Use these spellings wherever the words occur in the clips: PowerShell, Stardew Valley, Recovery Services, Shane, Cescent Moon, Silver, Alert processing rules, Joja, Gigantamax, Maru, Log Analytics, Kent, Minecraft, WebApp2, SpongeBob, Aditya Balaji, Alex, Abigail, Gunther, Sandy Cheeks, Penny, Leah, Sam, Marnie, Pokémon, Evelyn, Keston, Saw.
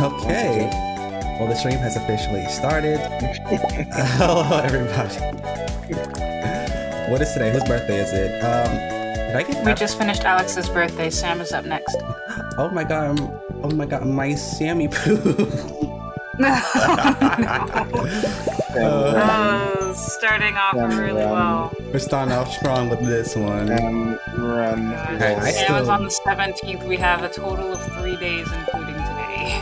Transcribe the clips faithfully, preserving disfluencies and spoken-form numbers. Okay. Well, the stream has officially started. Hello, everybody. What is today? Whose birthday is it? Um, did I get? We just finished Alex's birthday. Sam is up next. Oh my god! I'm, oh my god! My Sammy poo. Oh, no. uh, starting off um, really um, well. We're starting off strong with this one. Um, um, okay, I still... Sam's on the seventeenth. We have a total of three days, including today.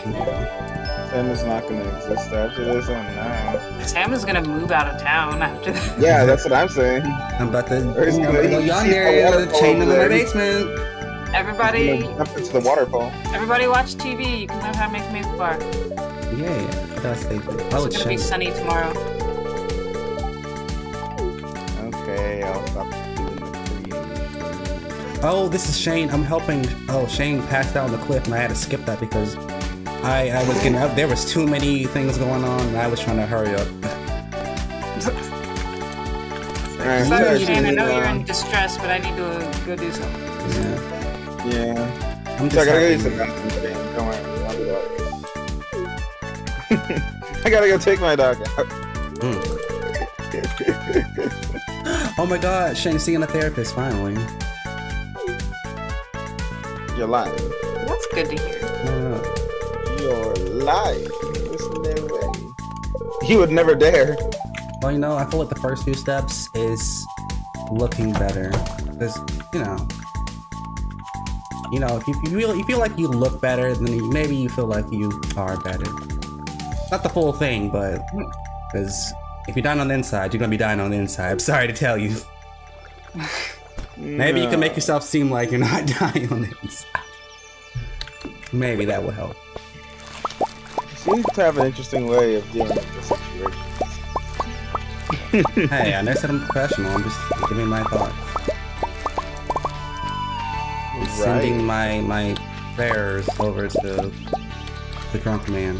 Yeah. Sam is not going to exist after this one now. Sam is going to move out of town after this. Yeah, that's what I'm saying. I'm about to go young area with a chain in my basement. Everybody... Up into the waterfall. Everybody watch T V. You can learn how to make maple bark. Yeah. That's the, oh, it's gonna be sunny tomorrow. Okay, I'll stop doing it. Oh, this is Shane. I'm helping. Oh, Shane passed down the cliff, and I had to skip that because I I was getting up. There was too many things going on, and I was trying to hurry up. Right, sorry, Shane. I know you're in distress, but I need to go do something. Yeah. Yeah. I'm just going. I gotta go take my dog out. Mm. Oh my god, Shane's seeing a therapist finally. You're lying. That's good to hear. Uh, You're lying. There's no way. He would never dare. Well, you know, I feel like the first few steps is looking better. Because, you know, you know, if you feel, you feel like you look better, then maybe you feel like you are better. Not the full thing, but because if you're dying on the inside, you're gonna be dying on the inside. I'm sorry to tell you. Maybe no. You can make yourself seem like you're not dying on the inside. Maybe that will help. You seem to have an interesting way of dealing with this situation. Hey, I never said I'm professional. I'm just giving my thoughts. Right. Sending my my prayers over to the drunk man.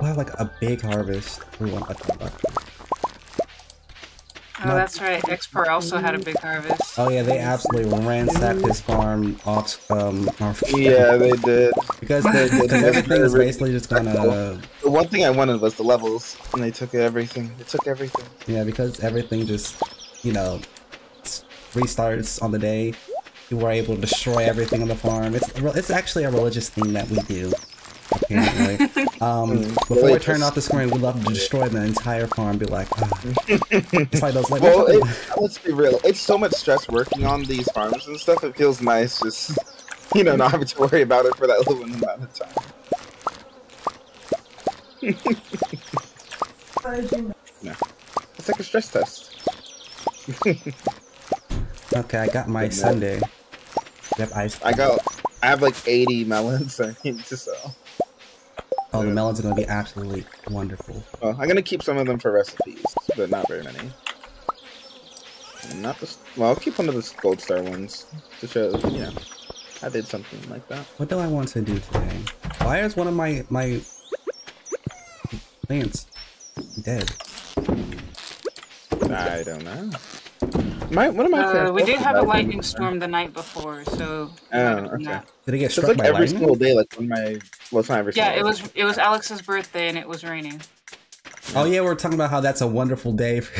We'll have like a big harvest. We want that to work. Oh, Not... that's right. Xpar also had a big harvest. Oh yeah, they absolutely ransacked this farm off. Um, off yeah, they did. Because they, they did everything is basically just kind of. The one thing I wanted was the levels, and they took everything. They took everything. Yeah, because everything just, you know, restarts on the day. You were able to destroy everything on the farm. It's it's actually a religious thing that we do. Apparently. Um, before really we turn just... off the screen, we love to destroy the entire farm. Be like, ah. It's like those. Like, well, it, let's be real. It's so much stress working on these farms and stuff. It feels nice, just you know, not having to worry about it for that little amount of time. No, it's like a stress test. Okay, I got my Sunday. Yep, ice. I got. I have like eighty melons I need to sell. Oh, the melons are going to be absolutely wonderful. Well, I'm going to keep some of them for recipes, but not very many. Not the, well, I'll keep one of the gold star ones to show, you know, I did something like that. What do I want to do today? Why is one of my, my plants dead? I don't know. My, what am I uh, we did have a lightning storm the night before, so. Oh, okay. Did it get struck by lightning? It's like every single day, like when my. Well, it's not every single day. Yeah, it was it was Alex's birthday and it was raining. Oh yeah, we were talking about how that's a wonderful day. For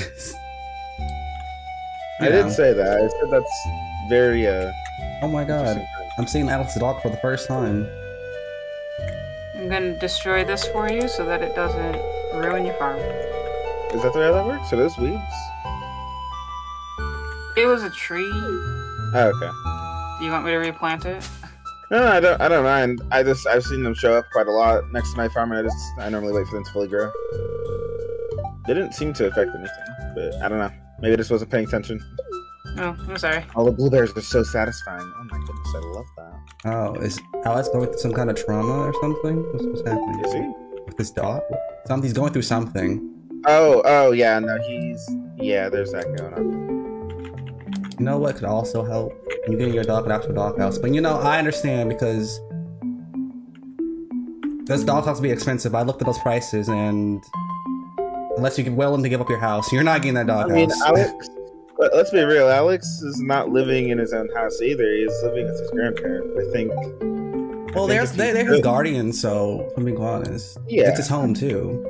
I didn't say that. I said that's very. Uh, oh my god! I'm seeing Alex's dog for the first time. I'm gonna destroy this for you so that it doesn't ruin your farm. Is that the way that works? Are those weeds? It was a tree. Oh, okay. Do you want me to replant it? No, I don't. I don't mind. I just I've seen them show up quite a lot next to my farm, and I just I normally wait for them to fully grow. They didn't seem to affect anything, but I don't know. Maybe I just wasn't paying attention. Oh, I'm sorry. All the blueberries are so satisfying. Oh my goodness, I love that. Oh, is Alex going through some kind of trauma or something? What's, what's happening? Is he with this dog? Something's going through something. Oh, oh yeah, no, he's yeah. There's that going on. You know what could also help? You get your dog an actual dog house. But you know, I understand because those dog houses be expensive. I looked at those prices and unless you're willing to give up your house, you're not getting that dog house. I mean, Alex, Let's be real, Alex is not living in his own house either. He's living with his grandparents, I think. Well, I they're, think they're, they're his guardian, so if I'm being honest. Yeah. It's his home, too.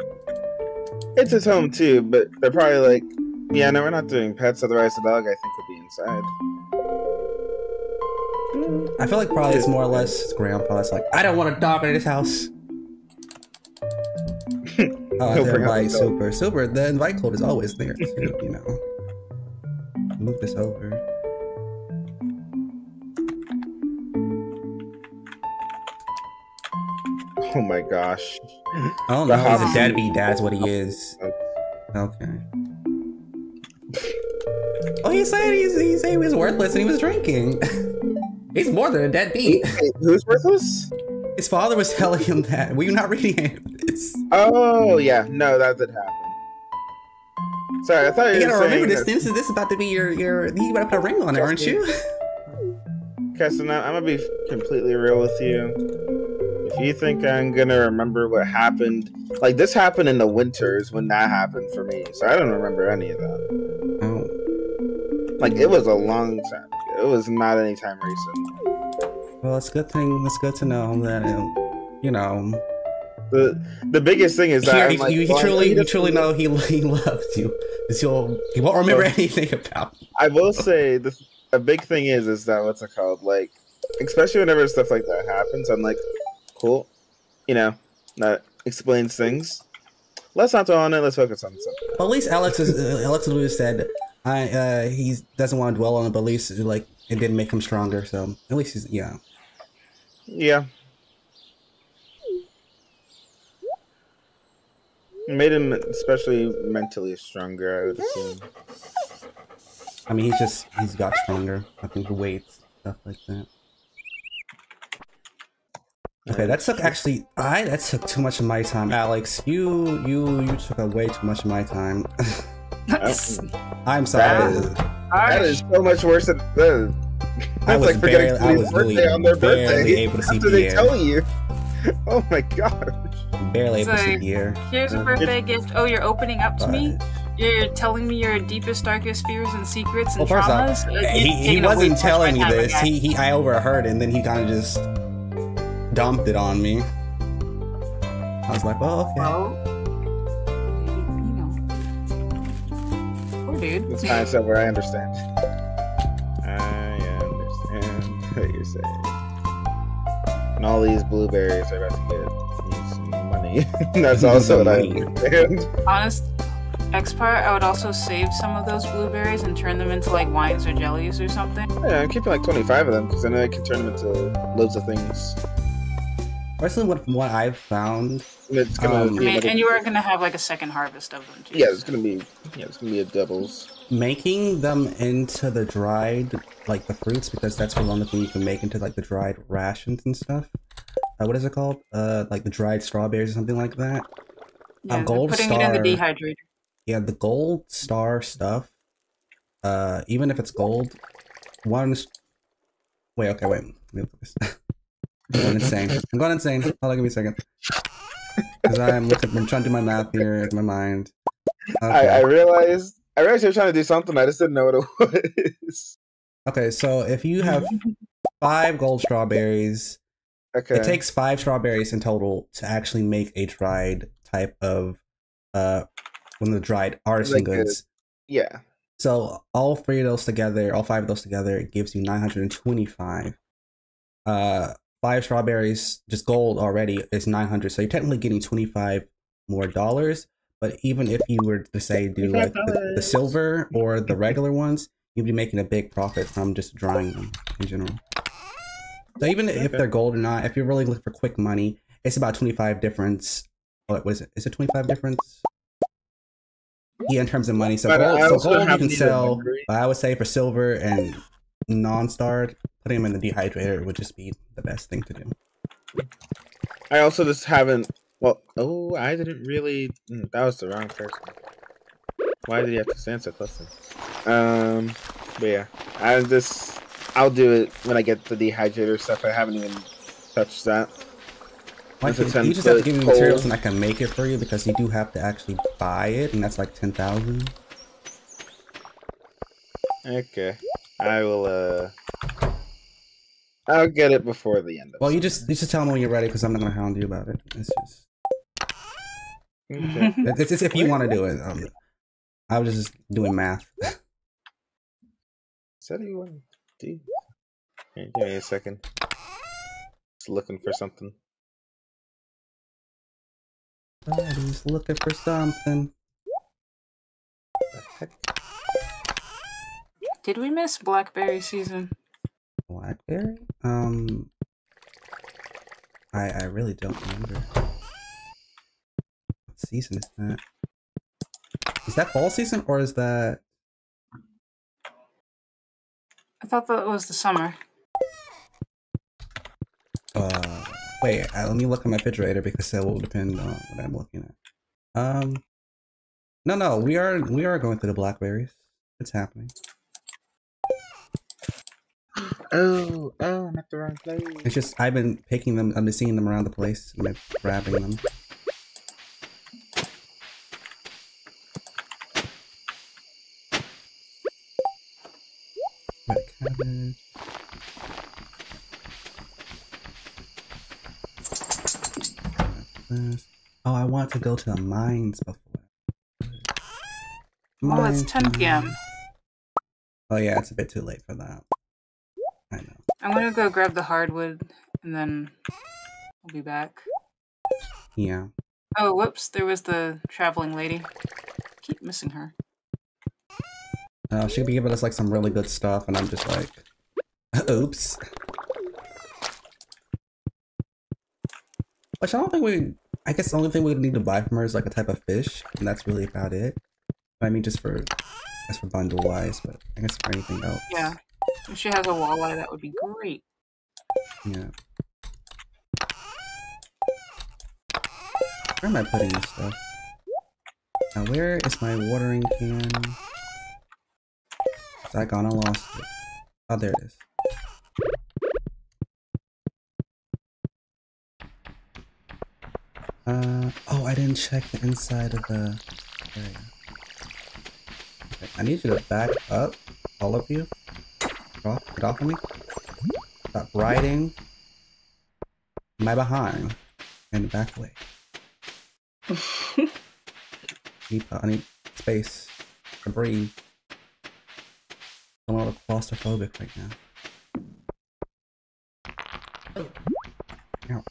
It's his home, too, but they're probably like, yeah, no, we're not doing pets, otherwise the dog, I think, would be inside. I feel like probably it's more or less his grandpa. It's like, I don't want a dog in his house. Oh, they're by Super. Super, the invite code is always there, too, you know. Move this over. Oh my gosh. I don't know. He's a deadbeat dad's what he is. Okay. Oh, he said he's, he said he was worthless and he was drinking. He's more than a deadbeat. Who's worthless? His father was telling him that. Were you not reading any of this? Oh yeah, no, that did happen. Sorry, I thought you, you were gotta saying remember this. This is this about to be your your. You about to put a ring on it, aren't you? Keston, I'm gonna be completely real with you. If you think I'm gonna remember what happened, like this happened in the winters when that happened for me, so I don't remember any of that. Oh. Like it was a long time. It was not any time recent. Well, it's a good thing. It's good to know that it, you know. The the biggest thing is that he, like, you, you truly you truly know he he loved you. You'll he won't remember so, anything about. You. I will say the a big thing is is that what's it called? Like especially whenever stuff like that happens, I'm like, cool, you know, that explains things. Let's not dwell on it. Let's focus on something. Well, at least Alex is uh, Alex Lewis said I uh, he doesn't want to dwell on it, but at least like it didn't make him stronger. So at least he's yeah yeah. Made him especially mentally stronger, I would assume. I mean, he's just, he's got stronger. I think the weights, stuff like that. Okay, that took actually, I, that took too much of my time, Alex. You, you, you took away too much of my time. I'm sorry. That, that is so much worse than this. I was like forgetting somebody's birthday on their birthday after they tell you. Oh my gosh. Barely able to see the year. Here's a birthday gift. Oh, you're opening up to me? You're telling me your deepest, darkest fears and secrets and well, traumas? Off, he he wasn't telling me this. He, he, I overheard and then he kind of just dumped it on me. I was like, well, okay. Oh. Poor dude. It's fine, Silver. I understand. I understand what you're saying. And all these blueberries are about to get that's also what I understand. Honest, Xpar, I would also save some of those blueberries and turn them into like wines or jellies or something. Yeah, I'm keeping like twenty-five of them because I know I can turn them into loads of things. Personally, what, what I've found, it's gonna um, be I mean, and you are going to have like a second harvest of them. Too, yeah, it's so. gonna be yeah, it's gonna be a doubles. Making them into the dried like the fruits because that's the only thing you can make into like the dried rations and stuff. Uh, what is it called? Uh, like the dried strawberries or something like that. Yeah, um, gold putting star. It in the dehydrator. Yeah, the gold star stuff. Uh, even if it's gold, one. Wait, okay, wait. Let me look I'm going insane. I'm going insane. Hold on, give me a second. Because I'm looking, I'm trying to do my math here in my mind. Okay. I, I realized. I realized you were trying to do something. I just didn't know what it was. Okay, so if you have five gold strawberries. Okay. It takes five strawberries in total to actually make a dried type of, uh, one of the dried artisan like goods. A, yeah. So all three of those together, all five of those together, it gives you nine hundred twenty-five. Uh, five strawberries, just gold already is nine hundred. So you're technically getting twenty-five more dollars. But even if you were to say do like the, the silver or the regular ones, you'd be making a big profit from just drying them in general. So even okay. if they're gold or not, if you're really looking for quick money, it's about twenty-five difference. Oh, what is it? Is it twenty-five difference? Yeah, in terms of money. So but gold, so gold you can sell. But I would say for silver and non-starred, putting them in the dehydrator would just be the best thing to do. I also just haven't. Well, oh, I didn't really. Mm, that was the wrong person. Why did he have to stand so close? Um, but yeah, I just. I'll do it when I get the dehydrator stuff. I haven't even touched that. Like, you just have to give me materials and I can make it for you because you do have to actually buy it, and that's like ten thousand. Okay. I will, uh... I'll get it before the end of Well, you just you just tell them when you're ready, because I'm not going to hound you about it. It's just... Okay. it's, it's if you want to do it. Um, I was just doing math. Said he wanted to. Give me a second. Just looking for something. Buddy's looking for something. What the heck? Did we miss blackberry season? Blackberry? Um, I I really don't remember. What season is that? Is that fall season or is that? I thought that was the summer. Uh, wait. Uh, let me look at my refrigerator because that will depend on what I'm looking at. Um, no, no, we are we are going through the blackberries. It's happening. Oh, oh, I'm at the wrong place. It's just, I've been picking them, I've been seeing them around the place, and I'm grabbing them. Got cabbage. Oh, I want to go to the mines before. Well, it's ten P M Oh yeah, it's a bit too late for that. I know. I'm gonna go grab the hardwood, and then we'll be back. Yeah. Oh, whoops! There was the traveling lady. Keep missing her. Uh, she'll be giving us like some really good stuff, and I'm just like, oops. Which I don't think we. I guess the only thing we need to buy from her is like a type of fish, and that's really about it. I mean, just for, just for bundle wise, but I guess for anything else. Yeah. If she has a walleye, that would be great. Yeah. Where am I putting this stuff? Now, where is my watering can? Is that gone? I lost it. Oh, there it is. Uh, oh, I didn't check the inside of the area. Okay, I need you to back up, all of you. Get off of me. Stop riding my behind in the back way. Deep, I need space to breathe. I'm a little claustrophobic right now. Ow.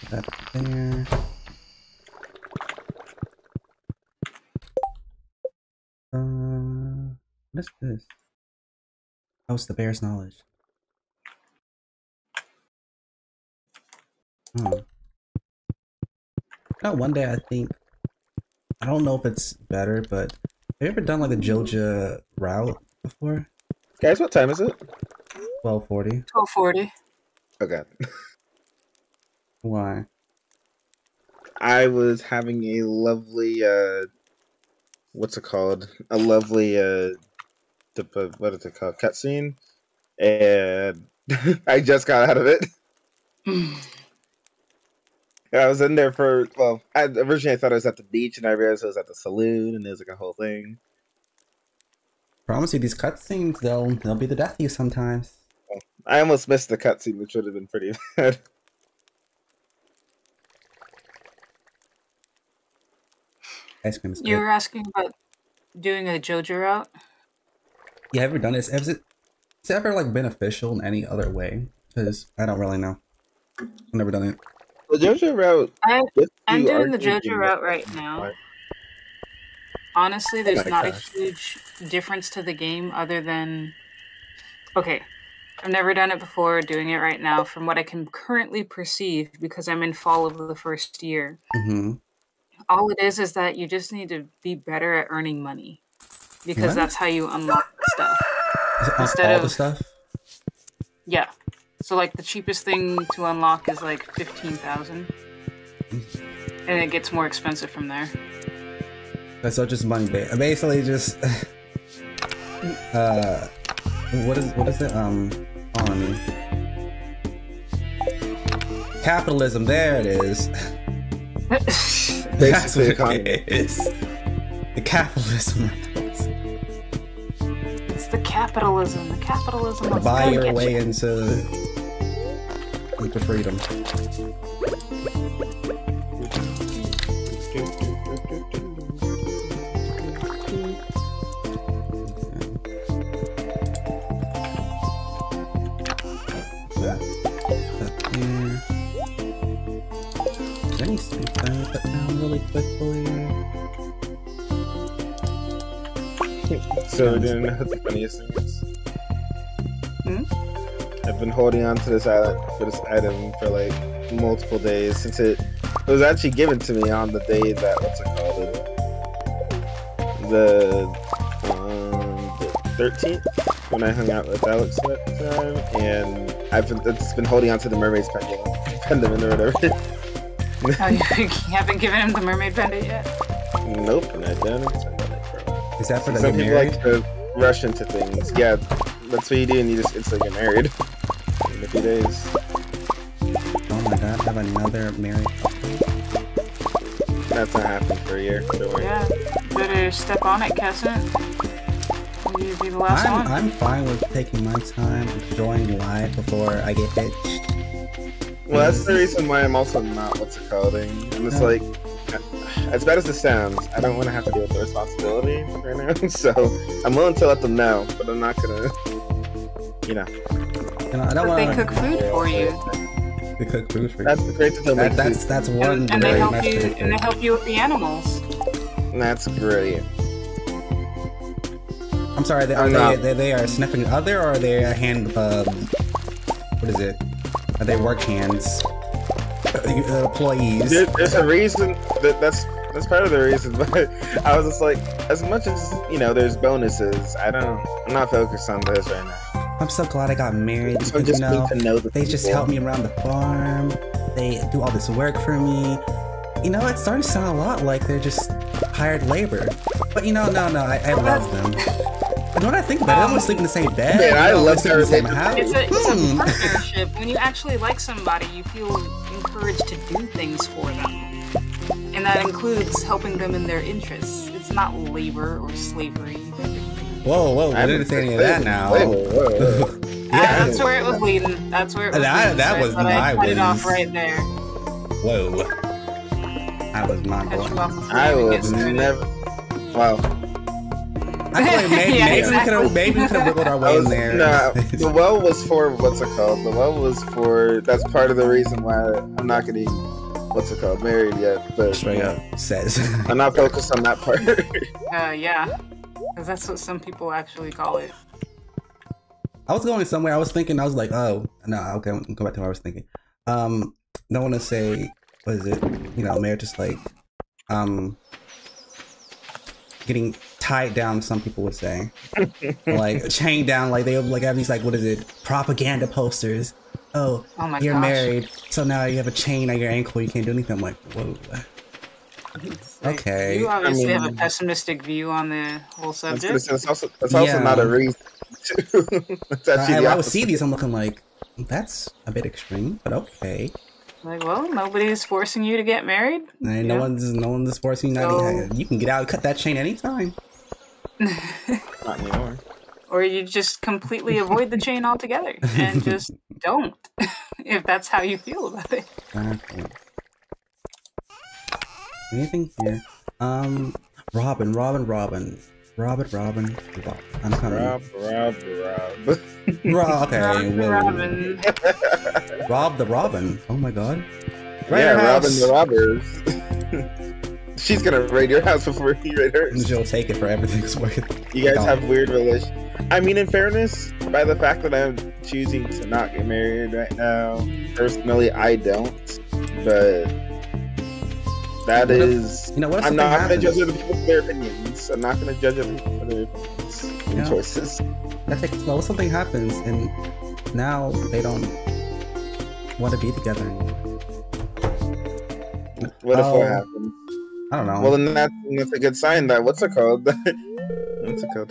Put that there. What is this? Oh, it's the bear's knowledge. Oh. Now, one day I think, I don't know if it's better, but have you ever done like a Joja route before? Guys, what time is it? twelve forty. twelve forty. Oh god. Why? I was having a lovely, uh, what's it called? A lovely, uh, what is it called? Cutscene, and I just got out of it. I was in there for well. I originally I thought I was at the beach, and I realized I was at the saloon, and there's like a whole thing. Promise you, these cutscenes they'll they'll be the death of you sometimes. I almost missed the cutscene, which would have been pretty bad. Ice cream is good. You were asking about doing a Joja route. Yeah, have you ever done this? Has it, has it ever like beneficial in any other way? Because I don't really know. I've never done it. The Joja route. I, I'm doing the Joja route right now. Honestly, there's not a huge difference to the game other than... Okay, I've never done it before, doing it right now, from what I can currently perceive, because I'm in fall of the first year. Mm-hmm. All it is is that you just need to be better at earning money. Because what? That's how you unlock stuff. Instead all of the stuff? Yeah. So like the cheapest thing to unlock is like fifteen thousand. And it gets more expensive from there. That's all just money basically just uh what is what is it? Um on Capitalism, there it is. Basically, that's what economy. It is. The capitalism. It's the capitalism. The capitalism. That's buy your way you. into, into freedom. So I didn't know what the funniest thing is. Hmm? I've been holding on to this island for this item for like multiple days since it, it was actually given to me on the day that what's it called it, the um, the thirteenth when I hung out with Alex that time, and I've been, it's been holding on to the mermaid's pendant, pendant or whatever. Oh, you haven't given him the mermaid pendant yet? Nope, not done. Is that for the Some people married? Like to rush into things. Yeah, that's what you do, and you just instantly get married in a few days. Oh my god, have another marriage. That's not happening for a year. Don't worry. Yeah, better step on it, Cescent. You'd be the last I'm, one. I'm fine with taking my time, enjoying life before I get hitched. Well, that's the reason why I'm also not what's it called. And it's no. like. As bad as it sounds, I don't want to have to deal with the responsibility right now, so I'm willing to let them know, but I'm not gonna, you know. And I don't want they cook food for you. They cook food for you. That's great to tell me. That's that's one. And they help you. And they help you with the animals. That's great. I'm sorry. They, are they, they they are sniffing other, or are they a hand? Uh, what is it? Are they work hands? Uh, employees. There, there's a reason. That, that's. That's part of the reason, but I was just like, as much as, you know, there's bonuses, I don't, I'm not focused on this right now. I'm so glad I got married because, just you know, to know the they people. Just help me around the farm, they do all this work for me. You know, it's starting to sound a lot like they're just hired labor. But, you know, no, no, I, I love them. But when I think about it, I almost sleep in the same bed. Man, I love sleep in the same house. It's a, it's a partnership. When you actually like somebody, you feel encouraged to do things for them. And that includes helping them in their interests. It's not labor or slavery. Whoa, whoa, I didn't say any of that now. Whoa, whoa, whoa. Yeah, I, that's where it was leading. That's where it was that, leading. That right? was but my way. I cut it off right there. Whoa. I was not going. I was never. Wow. I feel like maybe, yeah, maybe exactly. we could maybe we could have wiggled our way was, in there. No, the well was for, what's it called? The well was for, that's part of the reason why I'm not going to eat. What's it called? Married yet, but straight up says I'm not focused on that part. uh, yeah, because that's what some people actually call it. I was going somewhere. I was thinking. I was like, oh no, okay, I'm gonna go back to what I was thinking. Um, don't want to say what is it? You know, marriage is like, um, getting tied down. Some people would say, like chained down. Like they would like have these like what is it? Propaganda posters. Oh, oh my you're gosh. married, so now you have a chain on your ankle, you can't do anything. I'm like, whoa. Like, okay. You obviously I mean, have a pessimistic view on the whole subject. It's, it's also, it's also yeah. not a reason. I, I, I would see these, I'm looking like, that's a bit extreme, but okay. Like, well, nobody's forcing you to get married. And yeah. no, one's, no one's forcing you. So... You can get out and cut that chain anytime. Not anymore. Or you just completely avoid the chain altogether and just don't, if that's how you feel about it. Okay. Anything here? Um, Robin, Robin, Robin, Robin, Robin, Robin. I'm coming. Rob, Rob, Rob. Rob, okay. Rob, well, Robin. Rob the Robin. Oh my God. Raid yeah, Robin the robbers. She's gonna raid your house before he raid hers. She'll take it for everything it's worth. You guys have weird relations. I mean, in fairness, by the fact that I'm choosing to not get married right now, personally, I don't. But that is, you know what? I'm not gonna judge other people for their opinions. I'm not gonna judge other people for their opinions and choices. That's like, well, something happens, and now they don't want to be together anymore. What if what happens? I don't know. Well, then that's, that's a good sign that, what's it called? What's it called?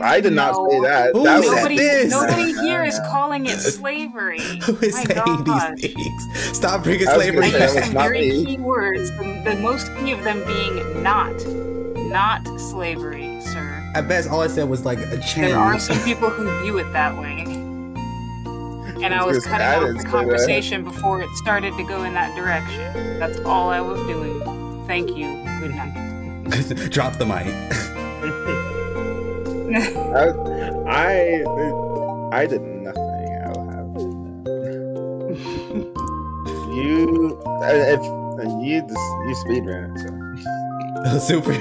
I did no. not say that. Who that nobody, this? Nobody here is calling it slavery. Who is My saying God. these things? Stop bringing slavery back. Some very me. key words, the most key of them being not. Not slavery, sir. I bet all I said was like a change. There are some people who view it that way. And I was cutting off the conversation that. before it started to go in that direction. That's all I was doing. Thank you. Good night. Drop the mic. I, I I did nothing. I will have it. you if you just you speedran it. So. Super.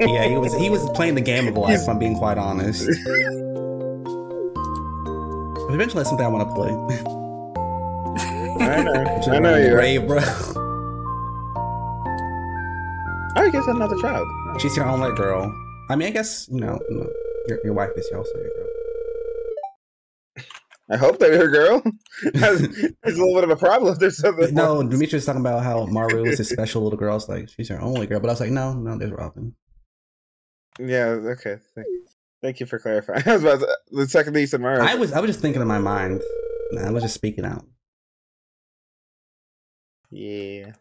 Yeah, he was he was playing the game of life. If I'm being quite honest. But eventually, that's something I want to play. I know. I know you're brave, bro. I guess I'm not the child. No. She's your own girl. I mean, I guess, you know, no, your, your wife is also your girl. I hope they're your girl. That's a little bit of a problem. There's something no, Demetrius was talking about how Maru is his special little girl. I was like, she's her only girl. But I was like, no, no, there's Robin. Yeah, okay. Thank, thank you for clarifying. I was about to, the second day you said Maru. I was, I was just thinking in my mind. I was just speaking out. Yeah.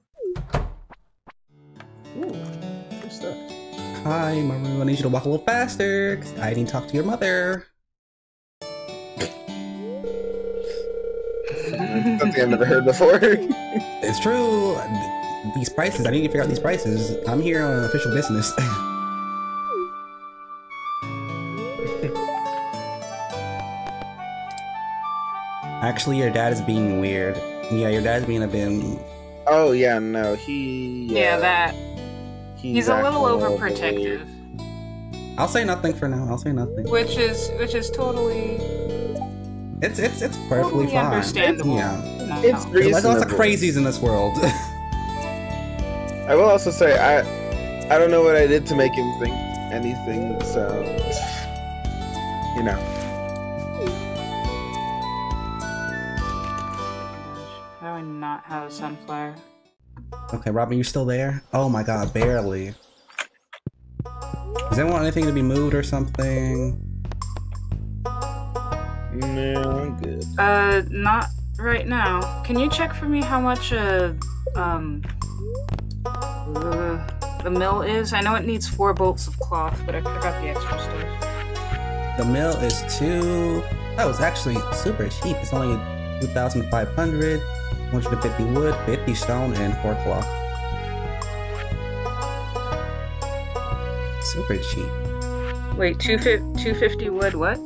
Ooh, good stuff. Hi, Maru, I need you to walk a little faster, because I need to talk to your mother. Something I've never heard before. It's true. These prices, I need to figure out these prices. I'm here on official business. Actually, your dad is being weird. Yeah, your dad's being a bit... Oh, yeah, no, he... Yeah, yeah that... He's exactly. a little overprotective. I'll say nothing for now. I'll say nothing. Which is which is totally. It's it's it's perfectly totally fine. Understandable. Yeah. No, it's no. There's lots of crazies in this world. I will also say I I don't know what I did to make him think anything. So you know. How do I not have a sunflower? Okay, Robin, you still there? Oh my god, barely. Does anyone want anything to be moved or something? No, I'm good. Uh, not right now. Can you check for me how much, uh, um, the, the mill is? I know it needs four bolts of cloth, but I forgot the extra stuff. The mill is two... Oh, it's actually super cheap. It's only two thousand five hundred. one hundred fifty wood, fifty stone, and four cloth. Super cheap. Wait, two fifty wood, what?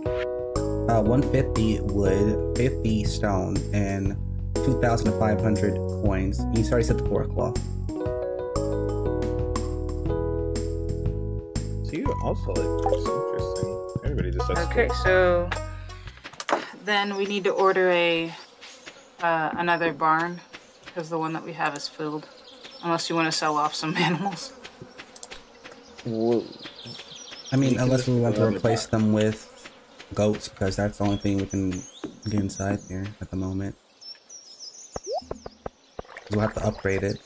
Uh, one hundred fifty wood, fifty stone, and two thousand five hundred coins. You already said the four cloth. So you also like, that's interesting. Everybody just likes Okay, so then we need to order a Uh, another barn, because the one that we have is filled. Unless you want to sell off some animals. Whoa. I mean, unless we want to replace them with goats, because that's the only thing we can get inside here at the moment. We'll have to upgrade it.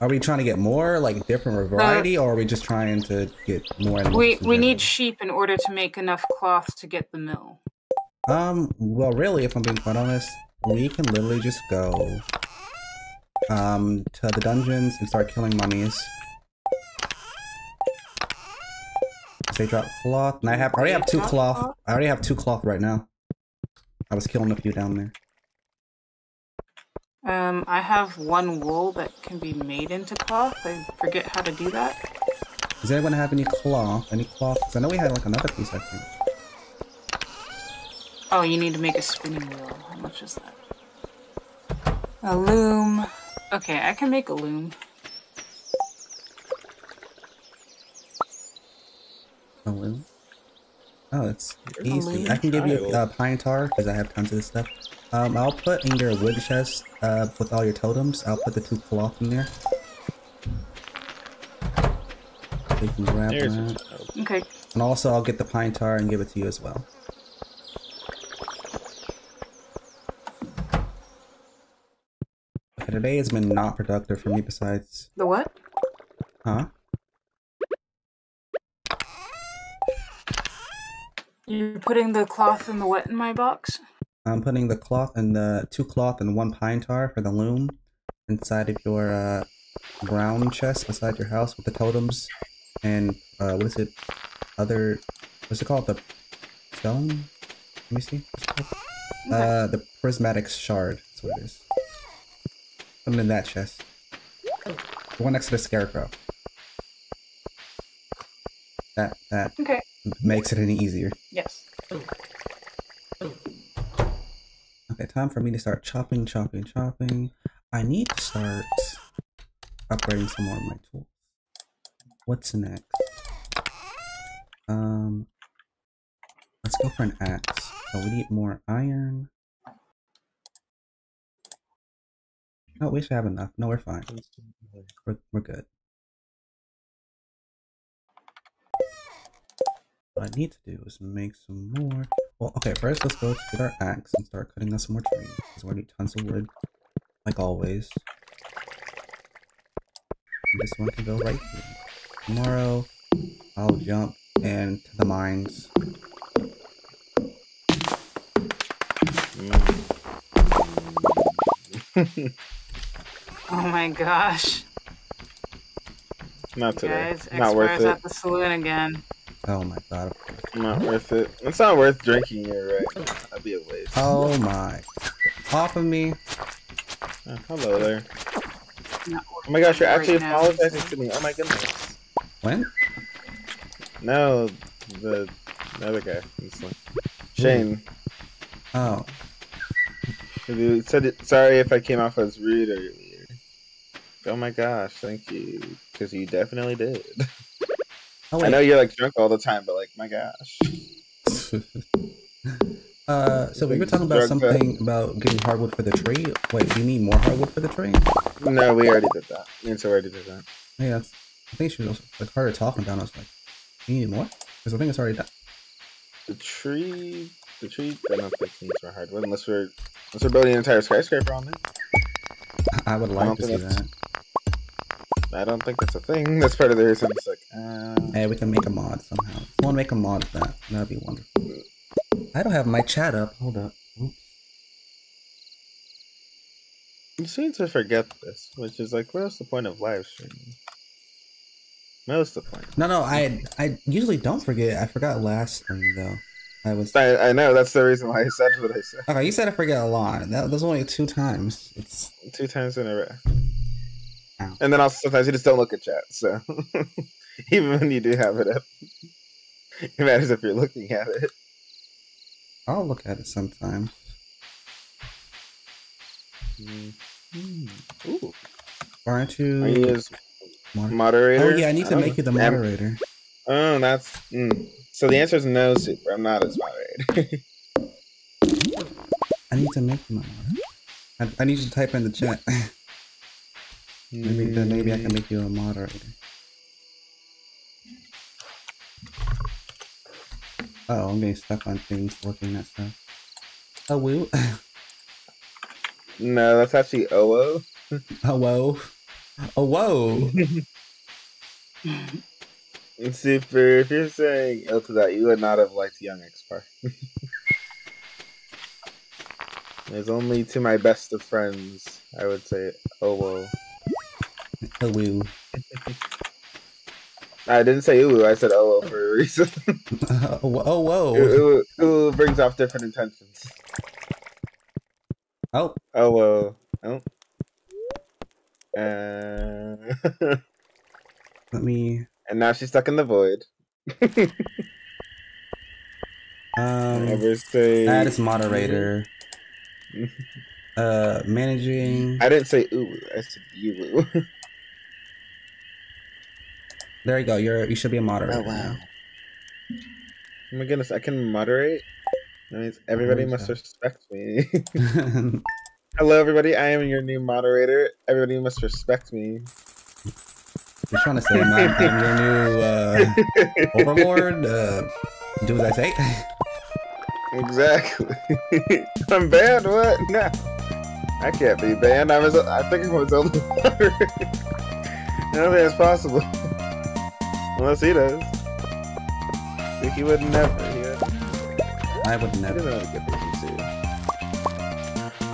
Are we trying to get more, like, different variety, uh, or are we just trying to get more animals? We, we need sheep in order to make enough cloth to get the mill. Um, well, really, if I'm being quite honest, we can literally just go, um, to the dungeons and start killing mummies. They drop cloth, and I have- I already have two cloth. I already have two cloth right now. I was killing a few down there. Um, I have one wool that can be made into cloth. I forget how to do that. Does anyone have any cloth? Any cloth? Because I know we had, like, another piece, I think. Oh, you need to make a spinning wheel. How much is that? A loom. Okay, I can make a loom. A loom? Oh, it's easy. I can give you uh, pine tar, because I have tons of this stuff. Um, I'll put in your wood chest, uh, with all your totems, I'll put the two cloth in there. So you can grab that. Okay. And also, I'll get the pine tar and give it to you as well. Today has been not productive for me besides... The what? Huh? You're putting the cloth and the what in my box? I'm putting the cloth and the two cloth and one pine tar for the loom inside of your uh, brown chest beside your house with the totems and uh, what is it? Other, what's it called? The stone? Let me see. Okay. Uh, the prismatic shard. That's what it is. Something in that chest. Oh. The one next to the scarecrow. That that okay. makes it any easier. Yes. Oh. Oh. Okay, time for me to start chopping, chopping, chopping. I need to start upgrading some more of my tools. What's next? Um, let's go for an axe. So we need more iron. Oh, we should have enough. No, we're fine. We're we're good. What I need to do is make some more. Well, okay, first let's go get our axe and start cutting us some more trees, because we need tons of wood, like always. And this one can go right here. Tomorrow, I'll jump and to the mines. Mm. Oh my gosh! Not today. Guys, not worth it. At the saloon again. Oh my god. Not worth it. It's not worth drinking here, right? That'd be a waste. Oh my. Off of me. Oh, hello there. Oh my gosh, you're actually right apologizing now. to me. Oh my goodness. When? No, the, the other guy. Like Shane. Oh. He said, it, sorry if I came off as rude earlier. Oh my gosh, thank you. Because you definitely did. Oh, I know you're like drunk all the time, but like, my gosh. uh, so we were talking about something about getting hardwood for the tree. Wait, do you need more hardwood for the tree? No, we already did that. And so we already did that. Yeah, I think she was like harder talking about. I was like, you need more? Because I think it's already done. The tree, the tree. I don't think it needs more hardwood unless we're unless we're building an entire skyscraper on it. I would like I to see that. I don't think that's a thing. That's part of the reason it's like, uh... Hey, we can make a mod somehow. I want to make a mod of that. That'd be wonderful. I don't have my chat up. Hold up. Oops. You seem to forget this, which is like, what's the point of live streaming? What's the point? No, no, I I usually don't forget. I forgot last time, though. I was. I, I know, that's the reason why I said what I said. Okay, you said I forget a lot. That was only two times. It's two times in a row. And then also sometimes you just don't look at chat, so even when you do have it up, it matters if you're looking at it. I'll look at it sometimes. Mm-hmm. Ooh. Aren't you, Are you his moder moderator? Oh yeah, I need to oh. make you the moderator. Oh, that's... Mm. So the answer is no, Super. I'm not his moderator. I need to make you my moderator. I, I need you to type in the chat. Maybe, maybe I can make you a moderator. Uh oh, I'm getting stuck on things, looking at stuff. Oh, woo. No, that's actually oh-oh. Oh-oh. Oh-whoa. Super, if you're saying L to that, you would not have liked Young Xpar. There's only to my best of friends, I would say oh-whoa. Hello. I didn't say ooh, I said oh, oh for a reason. uh, oh, oh, whoa. Ooh, ooh, ooh brings off different intentions. Oh. Oh, whoa. Oh. Uh... Let me... And now she's stuck in the void. um, Never say... Add as moderator. uh, managing... I didn't say ooh, I said you. There you go. You're you should be a moderator. Oh wow! Oh my goodness, I can moderate. That means everybody must that? respect me. Hello, everybody. I am your new moderator. Everybody must respect me. You're trying to say I'm, I'm your new uh, overlord? Uh, do as I say. Exactly. I'm banned. What? No, I can't be banned. I was. I think I was only moderator. I don't think it's possible. Unless he does. He would never. He would. I would never. I really good reason to.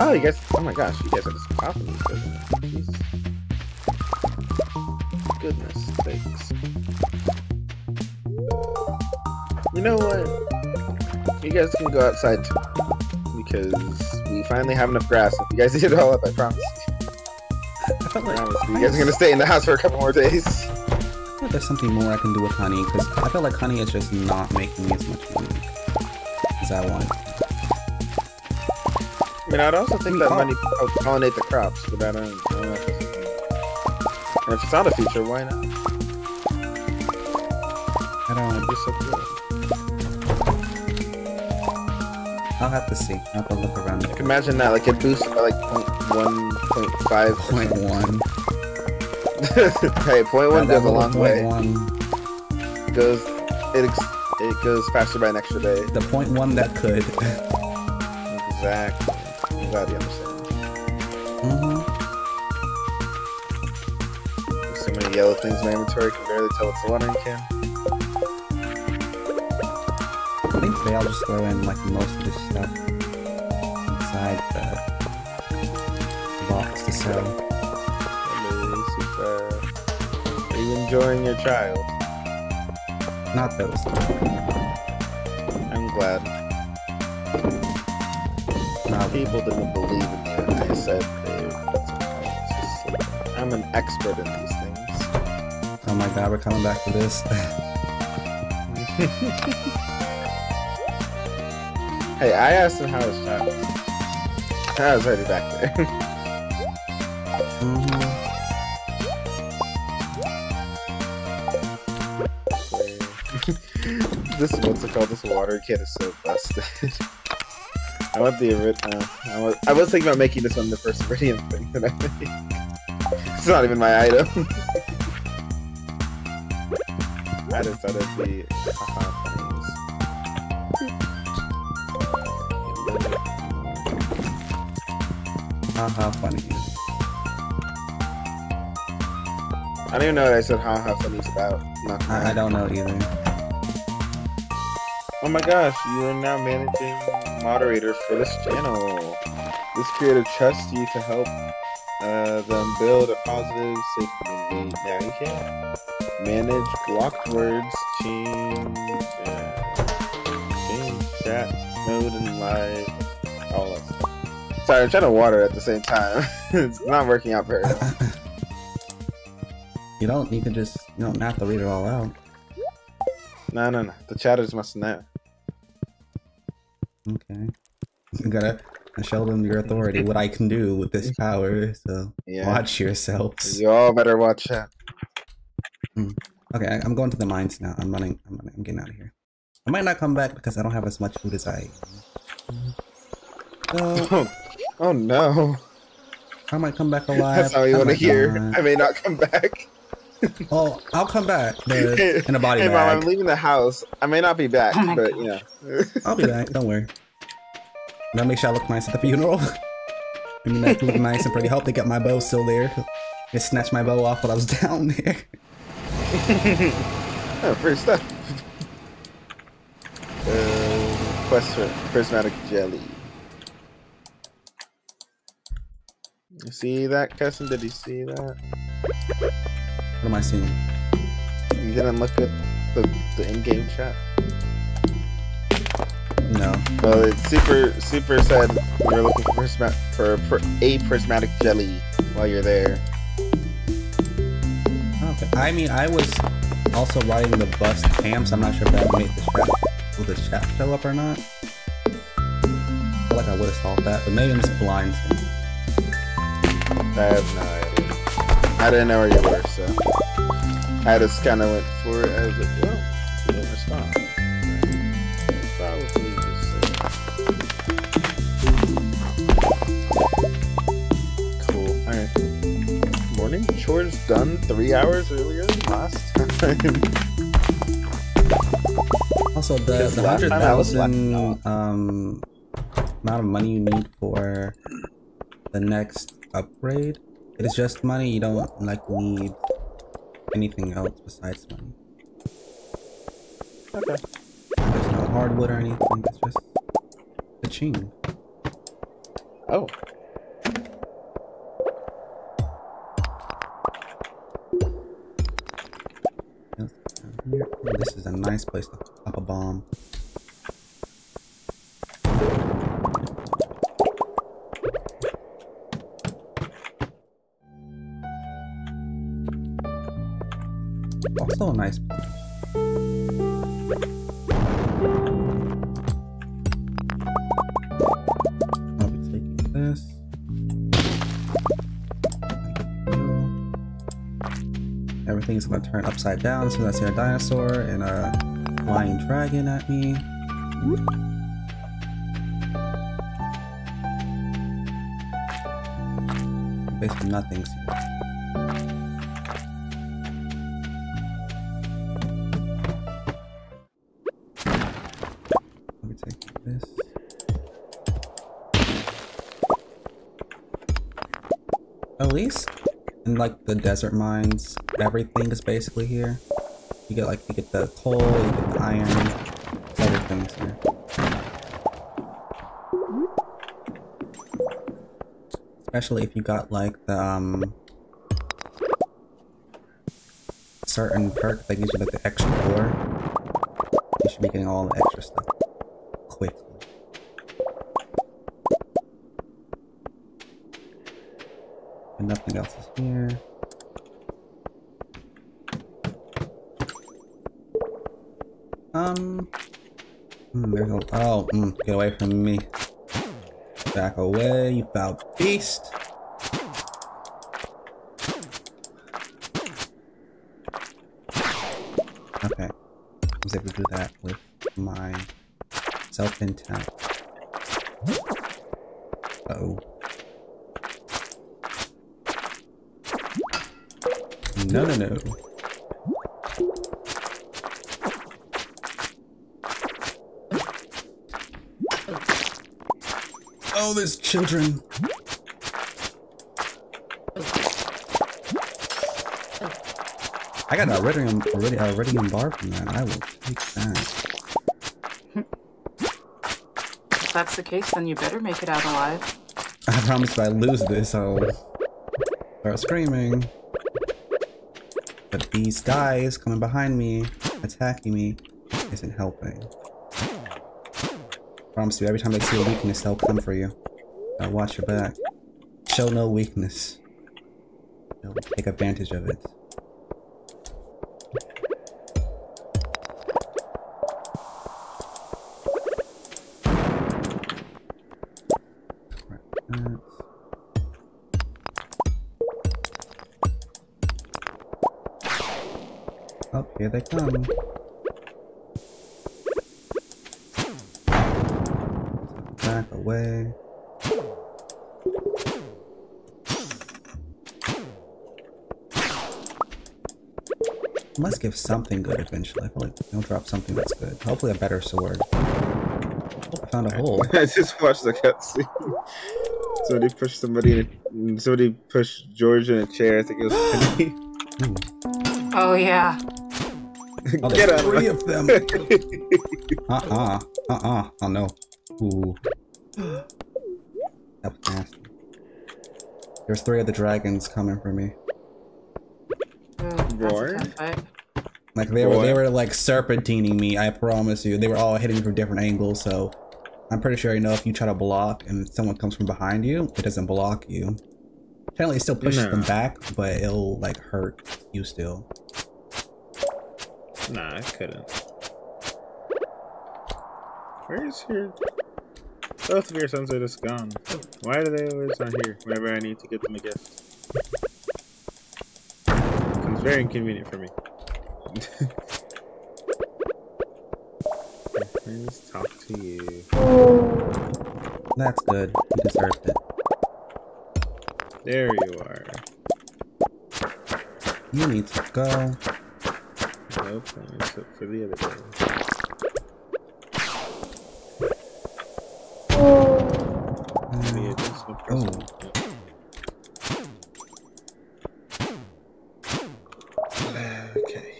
Oh, you guys! Oh my gosh, you guys are just popping each other. Jeez. Goodness sakes! You know what? You guys can go outside too, because we finally have enough grass. If you guys eat it all up, I promise. I like, honestly, you guys are gonna stay in the house for a couple more days. I there's something more I can do with honey, because I feel like honey is just not making me as much money as I want. I mean, I'd also think we that money would pollinate the crops, but I don't, I don't know if it's, and if it's not a feature, why not? I don't know. It'd be so cool. I'll have to see. I'll have to look around. I can imagine that, like, it boosts by like point one, point five, point one. Hey, point one goes a long way. It goes, it ex it goes faster by an extra day. The point one that could. Exactly. I'm glad you understand. Mm-hmm. So many yellow things in my inventory can barely tell it's a watering can. I think today I'll just throw in like most of this stuff inside the box to sell. Are you enjoying your child? Not those. I'm glad. No. People didn't believe in me when I said they were. I'm an expert in these things. Oh my god, we're coming back to this. Hey, I asked him how his child was. I was already back there. Mm-hmm. This what's it called? This water kit is so busted. I want the uh, I was I was thinking about making this one the first iridium thing that I make. It's not even my item. I just thought it'd be haha funny. I don't even know what I said haha funny's about. Not I, I don't know either. Oh my gosh, you are now managing moderator for this channel. This creator trusts you to help uh, them build a positive, safe community. Now you can manage blocked words, change, uh, change chat, mode, and live, all that stuff. Sorry, I'm trying to water at the same time. It's not working out very well. You don't, you can just, you don't have to read it all out. No, no, no. The chatters must know. Okay. You gotta show them your authority, what I can do with this power, so yeah. Watch yourselves. You all better watch out. Mm. Okay, I, I'm going to the mines now. I'm running, I'm running. I'm getting out of here. I might not come back because I don't have as much food as I... Uh, oh. oh, no. I might come back alive. That's how you want to hear. Not. I may not come back. Oh, I'll come back but in a body hey, bag. Hey, Mom, I'm leaving the house. I may not be back, oh but you know. I'll be back. Don't worry. Now make sure I look nice at the funeral. I mean, I look nice and pretty. Hope they got my bow still there. They snatched my bow off while I was down there. Oh, free stuff. Uh, quest for prismatic jelly. You see that, Keston? Did you see that? What am I seeing? You didn't look at the, the in-game chat? No. Well, it's Super Super said we're looking for, prisma for, for a prismatic jelly while you're there. Okay. I mean, I was also riding the bus to Pam, so I'm not sure if that made the chat. Will the chat show up or not? I feel like I would have solved that, but maybe I'm just blind. I have no idea. I didn't know where you were, so I just kind of went for it. I was like, well, you didn't respond. Probably just uh... cool. Alright. Morning chores done three hours earlier than last time. Also, the, the one hundred thousand um, amount of money you need for the next upgrade. It is just money, you don't like need anything else besides money. Okay. There's no hardwood or anything, it's just Ka-ching. Oh. This is a nice place to pop a bomb. Also a nice place. I'll be taking this. Everything's gonna turn upside down, so that's your dinosaur and a flying dragon at me. Basically nothing's here. At least in like the desert mines, everything is basically here. You get like you get the coal, you get the iron, everything's here. Especially if you got like the um certain perk that gives you like the extra ore. You should be getting all the extra stuff quickly. And nothing else is here. Um. Mm, there's a. Oh, mm, get away from me. Back away, you foul beast. Okay. I was able to do that with my self intent. Uh oh. No, no, no. Oh, there's children. I got a Iridium, Iridium, Iridium bar from that. I will take that. If that's the case, then you better make it out alive. I promise if I lose this, I'll start screaming. But these guys coming behind me, attacking me, isn't helping. Promise you, every time they see a weakness, they'll come for you. Now watch your back. Show no weakness. They'll take advantage of it. Here they come. Back away. Must give something good eventually. I feel like they'll drop something that's good. Hopefully a better sword. Oh, I found a hole. I just watched the cutscene. Somebody pushed somebody in a, somebody pushed George in a chair. I think it was Penny. mm. Oh yeah. Oh, get out! Three of them. uh uh, uh uh. Oh no. Ooh. That was nasty. There's three of the dragons coming for me. Lord. Like they Lord. were, they were like serpentining me. I promise you, they were all hitting me from different angles. So I'm pretty sure you know if you try to block and someone comes from behind you, it doesn't block you. Apparently, it still pushes no. them back, but it'll like hurt you still. Nah, I couldn't. Where's your... Both of your sons are just gone. Why are they always not here whenever I need to get them a gift? It's very inconvenient for me. Let's talk to you. That's good. You deserved it. There you are. You need to go. Nope, except for the other thing. Mm. Oh. Okay.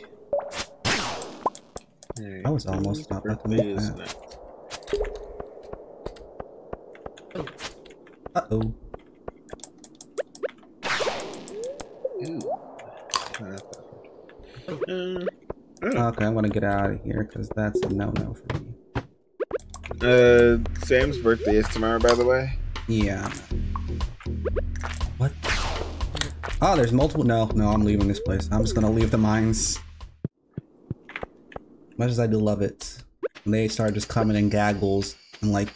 I was almost not looking at that. Hello. Ooh. Uh, okay, I'm gonna get out of here because that's a no-no for me. Uh, Sam's birthday is tomorrow, by the way. Yeah. What? Oh, there's multiple. No, no, I'm leaving this place. I'm just gonna leave the mines. Much as I do love it, and they start just coming in gaggles and like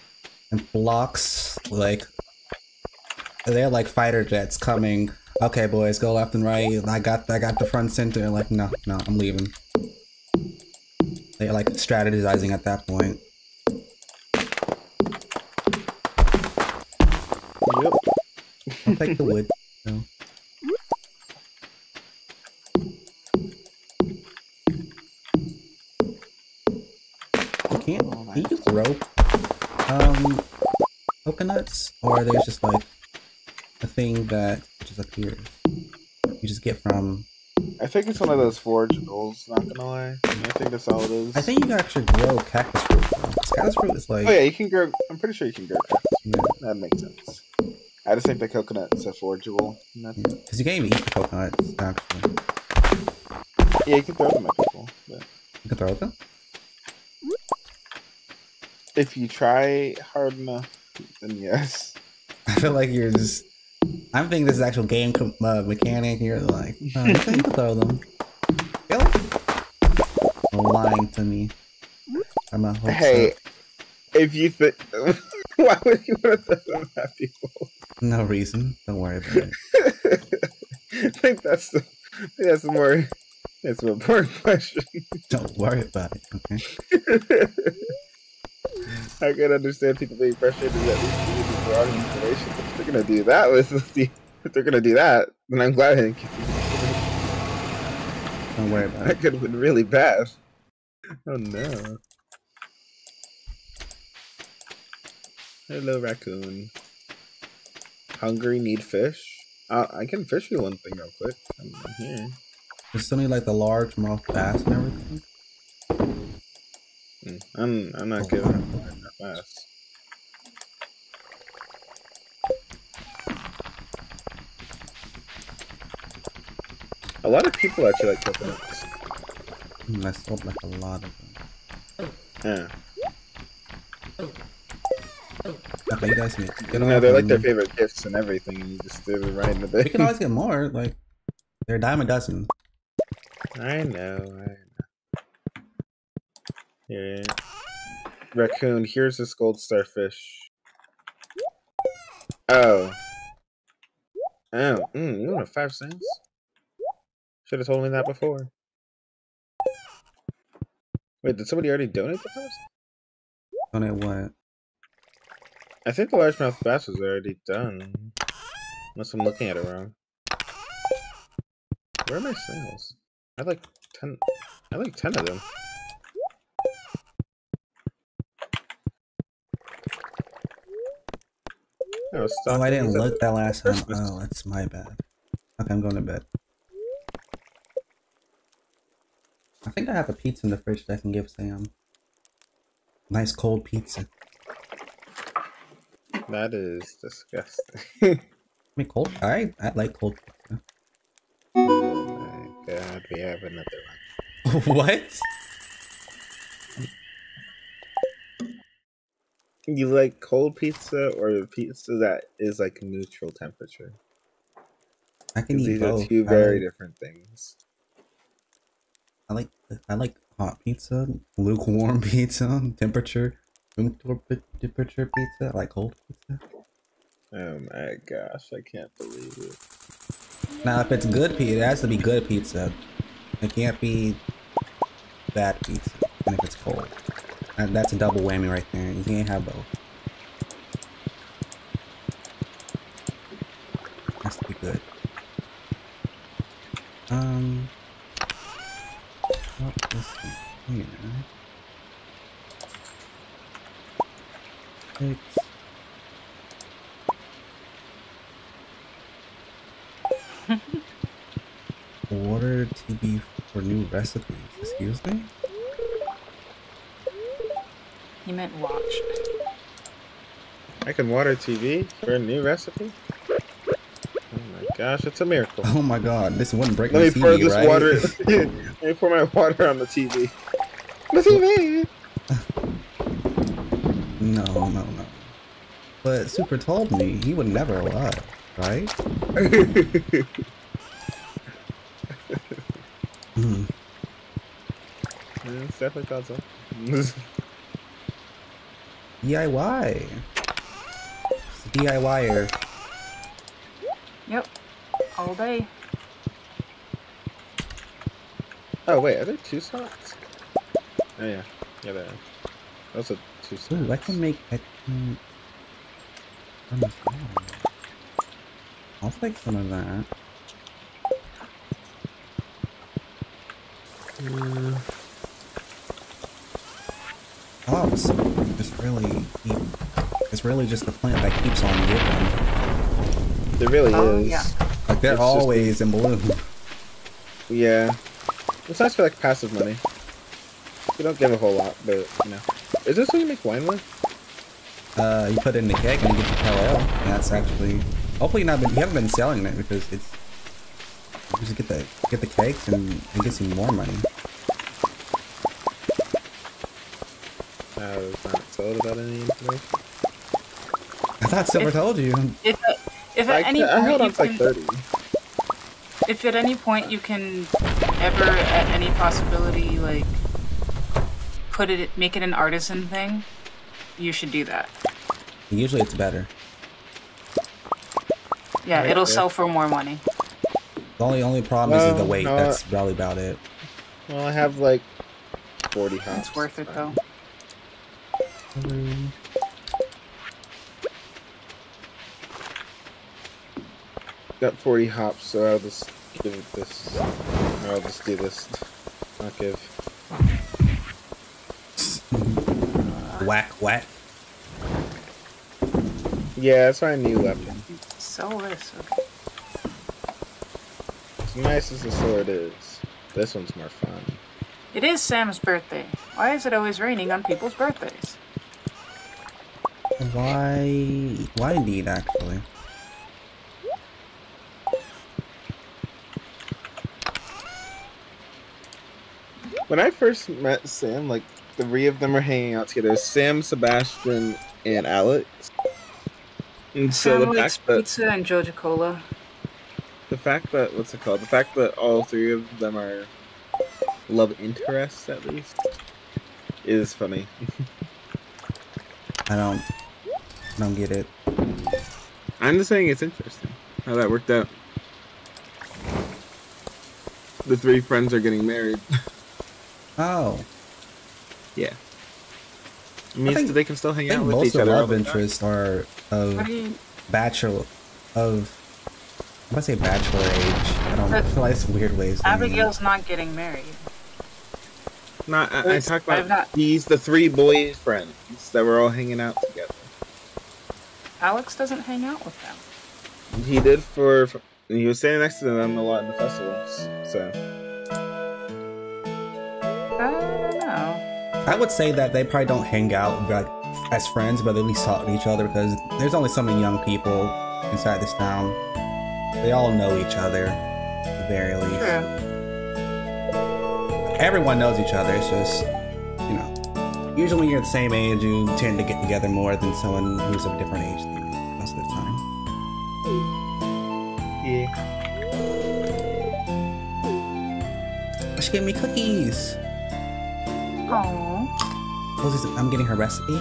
and blocks, like they're like fighter jets coming. Okay, boys, go left and right. I got, I got the front center. Like, no, no, I'm leaving. They're like strategizing at that point. Yep. I'll take the wood. No. You can't. Can you grow um coconuts, or are they just like a thing that just appears? You just get from. I think it's one of those forageables. Not gonna lie, I think that's all it is. I think you can actually grow cactus fruit. Cactus fruit is like. Oh yeah, you can grow. I'm pretty sure you can grow cactus fruit. Yeah. That makes sense. I just think the coconut's a forageable. Because yeah, you can't even eat the coconuts, actually. Yeah, you can throw them at people. But... You can throw them? If you try hard enough, then yes. I feel like you're just... I'm thinking this is actual game uh, mechanic here. Like, oh, you can throw them. Really? You're lying to me. I'm a Hey, so. If you think... Why would you want to throw them at people? No reason. Don't worry about it. I think that's the, I think that's the more that's an important question. Don't worry about it, okay? I can understand people being frustrated that these are out information. If they're gonna do that with the, if they're gonna do that, then I'm glad I didn't keep it. Don't worry about it. That could have been really bad. Oh no. Hello, raccoon. Hungry, need fish. Uh, I can fish you one thing real quick. I'm here. There's something like the large mouth bass and everything. Mm, I'm I'm not oh, giving up that fast. A lot of people actually like coconuts. Mm, I saw like a lot of them. Yeah. Okay, you guys need to get no, they're like their favorite gifts and everything, and you just do it right in the bed. You can always get more, like, they're a dime a dozen. I know, I know. Here, raccoon, here's this gold starfish. Oh. Oh, mm, you want five cents? Should have told me that before. Wait, did somebody already donate the first? Donate what? I think the largemouth bass was already done. Unless I'm looking at it wrong. Where are my singles? I like ten. I like ten of them. Oh, oh I didn't look that last time. Oh, that's my bad. Okay, I'm going to bed. I think I have a pizza in the fridge that I can give Sam. Nice cold pizza. That is disgusting. I mean, cold. I I like cold pizza. Oh my god, we have another one. What? You like cold pizza or pizza that is like neutral temperature? I can eat these both. These are two very like, different things. I like I like hot pizza, lukewarm pizza, temperature. Room temperature pizza, like cold pizza. Oh my gosh, I can't believe it. Now, if it's good pizza, it has to be good pizza. It can't be bad pizza, and if it's cold, and that's a double whammy right there. You can't have both. It has to be good. Um, what is here? Eggs. Water to be for new recipes. Excuse me? You meant watch. I can water T V for a new recipe? Oh my gosh, it's a miracle. Oh my god, this wouldn't break Let my T V, Let me pour right? this water. Let me pour my water on the T V. The T V! No, no, no. But Super told me he would never lie, right? mm. Yeah, it's definitely thought so. D I Y. It's a DIYer. Yep. All day. Oh wait, are there two socks? Oh yeah. Yeah, there are. Those are two socks. Ooh, I can make I can... I'll take some of that. Uh... Oh, it's just really deep. It's really just the plant that keeps on giving. There really oh, is. Yeah. Like they're it's always in bloom. Yeah. It's nice for like passive money. You don't give a whole lot, but you know. Is this what you make wine with? Uh, you put it in the keg and you get your pale ale. And that's actually hopefully not been you haven't been selling it because it's you just get the get the kegs and it gets you more money. I was not told about any information. I thought Silver if, told you. If, if at I, any I point you can, like thirty. If at any point you can ever, at any possibility, like put it, make it an artisan thing, you should do that. Usually, it's better. Yeah, right, it'll yeah. sell for more money. The only only problem well, is the weight. No, That's probably about it. Well, I have like forty hops. It's worth it though. Um, got forty hops, so I'll just give it this. I'll just do this. Not give. Whack, whack. Yeah, that's my new weapon. Sell this. Okay. As nice as the sword is, this one's more fun. It is Sam's birthday. Why is it always raining on people's birthdays? Why? Why indeed, actually? When I first met Sam, like, three of them were hanging out together. Sam, Sebastian, and Alex. And so Sam the likes fact pizza that... and Joja Cola. The fact that, what's it called? The fact that all three of them are love interests, at least, is funny. I don't... I don't get it. I'm just saying it's interesting how that worked out. The three friends are getting married. Oh. Yeah. It means think, that they can still hang out with each other. I think most love interests are of you... bachelor... of... I'm gonna say bachelor age. I don't but know. I feel like it's weird ways. Abigail's not getting married. Not, I, I talk about not... these the three boy friends that were all hanging out together. Alex doesn't hang out with them. He did for, for he was standing next to them a lot in the festivals. So I don't know. I would say that they probably don't hang out like as friends, but they at least talk to each other because there's only so many young people inside this town. They all know each other, at the very least. True. Everyone knows each other, it's just, you know, usually when you're the same age, you tend to get together more than someone who's of a different age than you most of the time. Yeah. She gave me cookies! Aww. I'm getting her recipe.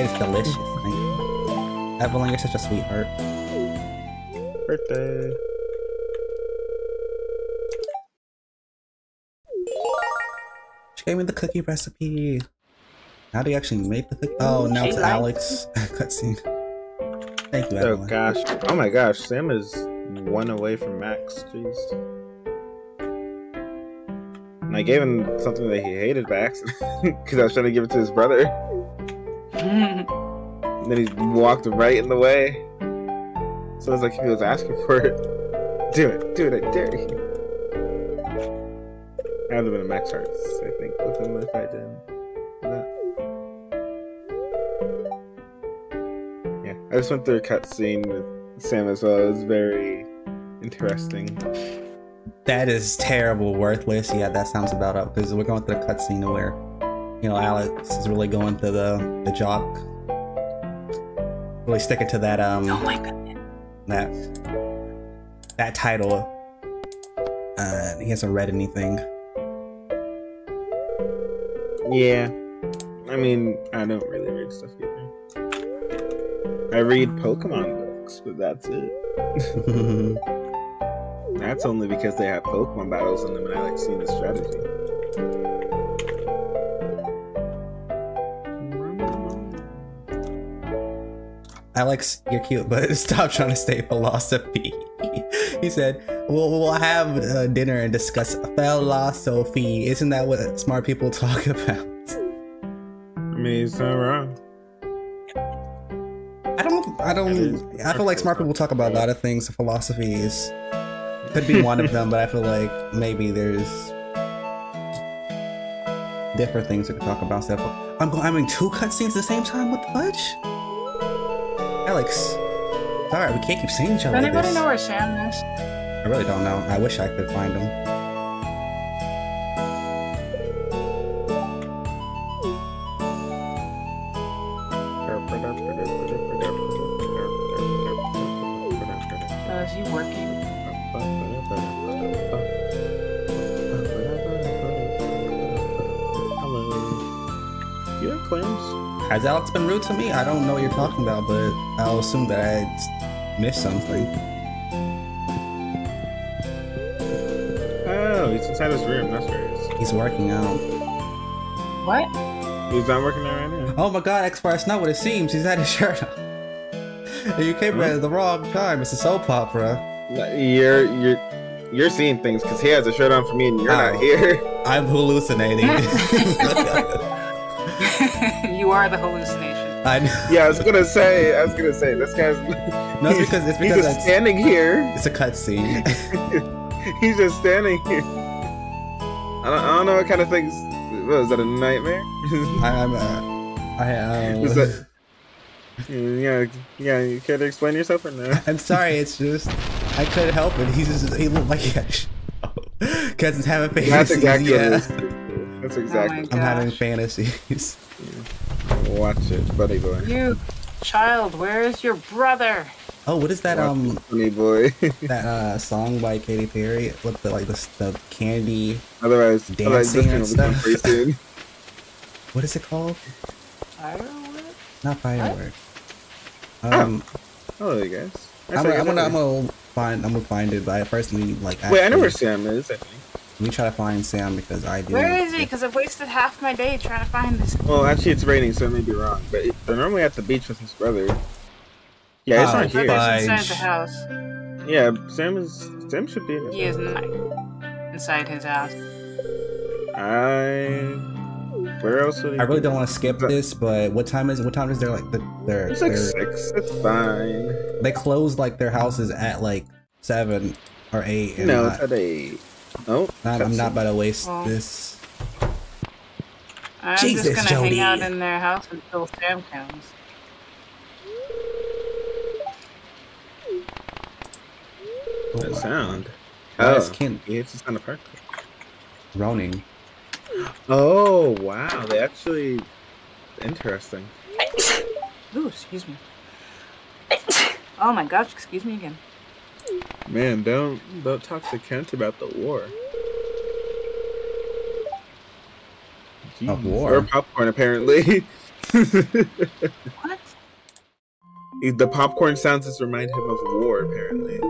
It's delicious, thank you. Evelyn, you're such a sweetheart. Birthday. Gave me the cookie recipe. How do you actually make the cookie? Oh, now it's Alex. Cutscene. Thank you, Evelyn. Oh gosh. Oh my gosh. Sam is one away from Max. Jeez. And I gave him something that he hated by accident because I was trying to give it to his brother. And then he walked right in the way. So it's like he was asking for it. Do it. Do it. I dare you. I would have been a max artist, I think, within the fight gym. I just went through a cutscene with Sam as well. It was very interesting. That is terrible, worthless. Yeah, that sounds about up. Because we're going through a cutscene where, you know, Alex is really going through the the jock. Really sticking to that um. Oh my goodness. That that title. Uh, he hasn't read anything. Yeah, I mean, I don't really read stuff either. I read Pokemon books, but that's it. That's only because they have Pokemon battles in them, and I like seeing the strategy. Alex, you're cute, but stop trying to stay philosophy. He said, we'll, we'll have uh, dinner and discuss philosophy. Isn't that what smart people talk about? I mean, it's not wrong. I don't, I don't, I feel like smart people talk about a lot of things. Philosophy is, could be one of them, but I feel like maybe there's different things we could talk about. Stuff. I'm going, I'm in two cutscenes at the same time? What the fudge? Alex, alright, we can't keep seeing each other. Does anybody know where Sam is? I really don't know. I wish I could find him. Uh, is he working? Hello. You have clams? Has Alex been rude to me? I don't know what you're talking about, but I'll assume that I missed something. Oh, he's inside his room. That's where he is. He's working out. What? He's not working out right now. Oh my god, Xpar, it's not what it seems. He's had his shirt on. You came mm-hmm. at the wrong time. It's a soap opera. You're, you're, you're seeing things because he has a shirt on for me and you're oh, not here. I'm hallucinating. You are the hallucination. I know. Yeah, I was gonna say. I was gonna say this guy's. No, it's because it's because he's just standing here. It's a cutscene. He's just standing here. I don't, I don't know what kind of things. What, is that a nightmare? I, I'm. Uh, I um. That, yeah, yeah. You care to explain yourself or no? I'm sorry. It's just I couldn't help it. He's just. He looked like he had cousins having fantasies. That's exactly. Yeah. What it is. That's exactly. Oh I'm having fantasies. Yeah. Watch it, buddy boy. You child, where is your brother? Oh, what is that? Watch um, buddy boy. That uh, song by Katy Perry with the like the, the candy. Otherwise, dancing otherwise and stuff. Pretty soon. What is it called? Firework? Not firework. What? Um. Oh, hello, you guys. I'm, I'm gonna, I'm gonna find, I'm gonna find it. But I first need like. Wait, I know where Sam is. I think. Let me try to find Sam because I do. Where is he? Because I've wasted half my day trying to find this. Well, actually, it's raining, so I may be wrong. But they're normally at the beach with his brother. Yeah, he's oh, not here. He's inside the house. Yeah, Sam is. Sam should be in his He house. Is not inside his house. I. Where else would he I really be? Don't want to skip this, but what time is? What time is there? Like the. Their, it's like their, six. It's fine. They close like their houses at like seven or eight. And no, not. It's at eight. Oh, not, I'm not about to waste well, this. I'm Jesus, just gonna Jodi. Hang out in their house until Sam comes. Oh, that sound. Oh, it's Kent. Yeah, it's just on the park. Roaning. Oh wow, they actually interesting. Ooh, excuse me. Oh my gosh, excuse me again. Man, don't don't talk to Kent about the war. Jeez, a war? Or popcorn, apparently. What? The popcorn sounds just remind him of war, apparently.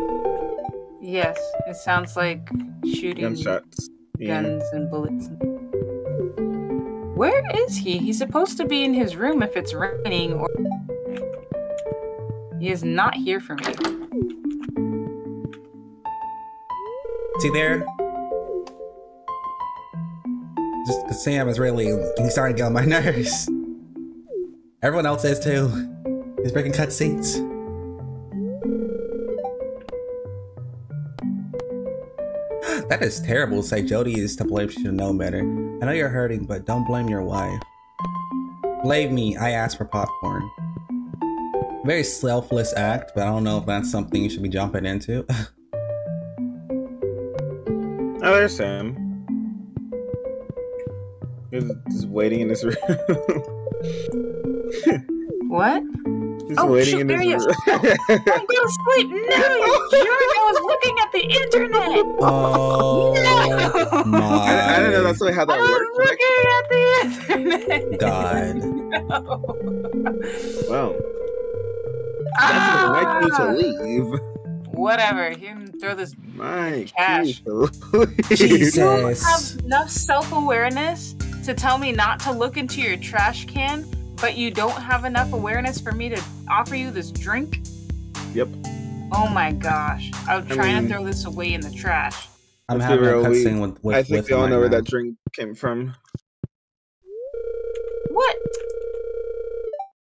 Yes, it sounds like shooting gunshots, guns, yeah. And bullets. Where is he? He's supposed to be in his room if it's raining, or he is not here for me. Is he there? Just because Sam is really, he's starting to get on my nerves. Everyone else is too. He's breaking cutscenes. That is terrible to say. Jodi is to blame. She should know better. I know you're hurting, but don't blame your wife. Blame me. I asked for popcorn. Very selfless act, but I don't know if that's something you should be jumping into. Oh, there's Sam. He's just waiting in this room. What? He's oh, waiting shoot, in this room. I'm gonna sleep. No, you jerk! I was looking at the internet. Oh, no. My. I, I don't know. That's really how that I works. I was looking at the internet. God. No. Wow. That's ah, what I need to leave. Whatever. Here, throw this My cash. Jesus. You don't have enough self-awareness to tell me not to look into your trash can, but you don't have enough awareness for me to offer you this drink? Yep. Oh my gosh. I'm I trying mean, to throw this away in the trash. I'm having a cutscene with, with I think with they all know where that drink came from. What?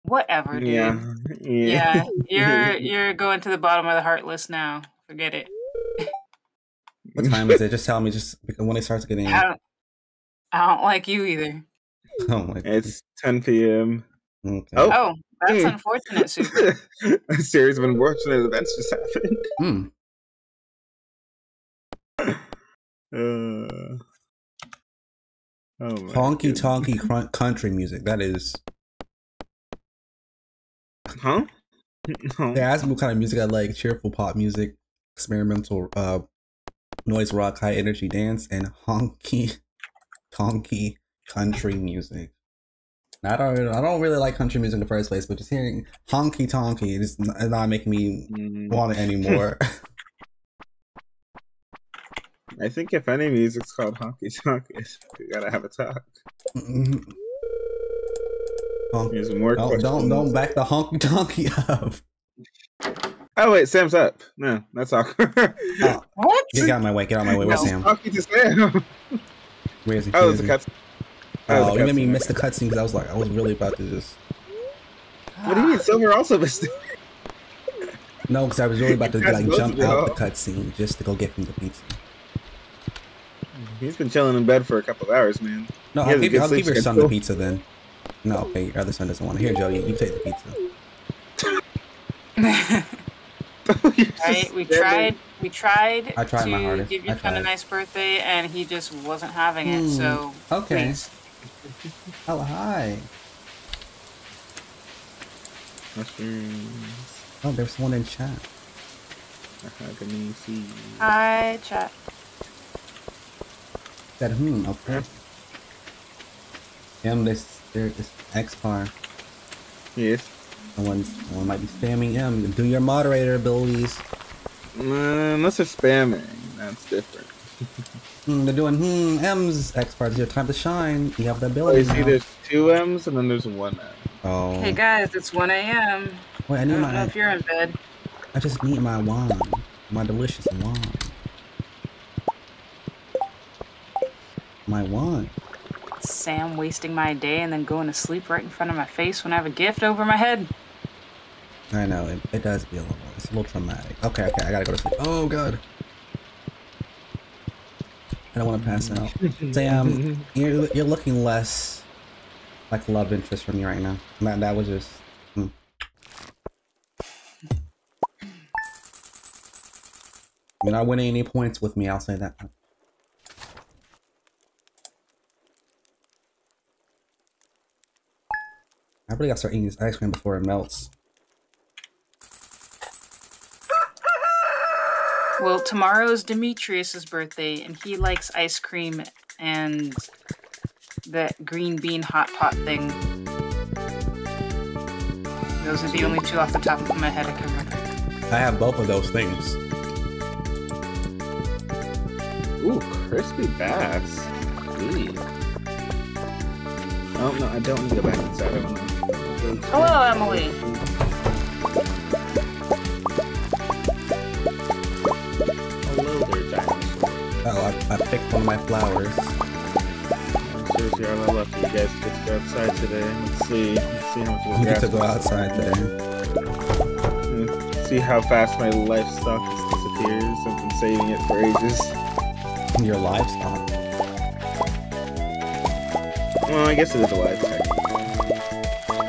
Whatever, dude. Yeah. Yeah. yeah, you're you're going to the bottom of the heartless now. Forget it. What time is it? Just tell me. Just when it starts getting. I don't, I don't like you either. Oh my. It's ten P M Okay. Oh. oh, that's unfortunate, Super. A series of unfortunate events just happened. Hmm. Uh. Oh my. Honky tonky country music. That is. Huh? They asked me what kind of music I like: cheerful pop music, experimental uh, noise rock, high energy dance, and honky tonky country music. I don't, I don't really like country music in the first place, but just hearing honky tonky is not making me want it anymore. I think if any music's called honky tonky, we gotta have a talk. Mm-hmm. There's more don't, don't don't back the honky tonky up. Oh wait, Sam's up. No, that's awkward. Oh, what? Get out of my way! Get out of my way! Where's Sam? Sam. Where's he? Oh, it's a cutscene. Oh, oh you made me miss the cutscene because I was like, I was really about to just. What do you mean, Silver also missed it? No, because I was really about to like jump out the cutscene just to go get him the pizza. He's been chilling in bed for a couple of hours, man. No, I'll give, I'll give your son the pizza then. No, okay, your other son doesn't want to hear Jodi. You take the pizza. Right, we tried. We tried. I tried to my hardest. Give your son a nice birthday, and he just wasn't having it. Mm, so okay. Please. Oh hi. Oh, there's one in chat. Hi chat. That hmm. Okay. M this. There, this Xpar. Yes. Someone, someone might be spamming him. Do your moderator abilities. Mm, unless they're spamming, that's different. Mm, they're doing hmm M's. Xpar, it's your time to shine. You have the ability. Oh, you see, there's two M's and then there's one M. Oh. Hey guys, it's one A M Wait, I need I don't my. Know if you're in bed. I just need my wine, my delicious wine. My wine. Sam wasting my day and then going to sleep right in front of my face when I have a gift over my head. I know, it, it does be a little, it's a little traumatic. Okay, okay, I gotta go to sleep. Oh, God. I don't want to pass out. Sam, you're, you're looking less like love interest from me right now. That, that was just... Mm. You're not winning any points with me, I'll say that. I really gotta start eating this ice cream before it melts. Well, tomorrow's Demetrius's birthday, and he likes ice cream and that green bean hot pot thing. Those are the only two off the top of my head I can remember. I have both of those things. Ooh, crispy bass. Ooh. Oh no, I don't need to go back inside. I don't know. Hello, Emily. Hello there, dinosaur. Oh, I, I picked one of my flowers. I'm seriously on my lucky. You guys get to go outside today. Let's see. Let's see how much you get to go outside today. Let's see how fast my livestock disappears. I've been saving it for ages. Your livestock? Well, I guess it is a livestock.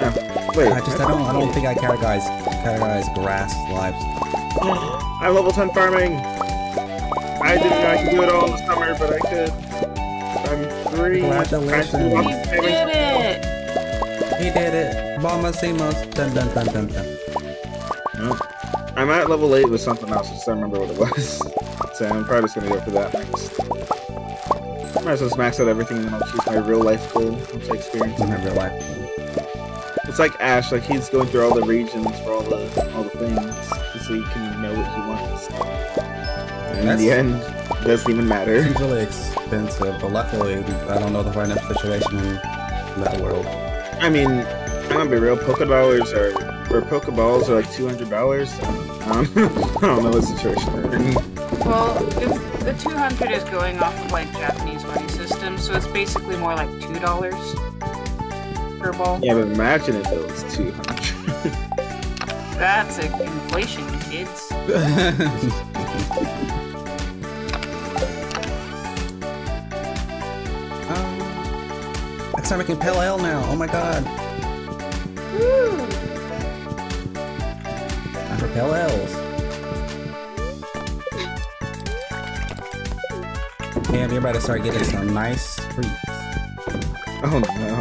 Oh. Wait, I just I don't I don't think I categorize categorize grass lives. I'm level ten farming. I didn't know I could do it all in the summer, but I could. I'm free. Congratulations! He did it. He did it. Mama Simos. Dun dun dun dun dun. Nope. I'm at level eight with something else. I just don't remember what it was. So I'm probably just gonna go for that next. I might as well max out everything and I'll choose my real life goal, which I experience in my real life. It's like Ash, like he's going through all the regions for all the all the things, so you can know what he wants. And that's, in the end, it doesn't even matter. It's really expensive, but luckily, I don't know the financial situation in that world. I mean, I'm gonna be real. Pokedollars are, or Pokeballs are like two hundred dollars. So, um, I don't know what situation we're in. Well, if the two hundred is going off of like Japanese money system, so it's basically more like two dollars per ball. Yeah, but imagine if it was two hundred. That's a inflation, kids. um, I'm making pale ale now. Oh my god. Woo! Time for pale ales. Damn, you're about to start getting some nice treats. Oh no.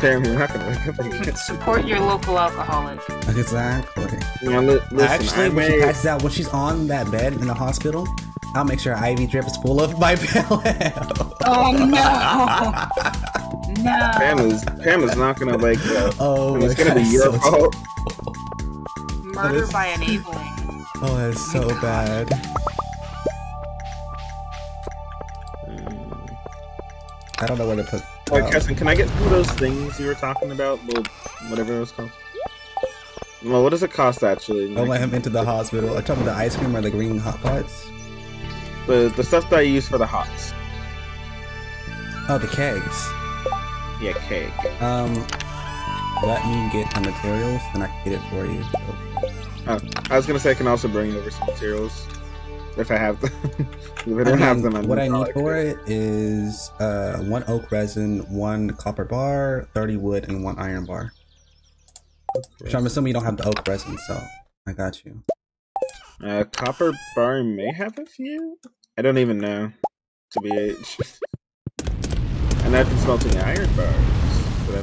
Damn, you're not gonna wake up again. Support your local alcoholic. Exactly. Yeah, li listen, actually, I when may... she passes out, when she's on that bed in the hospital, I'll make sure her I V drip is full of my pale ale. Oh no! No! Pam is, Pam is not gonna wake up. Oh, and it's gonna be your so fault. Murder is... by enabling. Oh, that's oh, so God. Bad. I don't know where to put. Oh, um, Keston, can I get some of those things you were talking about? Little, whatever it was called. Well, what does it cost actually? Don't let him into the hospital. I'm talking about the ice cream or the green hot pots. The the stuff that I use for the hots. Oh, the kegs. Yeah, keg. Um, let me get the materials, and I can get it for you. So. Uh, I was gonna say I can also bring over some materials. If I have them, if I don't I mean, have them, I'm what I need for it is uh, one oak resin, one copper bar, thirty wood, and one iron bar. Which I'm assuming you don't have the oak resin, so I got you. Uh, copper bar may have a few. I don't even know. To be honest, and I've been smelting iron bars.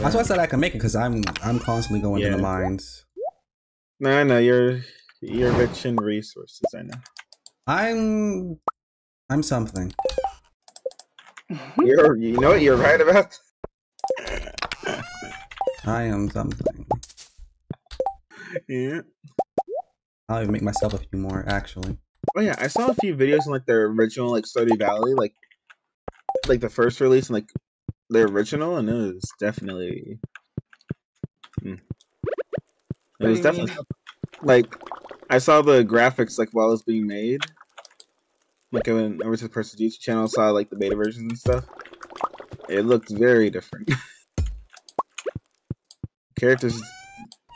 That's why I said I can make it because I'm I'm constantly going yeah. to the mines. No, I know you're you're rich in resources. I know. I'm... I'm something. You're, you know what you're right about? I am something. Yeah. I'll even make myself a few more, actually. Oh yeah, I saw a few videos in like their original, like, Stardew Valley, like... Like the first release, and like, their original, and it was definitely... Mm. It was definitely... Like... I saw the graphics like while it was being made. Like I went over to the person's YouTube channel, saw like the beta versions and stuff. It looked very different. Characters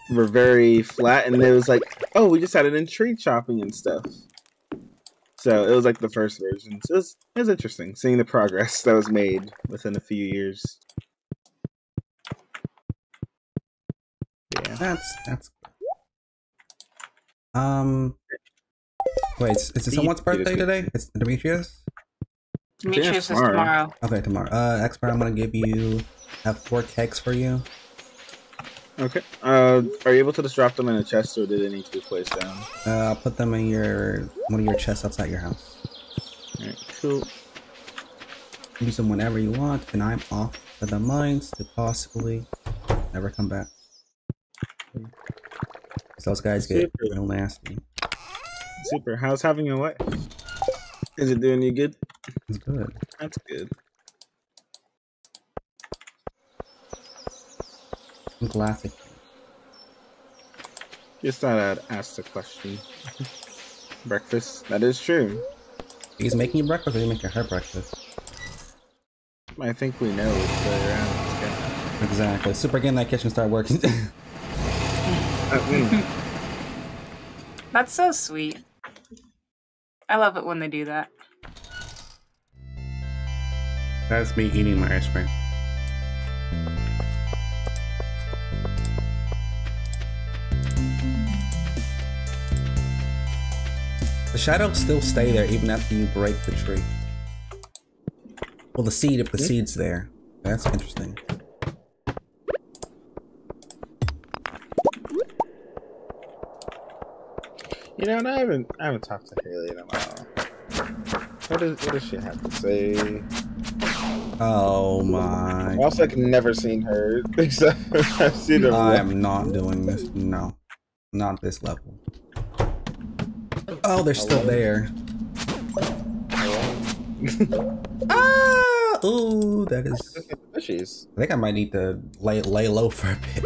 were very flat, and it was like, oh, we just had it in tree chopping and stuff. So it was like the first version. So it was, it was interesting seeing the progress that was made within a few years. Yeah, that's that's. Um, wait, is it someone's birthday today? It's Demetrius? Demetrius yeah, tomorrow. is tomorrow. Okay, tomorrow. Uh, Xpar, I'm gonna give you, have four kegs for you. Okay. Uh, are you able to just drop them in a chest or did they need to be placed down? Uh, I'll put them in your, one of your chests outside your house. Alright, cool. Use them whenever you want, and I'm off to the mines to possibly never come back. Okay. Those guys get Super. real nasty. Super. How's having your wife? Is it doing you good? It's good. That's good. I'm glad to. Just thought I'd ask the question. Breakfast. That is true. He's making you breakfast or you making her breakfast? I think we know it's better around. Exactly. Super getting that kitchen start working. That's so sweet. I love it when they do that. That's me eating my ice cream. shadows still stay there even after you break the tree. Well, the seed, if the seed's there. That's interesting. You know, and I haven't, I haven't talked to Haley in a while. What does, what does she have to say? Oh my! I've also like never seen her except I've seen her. I am not doing this. No, not this level. Oh, they're still there. Ah! Ooh, that is. I think I might need to lay lay low for a bit.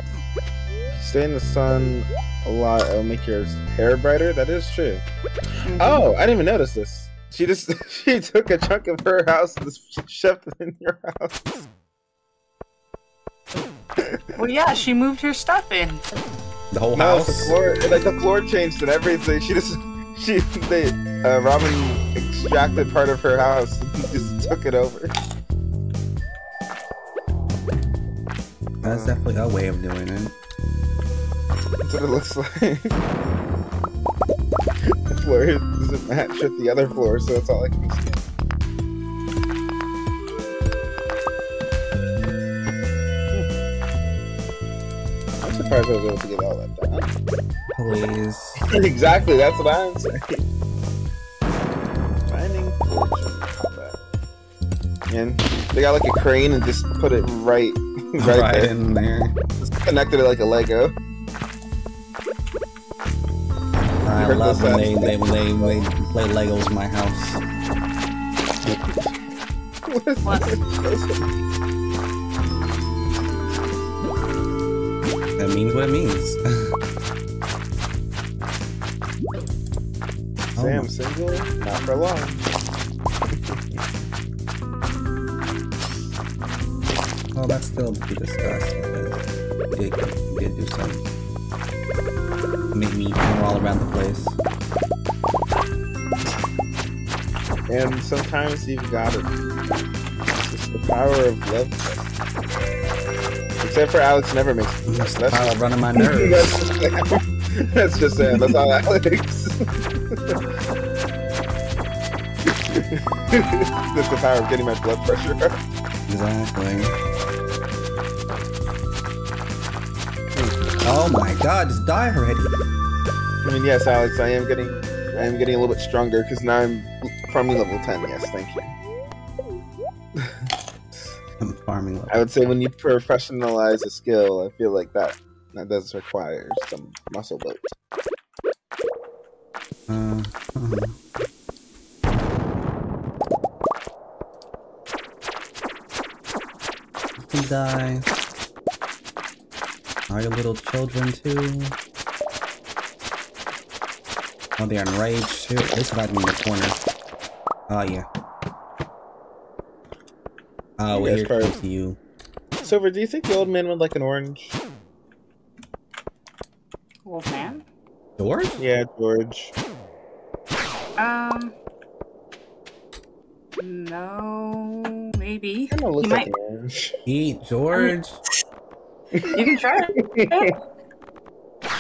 Stay in the sun a lot. It'll make your hair brighter. That is true. Oh, I didn't even notice this. She just she took a chunk of her house and shoved it in your house. Well, yeah, she moved her stuff in. The whole no, house. The floor, like the floor changed and everything. She just she they uh, Robin extracted part of her house and just took it over. That's definitely a way of doing it. That's what it looks like. The floor doesn't match with the other floor, so that's all I can see. Hmm. I'm surprised I was able to get all that done. Please. Exactly, that's what I'm saying. Finding fortune. And they got like a crane and just put it right, right, right there. in there. Just connected it like a Lego. I love when they, they, they, they play Legos in my house. What is what? That means what it means. Sam, oh. Single? Not for long. Oh, that's still to be discussed. But it did, did do something. Make me come all around the place. And sometimes you've got it. It's just the power of love. Except for Alex never makes it. That's the power running my nerves. That's just it. That's all Alex. That's the power of getting my blood pressure up. Exactly. Oh my god, just die already. I mean, yes, Alex, I am getting I am getting a little bit stronger because now I'm farming level ten, yes, thank you. I'm farming level I would say when you professionalize a skill, I feel like that that does require some muscle built. Uh, uh-huh. You can die. Are your little children too? Oh, they're enraged too. This is hiding in the corner. Oh, yeah. Oh, we're here to you. Silver, do you think the old man would like an orange? Old man? George? Yeah, George. Um. No, maybe. Kind of looks like an orange. Eat George. You can try it.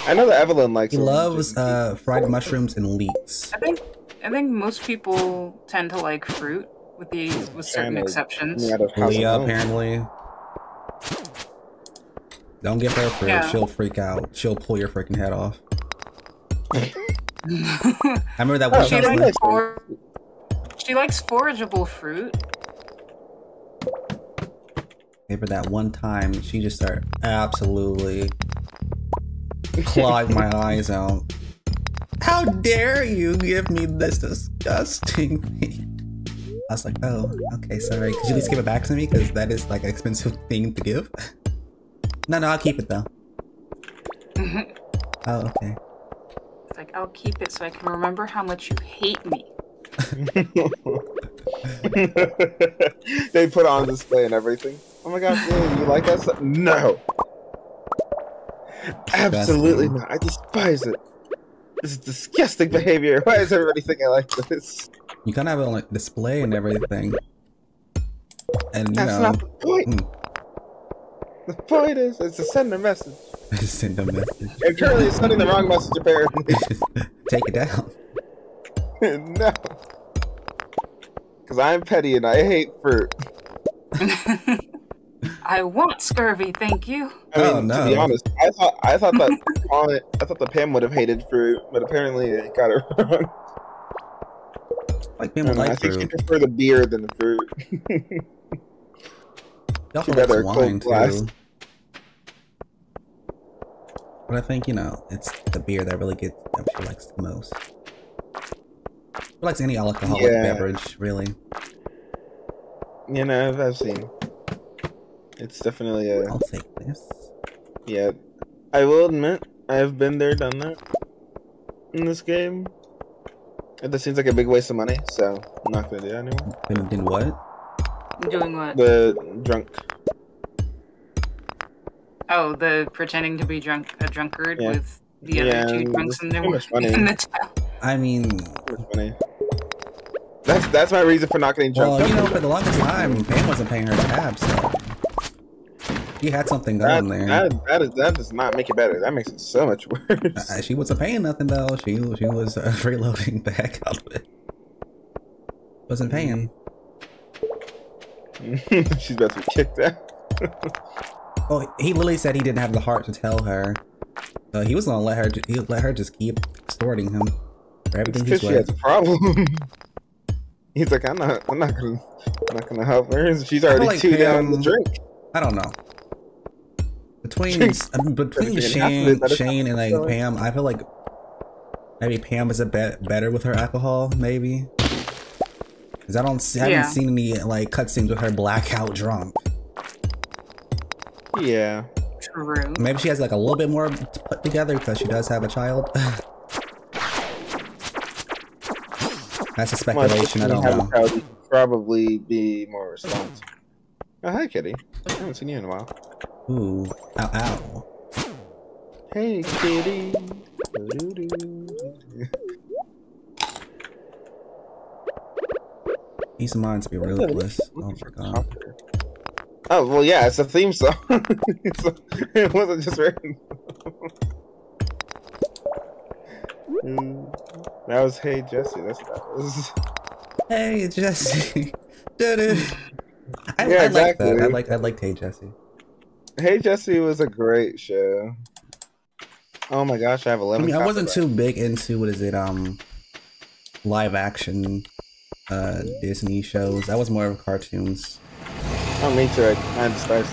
I know that Evelyn likes. He loves uh, fried mushrooms and leeks. I think I think most people tend to like fruit, with these with certain exceptions. Leah apparently. Don't give her fruit. Yeah. She'll freak out. She'll pull your freaking head off. I remember that one. Oh, she, likes for she likes forageable fruit. For that one time, she just started absolutely clawing my eyes out. How dare you give me this disgusting thing? I was like, oh, okay, sorry. Could you at least give it back to me? Because that is like an expensive thing to give. No, no, I'll keep it though. Oh, okay. It's like, I'll keep it so I can remember how much you hate me. They put on display and everything. Oh my gosh, yeah, you like that stuff? No! Absolutely not. I despise it. This is disgusting behavior. Why is everybody thinking I like this? You kind of have it on like, display and everything. And you That's know, not the point! Mm. The point is, it's to send a message. Send a message. And currently it's sending the wrong message apparently. Take it down. No. Because I'm petty and I hate fruit. I want scurvy, thank you. I mean, oh, no. To be honest, I thought I thought that on it, I thought the Pam would have hated fruit, but apparently it got it wrong. Like Pam would like I fruit. I think she preferred the beer than the fruit. She rather a cold glass. Too. But I think you know it's the beer that really gets that she likes the most. She likes any alcoholic yeah. beverage, really. You know, I've, I've seen. It's definitely a... I'll take this. Yeah. I will admit, I've been there, done that. In this game. It just seems like a big waste of money, so I'm not gonna do that anymore. Been doing what? Doing what? The drunk. Oh, the pretending to be drunk, a drunkard yeah. with the other yeah, two drunks in, their in the town. I mean... Funny. That's, that's my reason for not getting drunk. Well, you know, for the longest time, Pam wasn't paying her tab, so... You had something going that, there. That, that, is, that does not make it better. That makes it so much worse. Uh, she wasn't paying nothing though. She she was uh, reloading the heck out of it. Wasn't paying. She's about to be kicked out. Oh, he literally said he didn't have the heart to tell her. So he was gonna let her. He let her just keep extorting him for everything he's worth. She has a problem. He's like, I'm not. I'm not gonna. I'm not gonna help her. She's already like two Pam, down the drink. I don't know. Between uh, between Shane, Shane and like Pam, I feel like maybe Pam is a bit better with her alcohol, maybe. Cause I don't see, I yeah. haven't seen any like cutscenes with her blackout drunk. Yeah, true. Maybe she has like a little bit more to put together because she does have a child. That's a speculation. Well, I don't know. Probably be more responsive. Oh, hi, kitty. I haven't seen you in a while. Ooh, ow, ow. Hey, kitty. These minds be ruthless. Oh, my God. Oh, well, yeah, it's a theme song. So it wasn't just written. That was Hey, Jesse. That's what that was. Hey, Jesse. I, yeah, I exactly. like that. I like I liked Hey, Jesse. Hey Jesse was a great show. Oh my gosh, I have eleven. I mean, I wasn't too big into what is it, um, live action, uh, Disney shows. I was more of cartoons. Oh, me too. I, I just started.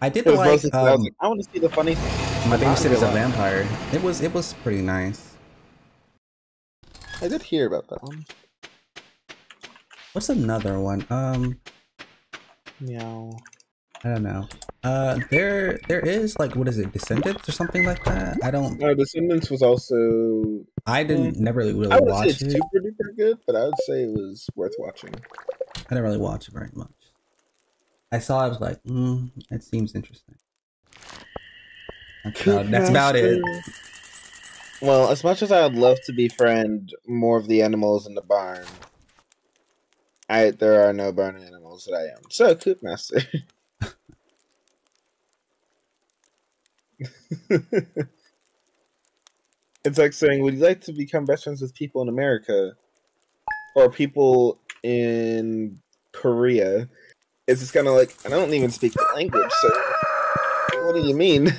I did like, mostly, um, I, like. I want to see the funny. My babysitter is a vampire. It was. It was pretty nice. I did hear about that one. What's another one? Um. Meow. I don't know. Uh, there, there is like, what is it, Descendants or something like that? I don't. No, Descendants was also. I didn't never really, really I would watch say it's it. Super duper good, but I would say it was worth watching. I didn't really watch it very much. I saw it, I was like, hmm, that seems interesting. That's about, that's about it. Well, as much as I would love to befriend more of the animals in the barn, I there are no barn animals that I own. So, Coop Master. It's like saying, would you like to become best friends with people in America or people in Korea? It's just kind of like, I don't even speak the language, so what do you mean?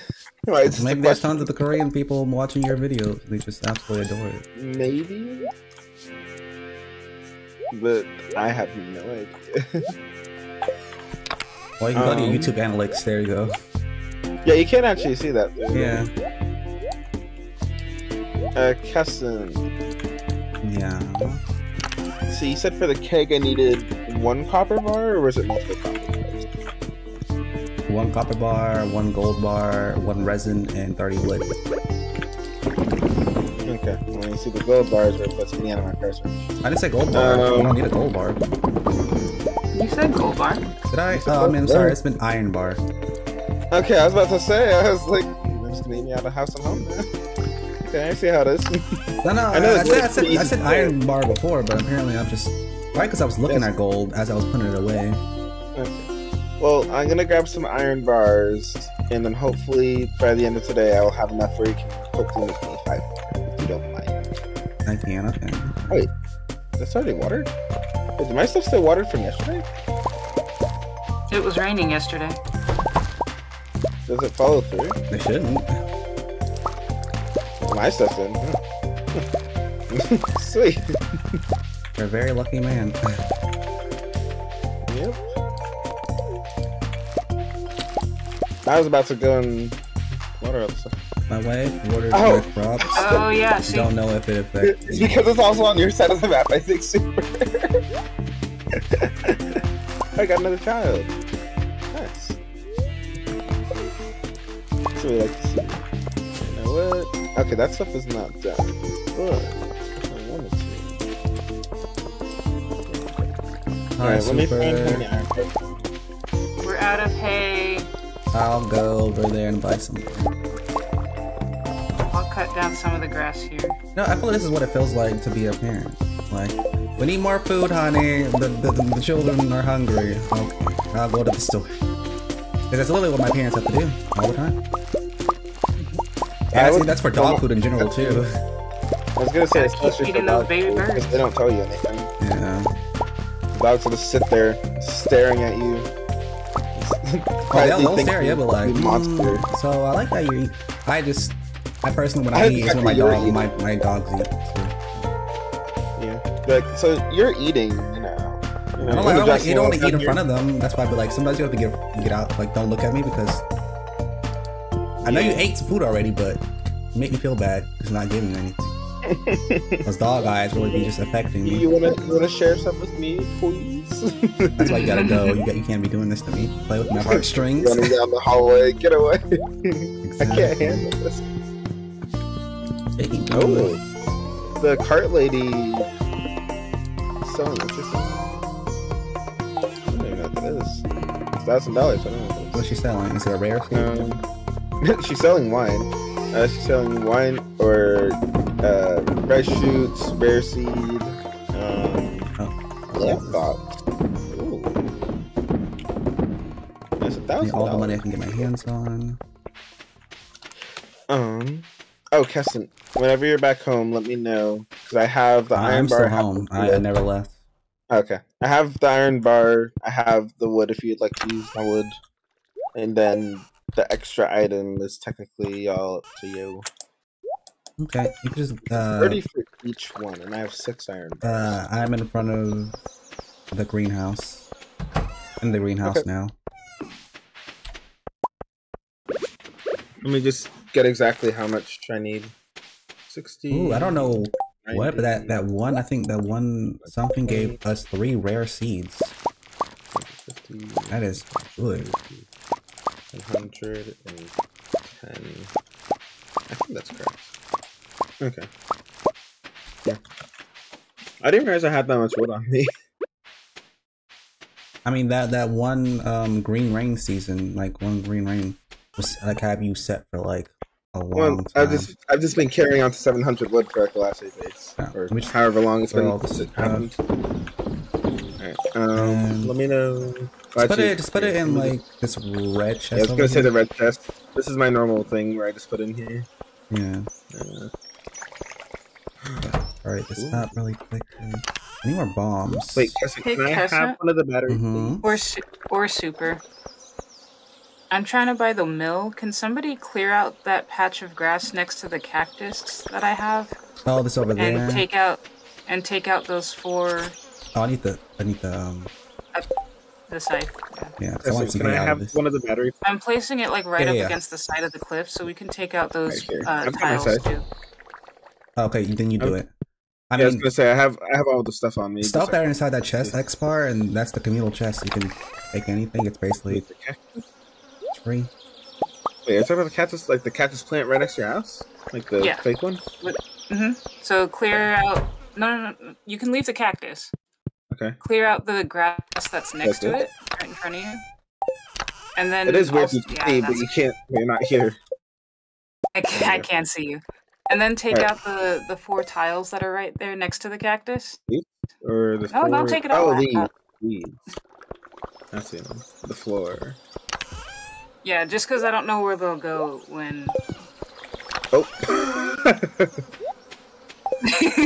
Well, it's maybe there's tons of the Korean people watching your videos. They just absolutely adore it. Maybe? But I have no idea. Well, you can um, go to YouTube Analytics, there you go. Yeah, you can't actually see that. Though. Yeah. Uh, Keston. Yeah. See, you said for the keg I needed one copper bar, or was it multiple copper bars? One copper bar, one gold bar, one resin, and thirty wood. Okay. Well, you see the gold bars where it puts me on my cursor. I didn't say gold bar. Um, I don't need a gold bar. You said gold bar. Did I? Oh, man, I'm sorry. It's been iron bar. Okay, I was about to say, I was like, I'm just gonna eat me out of the house and home now. Okay, I see how it is. No, no, I, know I, I, said, I, said, I said iron bar before, but apparently I'm just... Right, because I was looking yes. at gold as I was putting it away. Okay. Well, I'm gonna grab some iron bars, and then hopefully by the end of today I will have enough where you can cook them with me if you don't mind. can't do anything. Wait, that's already watered? Wait, did my stuff stay watered from yesterday? It was raining yesterday. Does it follow through? It shouldn't. My stuff didn't. Sweet. You're a very lucky man. Yep. I was about to go and water up stuff. My way, water oh. my crops. Oh yeah, I don't know if it affects. It's because it's also on your side of the map, I think, Super. I got another child. Nice. That's what we like to see. You know what? Okay, that stuff is not done. I wanted to. Alright, let me find. We're out of hay. I'll go over there and buy some. I'll cut down some of the grass here. No, I feel like this is what it feels like to be a parent. Like, we need more food, honey. The, the, the children are hungry. Okay, I'll go to the store. Because that's literally what my parents have to do all the time. And I think that's for dog food in general, too. I was gonna say, especially for dog food, because they don't tell you anything. Yeah. Dogs will just sit there staring at you. Oh, they'll, they'll stare, yeah, but like, mm, so I like that you eat. I just, I personally, when I, I eat, is when my, dog, my, my dogs eat. So. Yeah, like, so you're eating, you know. You know, I don't, like, you don't want to eat in front of them, that's why, but like, sometimes you have to get get out, like, don't look at me, because I know yeah. you ate some food already, but it make me feel bad, it's not giving anything. Those dog eyes really be just affecting me. You wanna, you wanna share some with me, please? That's why you gotta go. You, got, you can't be doing this to me. Play with my heartstrings. Running down the hallway. Get away. Exactly. I can't handle this. Hey, oh, the cart lady. So interesting. I don't even know what that is. It's thousand dollars. I don't know what that is. What's she selling? Is it a rare thing? Um, she's selling wine. Uh, she's selling wine or uh, rice shoots, rare seed. Um, oh, laptop. All the money I can get my hands on. Um. Oh, Keston, whenever you're back home, let me know, because I have the iron bar. I'm still home. I, I never left. Okay. I have the iron bar. I have the wood if you'd like to use my wood. And then the extra item is technically all up to you. Okay. You can just uh, thirty for each one, and I have six iron bars. Uh, I'm in front of the greenhouse. In the greenhouse okay. now. Let me just get exactly how much I need. sixty. Ooh, I don't know ninety. What, but that, that one, I think that one something gave us three rare seeds. fifty, that is good. one hundred ten. I think that's correct. Okay. Yeah. I didn't realize I had that much wood on me. I mean, that, that one um, green rain season, like one green rain. Like, have you set for like a long well, time? I've just I've just been carrying on to seven hundred wood for like the last eight days, yeah. or Which, however long it's been. All happened. Right. Um, let me know. Just put it, just put it in like this red chest. Yeah, I was gonna here. say the red chest. This is my normal thing where I just put in here. Yeah. Uh, all right, it's not really quick. I need more bombs. Wait, Keston, hey, can I Keston? have one of the batteries? Mm-hmm. Or su or super. I'm trying to buy the mill. Can somebody clear out that patch of grass next to the cactus that I have? Oh, this over there. And take out, and take out those four. Oh, I need the, I need the. Um... Uh, the scythe. Yeah. yeah I want can I have of one of the battery? I'm placing it like right yeah, up yeah. against the side of the cliff, so we can take out those right uh, tiles too. Okay, then you do I'm... it. I, yeah, mean, I was gonna say I have, I have all the stuff on me. Stuff that are inside that chest, Xpar, and that's the communal chest. You can take anything. It's basically. Free. Wait, are you talking about the cactus, like the cactus plant right next to your house? Like the yeah. fake one? Mm-hmm. So clear out... No, no, no. You can leave the cactus. Okay. Clear out the grass that's next that's to it. it, right in front of you. And then... It is weird also, to see, yeah, but you can't... You're not here. I, can, I can't see you. And then take right. out the, the four tiles that are right there next to the cactus. Or the no, four... I'll take it out. Oh, these. These. I see them. The floor. Yeah, just because I don't know where they'll go when... Oh!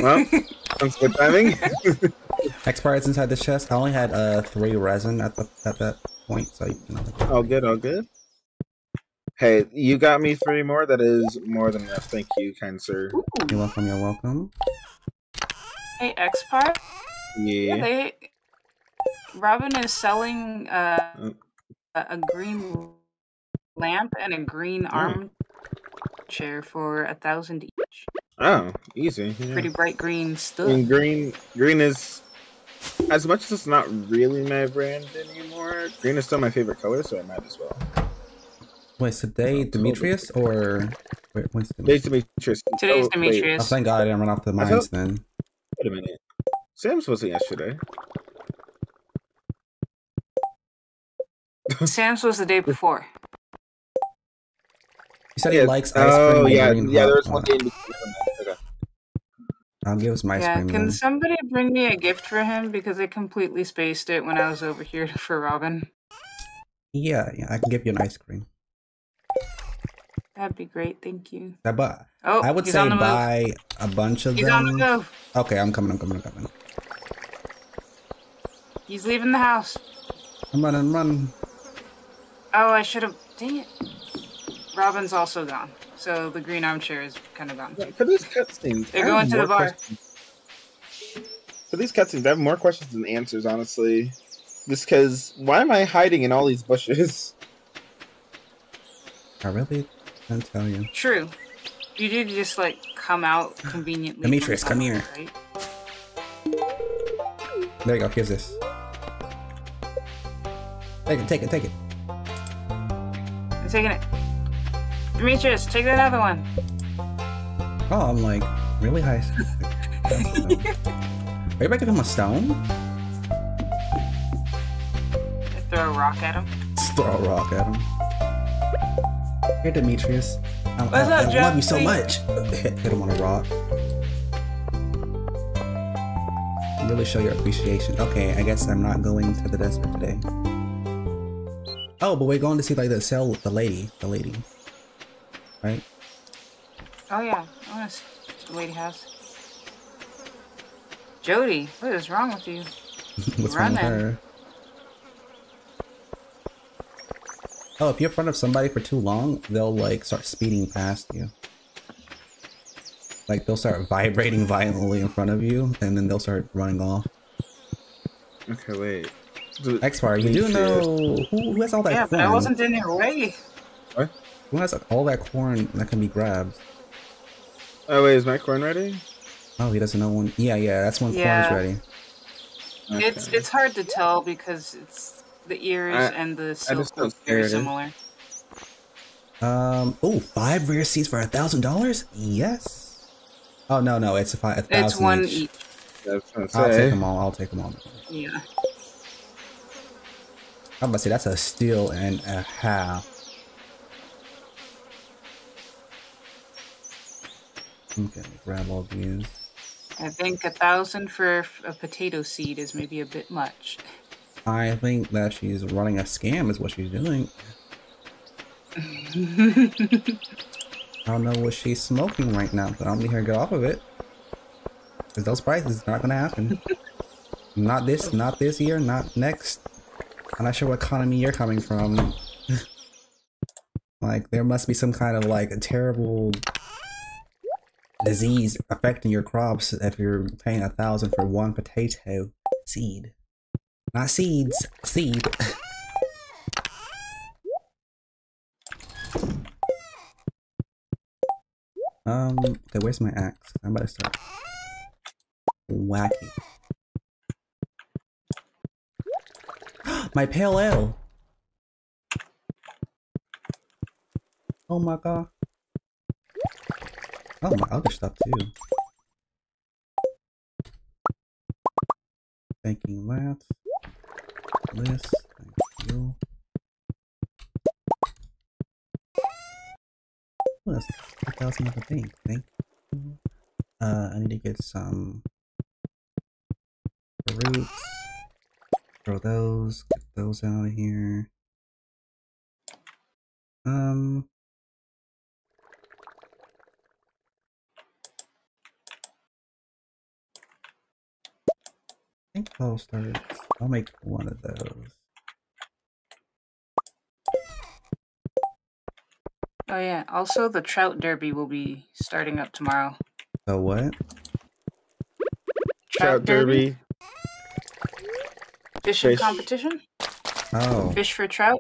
Well, that's good timing. Xpar is inside this chest. I only had uh three resin at the at that point, so you know. All good, all good. Hey, you got me three more. That is more than enough. Thank you, kind sir. Ooh. You're welcome. You're welcome. Hey, Xpar. Yeah. yeah they... Robin is selling uh, oh. a green lamp and a green arm mm. chair for a thousand each. Oh, easy. Yeah. Pretty bright green stuff. And green, green is, as much as it's not really my brand anymore, green is still my favorite color, so I might as well. Wait, so today oh, Demetrius totally. or wait, when's Demetrius? Today's Demetrius. Today's oh, Demetrius. Oh, thank God I didn't run off the mines felt... then. Wait a minute. Sam's wasn't yesterday. Sam's was the day before. You said yeah. he likes ice cream. Oh, yeah, green yeah, there was one day in okay. I'll give us my yeah, ice cream. Yeah, can then. somebody bring me a gift for him? Because I completely spaced it when I was over here for Robin. Yeah, yeah, I can give you an ice cream. That'd be great, thank you. Yeah, but oh, I would say buy a bunch of he's them. He's on the move. Okay, I'm coming, I'm coming, I'm coming. He's leaving the house. I'm running, running. Oh, I should have. Dang it. Robin's also gone, so the green armchair is kind of gone. Yeah, for these cutscenes, they're going to the bar. Questions. For these cutscenes, I have more questions than answers, honestly. Just because, why am I hiding in all these bushes? I really can't tell you. True, you did just like come out conveniently. Demetrius, come here. Right? There you go. Here's this. Take it, take it, take it. I'm taking it. Demetrius, take that other one. Oh, I'm like, really high. Are you about to give him a stone? I throw a rock at him. Just throw a rock at him. Here, Demetrius. I, I, up, I Jeff, love you so please. much. Hit him on a rock. Really show your appreciation. Okay, I guess I'm not going to the desert today. Oh, but we're going to see like the cell with the lady, the lady, right? Oh yeah, I want to see the lady house. Jodi, what is wrong with you? What's Running. wrong with her? Oh, if you're in front of somebody for too long, they'll like start speeding past you. Like they'll start vibrating violently in front of you, and then they'll start running off. Okay, wait. Xpar, you do know who, who has all that yeah, corn? Yeah, but I wasn't in your way. What? Who has all that corn that can be grabbed? Oh wait, is my corn ready? Oh, he doesn't know one. Yeah, yeah, that's when yeah. corn's ready. Okay. It's it's hard to tell because it's the ears I, and the silk are very similar. Um. Oh, five rare seeds for a thousand dollars? Yes. Oh no, no, it's a five. A thousand it's one each. each. That's I'll take them all. I'll take them all. Yeah. I'm about to say that's a steal and a half. Okay, grab all these. I think a thousand for a potato seed is maybe a bit much. I think that she's running a scam is what she's doing. I don't know what she's smoking right now, but I'm gonna hear her get off of it. Because those prices are not gonna happen. Not this, not this year, not next. I'm not sure what economy you're coming from. Like, there must be some kind of, like, a terrible disease affecting your crops if you're paying a thousand for one potato seed. Not seeds, seed. um, okay, where's my axe? I'm about to start whacking. My pale ale. Oh my god. Oh, my other stuff too. Thanking that. List. Thank you. List. A thousand other things. Thank you. Uh, I need to get some roots. Throw those, get those out of here. Um. think I'll start, I'll make one of those. Oh yeah, also the Trout Derby will be starting up tomorrow. The what? Trout, Trout Derby. Derby. Fishing Fish. competition? Oh. Fish for trout?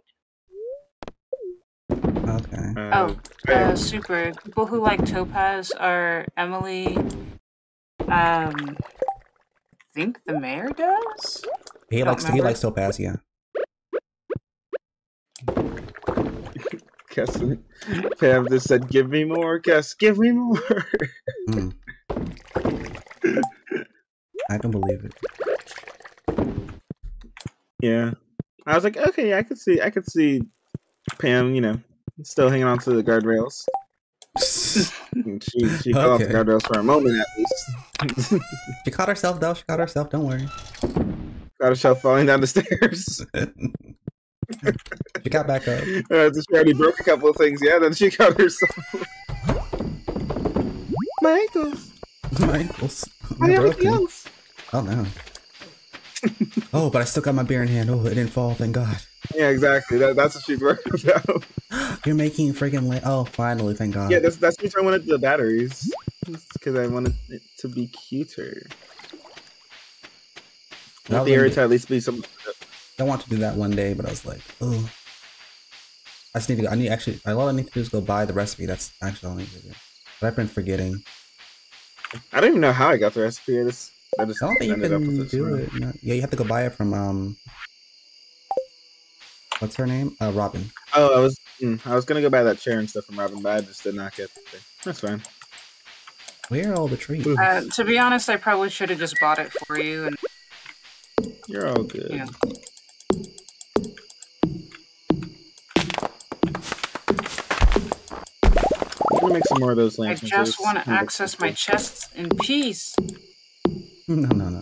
Okay. Oh, uh, super. People who like topaz are Emily, um, I think the mayor does? He likes, he likes topaz, yeah. Keston, Pam just said, give me more, Kes, give me more. mm. I can believe it. Yeah. I was like, okay, I could see, I could see Pam, you know, still hanging on to the guardrails. she she cut okay. off the guardrails for a moment, at least. She caught herself, though. She caught herself, don't worry. Caught herself falling down the stairs. She got back up. Uh, she already broke a couple of things, yeah, then she got herself. My ankles. My ankles. I have everything else. Oh, no. Oh, but I still got my beer in hand. Oh, it didn't fall, thank God. Yeah, exactly. That, that's what she's worried about. You're making freaking late. Oh, finally, thank God. Yeah, that's, that's because I wanted the batteries. Because I wanted it to be cuter. I wanted to at least be some. I want to do that one day, but I was like, oh, I just need to go. I need actually. All I need to do is go buy the recipe. That's actually all I need to do. But I've been forgetting. I don't even know how I got the recipe. I just, I just I don't think you can do it. No. Yeah, you have to go buy it from um. What's her name? Uh, Robin. Oh, I was mm, I was gonna go buy that chair and stuff from Robin, but I just did not get the thing. That's fine. Where are all the trees? Uh, to be honest, I probably should have just bought it for you. And you're all good. Yeah. Make some more of those lanterns. I just want to access my chests in peace. No, no, no, no.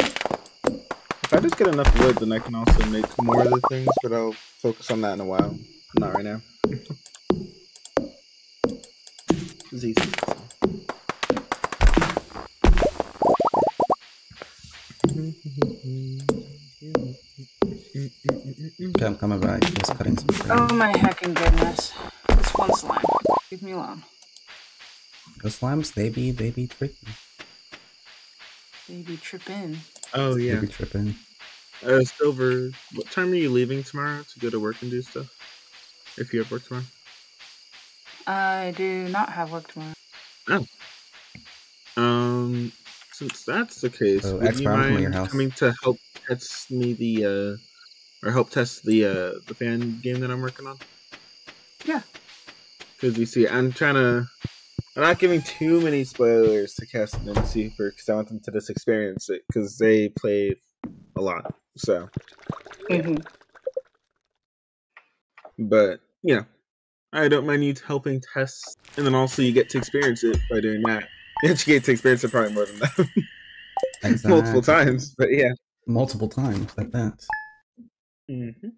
If I just get enough wood, then I can also make more of the things, but I'll focus on that in a while. Not right now. It's easy. Okay, I'm coming back. Just cutting some trees. Oh my heckin' goodness. One slime. Leave me alone. The slimes, they be, they be tripping. They be tripping. Oh, yeah. They be tripping. Uh, Silver, what time are you leaving tomorrow to go to work and do stuff? If you have work tomorrow? I do not have work tomorrow. Oh. Um, since that's the case, oh, would you mind your house. coming to help test me the, uh, or help test the, uh, the fan game that I'm working on? Yeah. Because you see, I'm trying to. I'm not giving too many spoilers to Keston and Super because I want them to just experience it because they played a lot. So. Mm-hmm. But, you know, I don't mind you helping test. And then also, you get to experience it by doing that. You get to experience it probably more than that. Exactly. Multiple times, but yeah. Multiple times, like that. Mm-hmm.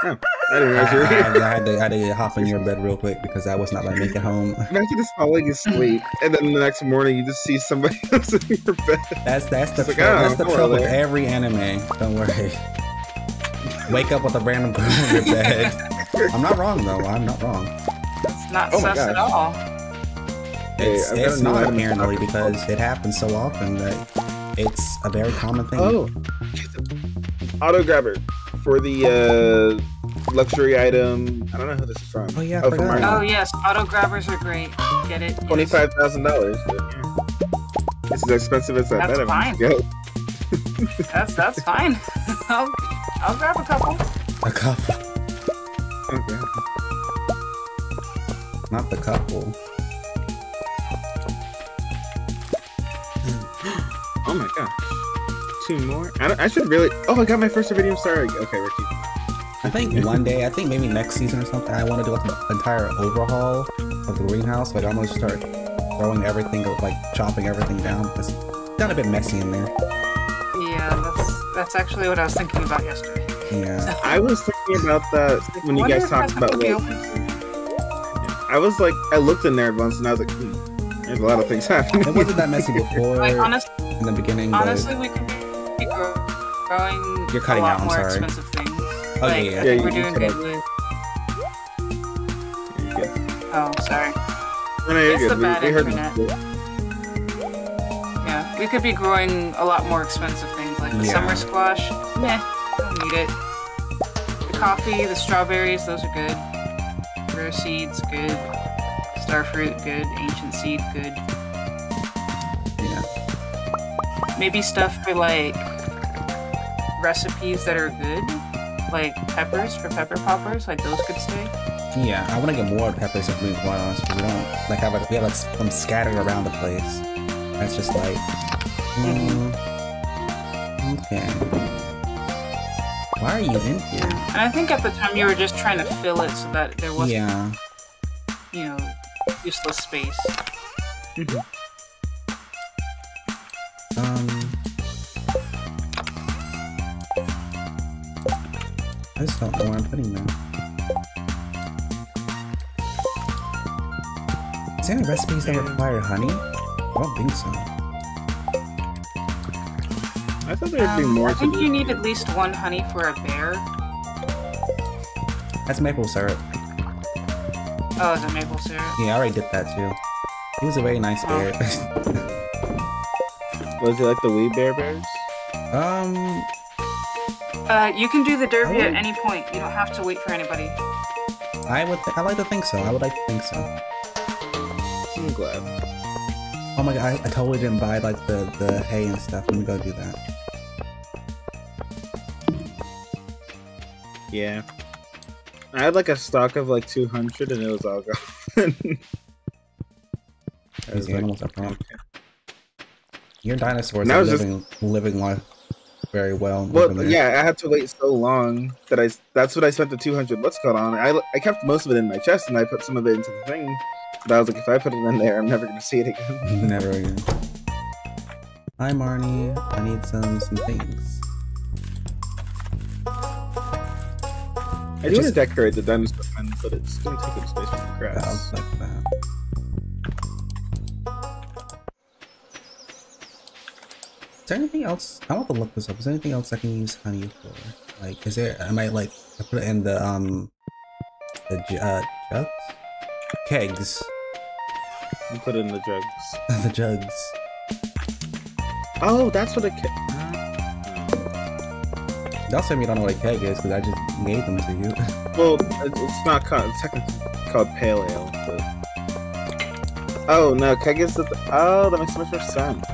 Oh, I didn't realize you were here. I, I, had to, I had to hop in your bed real quick because I was not going to make it home. Imagine just falling asleep, and then the next morning you just see somebody else in your bed. That's that's the like, oh, that's the trouble with every anime. Don't worry. Wake up with a random girl in your bed. I'm not wrong though. I'm not wrong. It's not oh sus at all. It's, hey, it's not apparently because it happens so often that it's a very common thing. Oh, auto grabber. For the uh, luxury item, I don't know who this is from. Oh yeah, oh, from Marnie. Oh yes, auto grabbers are great. Get it? Twenty-five thousand dollars. This is expensive as that. That's fine. that's that's fine. I'll I'll grab a couple. A couple. Okay. Not the couple. Oh my gosh. Two more? I, don't, I should really. Oh, I got my first Iridium Star. Okay, we're keeping. I think one day, I think maybe next season or something, I want to do like an entire overhaul of the greenhouse. Like, I'm gonna start throwing everything, like chopping everything down. It's got a bit messy in there. Yeah, that's that's actually what I was thinking about yesterday. Yeah. I was thinking about that when you guys talked about. Like, I was like, I looked in there once and I was like, hmm, There's a lot of things happening. It wasn't that messy before. Like, honestly, in the beginning. Honestly, we could be growing. You're cutting a lot out. I'm more sorry. Expensive things. Oh like, yeah, yeah. yeah we're doing good. With... There you go. Oh, sorry. No, no, it's the we, bad we internet. Yeah, we could be growing a lot more expensive things like the yeah. summer squash. Meh, don't need it. The coffee, the strawberries, those are good. Rare seeds, good. Starfruit, good. Ancient seed, good. Yeah. Maybe stuff for like recipes that are good, like peppers for pepper poppers, like those could stay. Yeah, I want to get more peppers if we want, but we don't. Like, I have, we have like, them scattered around the place. That's just like. Mm, okay. Why are you in here? And I think at the time you were just trying to fill it so that there wasn't, yeah. you know, useless space. Mm-hmm. Um, I just don't know where I'm putting them. Is there any recipes that require honey? I don't think so. I thought there'd um, be more. I think you need at least one honey for a bear. That's maple syrup. Oh, is it maple syrup? Yeah, I already did that too. He was a very nice oh. bear. Was it like the wee bear bears? Um. Uh, you can do the derby would... at any point. You don't have to wait for anybody. I would. Th I like to think so. I would like to think so. I'm glad. Oh my god! I, I totally didn't buy like the the hay and stuff. Let me go do that. Yeah. I had like a stock of like two hundred and it was all gone. I was like, almost okay. Your dinosaurs are living, just... living life very well. Well, yeah, I had to wait so long that I, that's what I spent the two hundred what's called on. I, I kept most of it in my chest and I put some of it into the thing. But I was like, if I put it in there, I'm never going to see it again. Never again. Hi, Marnie. I need some, some things. I do want to decorate the dinosaur pen, but it's going to take up space for the grass. Like that. Is there anything else? I want to look this up. Is there anything else I can use honey for? Like, is there? I might like I put it in the um the uh, jugs, kegs. You put it in the jugs. The jugs. Oh, that's what a keg. Y'all said you don't know what a keg is because I just made them to you. Well, it's not called, it's technically called pale ale. But... Oh no, keg is the. Th oh, that makes so much more sense.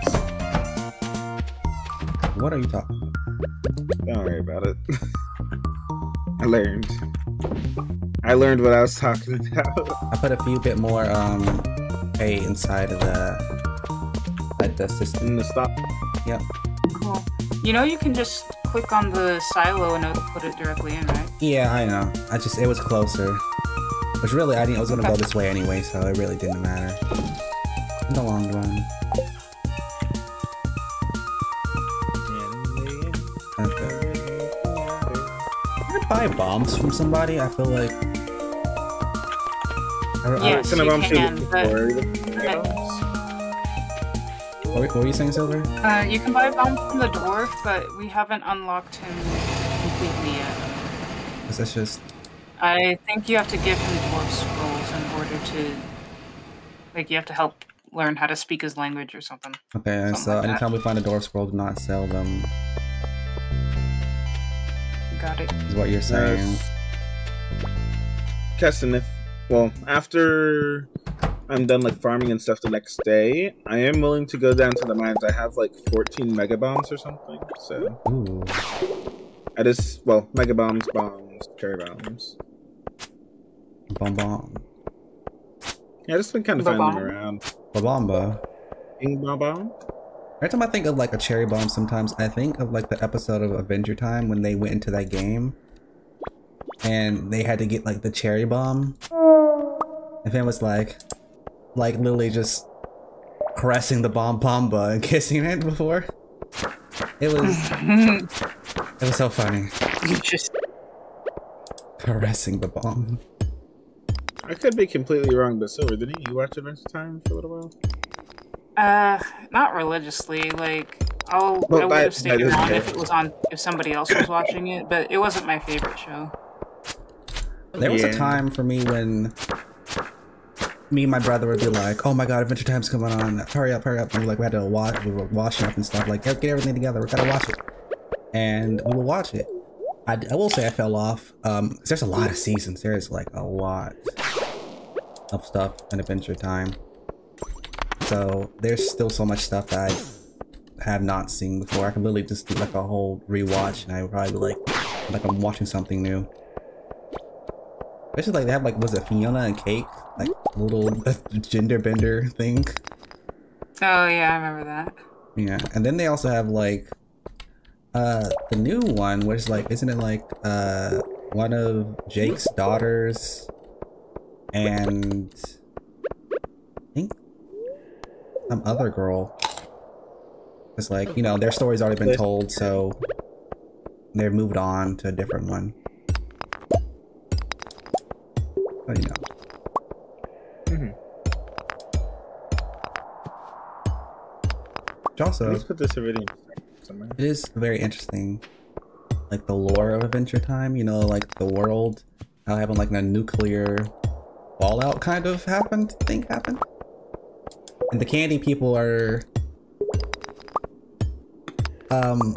What are you talking about? Don't worry about it. I learned. I learned what I was talking about. I put a few bit more um, hay inside of the, like the system. In the stock. Yep. Cool. You know, you can just. Click on the silo and it'll put it directly in, right? Yeah, I know. I just, it was closer. Which really, I didn't, I was gonna go this way anyway, so it really didn't matter. In the long run. Okay. Can I buy bombs from somebody? I feel like... Yes, I, I, you can, but... What were you saying, Silver? Uh, you can buy a bomb from the dwarf, but we haven't unlocked him completely yet. Is that just... I think you have to give him dwarf scrolls in order to... Like, you have to help learn how to speak his language or something. Okay, something so like anytime that. we find a dwarf scroll, do not sell them. Got it. Is what you're saying. Keston, if... Well, after... I'm done like farming and stuff the next day. I am willing to go down to the mines. I have like fourteen mega bombs or something. So Ooh. I just well mega bombs, bombs, cherry bombs, bomb bomb. Yeah, I just been kind of finding them around. Ba bomba, bing bomb bomb. Every time I think of like a cherry bomb, sometimes I think of like the episode of Adventure Time when they went into that game and they had to get like the cherry bomb, and Pam was like. Like literally just caressing the bomb bomba and kissing it before. It was it was so funny. You just caressing the bomb. I could be completely wrong, but Silver, didn't you watch Adventure Time for a little while? Uh, not religiously. Like, I'll, well, I would have stayed around if it was on, if somebody else was watching it, but it wasn't my favorite show. There was yeah. a time for me when me and my brother would be like, "Oh my God, Adventure Time's coming on! Hurry up, hurry up!" And we like we had to watch, we were watching up and stuff. Like, get everything together. We gotta watch it, and we would watch it. I, I will say I fell off. Um, there's a lot of seasons. There's like a lot of stuff in Adventure Time. So there's still so much stuff that I have not seen before. I can literally just do like a whole rewatch, and I would probably be like, like I'm watching something new. Especially like they have like, was it Fiona and Cake? Like little gender bender thing. Oh yeah, I remember that. Yeah, and then they also have like, uh, the new one, which like, isn't it like, uh, one of Jake's daughters and I think some other girl. It's like, you know, their story's already been told, so they've moved on to a different one. Oh, you know. Mm-hmm. Also, let's put this really somewhere. It is very interesting, like the lore of Adventure Time. You know, like the world, how having like a nuclear fallout kind of happened thing happened, and the candy people are, um,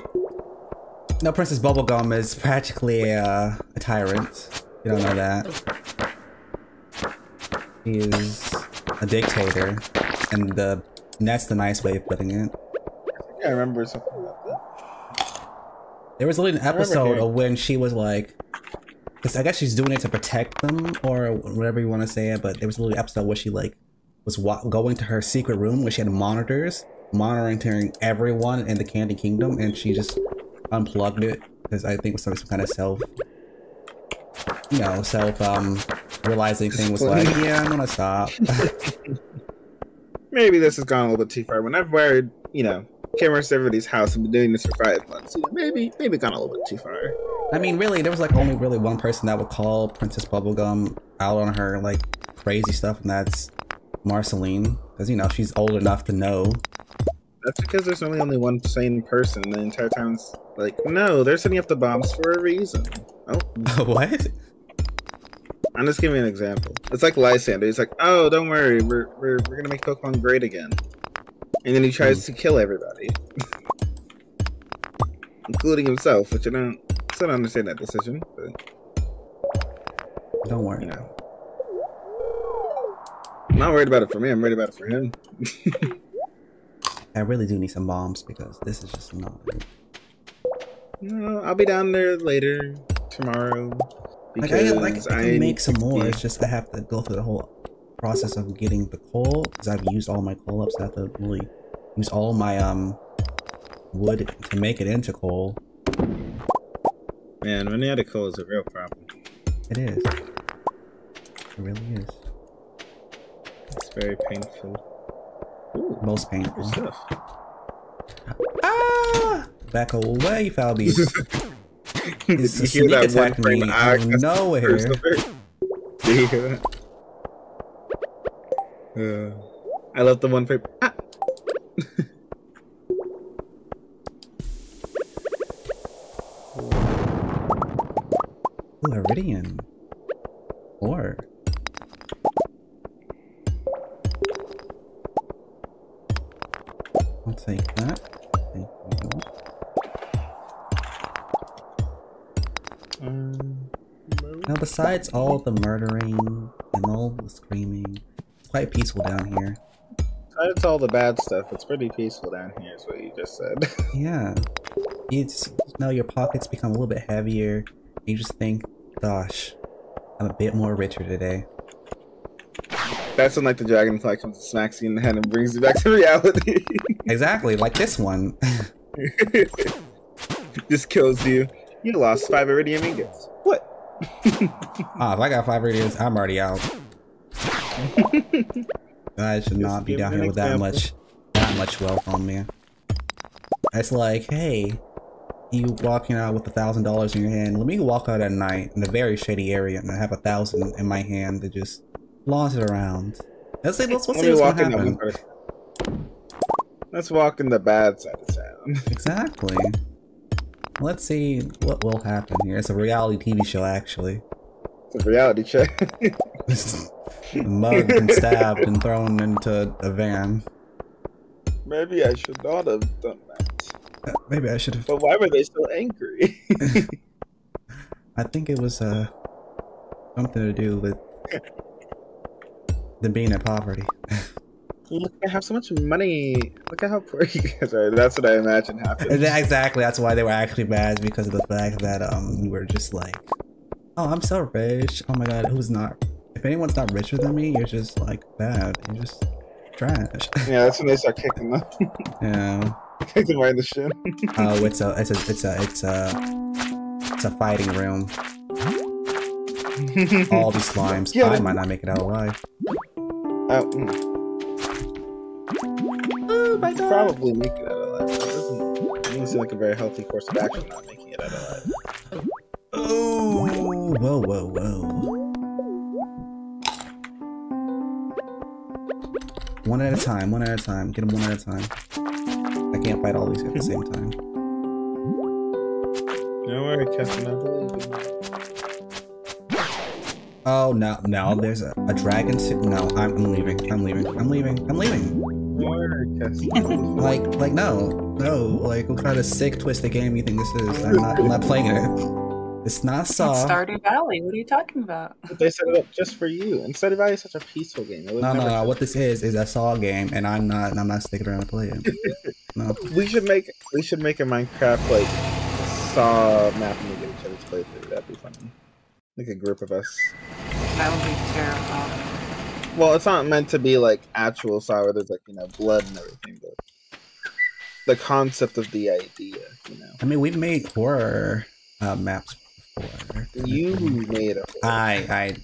no, Princess Bubblegum is practically a, a tyrant. You don't know that. He is a dictator, and the that's the nice way of putting it. I think I remember something about that. There was literally an episode of when she was like, because I guess she's doing it to protect them or whatever you want to say it, but there was a little episode where she like was wa going to her secret room where she had monitors monitoring everyone in the Candy Kingdom, and she just unplugged it because I think it was some, some kind of self, you know, self um realizing thing was like, yeah, I'm gonna stop. Maybe this has gone a little bit too far. When I've wired, you know, cameras to everybody's house and been doing this for five months, you know, maybe maybe gone a little bit too far. I mean, really, there was like only really one person that would call Princess Bubblegum out on her like crazy stuff, and that's Marceline, because you know she's old enough to know. That's because there's only only one sane person the entire time's like, no, they're setting up the bombs for a reason. Oh, what? I'm just giving you an example. It's like Lysander. He's like, oh, don't worry. We're, we're, we're going to make Pokemon great again. And then he tries mm. to kill everybody. Including himself, which I don't, still don't understand that decision. But, don't worry. You know. I'm not worried about it for me. I'm worried about it for him. I really do need some bombs because this is just not good. No, I'll be down there later, tomorrow. Like I, like, I can make some more, it's just I have to go through the whole process of getting the coal, because I've used all my coal up, so I have to really use all my um wood to make it into coal. Man, running out of coal is a real problem. It is. It really is. It's very painful. Ooh, most painful. Stuff. Ah! Back away, foul beast. He's Did you hear that one frame me I nowhere. Did you hear that? Uh, I love the one frame. Ah. Ooh, Iridian. Or. I'll take that. Thank you. Um, now, besides all the murdering and all the screaming, it's quite peaceful down here. Besides all the bad stuff, it's pretty peaceful down here, is what you just said. Yeah. You just, you know, your pockets become a little bit heavier, and you just think, gosh, I'm a bit more richer today. That's when, like, the dragonfly comes and smacks you in the head and brings you back to reality. Exactly, like this one. Just kills you. You lost five iridium ingots. What? Ah, if I got five iridiums, I'm already out. I should not be down here with that much, that much wealth on me. It's like, hey, you walking out with a thousand dollars in your hand. Let me walk out at night in a very shady area and I have a thousand in my hand to just flaunt it around. Let's see, let's, let's see what's gonna happen. Let's walk in the bad side of town. Exactly. Let's see what will happen here. It's a reality T V show, actually. It's a reality check. Mugged and stabbed and thrown into a van. Maybe I should not have done that. Uh, maybe I should have. But why were they so angry? I think it was uh, something to do with them being at poverty. Look, I have so much money. Look at how poor you guys are. That's what I imagine happened. Exactly. That's why they were actually bad, because of the fact that um, we were just like, oh, I'm so rich. Oh my god, who's not? If anyone's not richer than me, you're just like bad. You're just trash. Yeah, that's when they start kicking them. Yeah. Kick them right in the shin. Oh, it's a, it's a, it's a, it's a, it's a fighting room. All these slimes. Yeah, I might not make it out alive. Oh. Mm. I probably make it out alive. It doesn't, doesn't seem like a very healthy course of action, not making it out alive. Oh, whoa, whoa, whoa! One at a time, one at a time. Get them one at a time. I can't fight all these at the same time. Don't worry, Keston, I believe you. Oh no, no! There's a, a dragon sitting. No, I'm, I'm leaving. I'm leaving. I'm leaving. I'm leaving. like, like no, no, like what kind of sick, twisted game you think this is? I'm not, I'm not playing it. It's not Saw. It's Stardew Valley. What are you talking about? But they set it up just for you. And Stardew Valley is such a peaceful game. No, no, no. What this is is a Saw game, and I'm not, and I'm not sticking around to play it. No. We should make, we should make a Minecraft like Saw map, and we get each other's playthrough. That'd be funny. Like a group of us. That would be terrifying. Well, it's not meant to be like actual Saw where there's like, you know, blood and everything, but the concept of the idea, you know. I mean, we've made horror uh, maps before. You made a horror. I, I.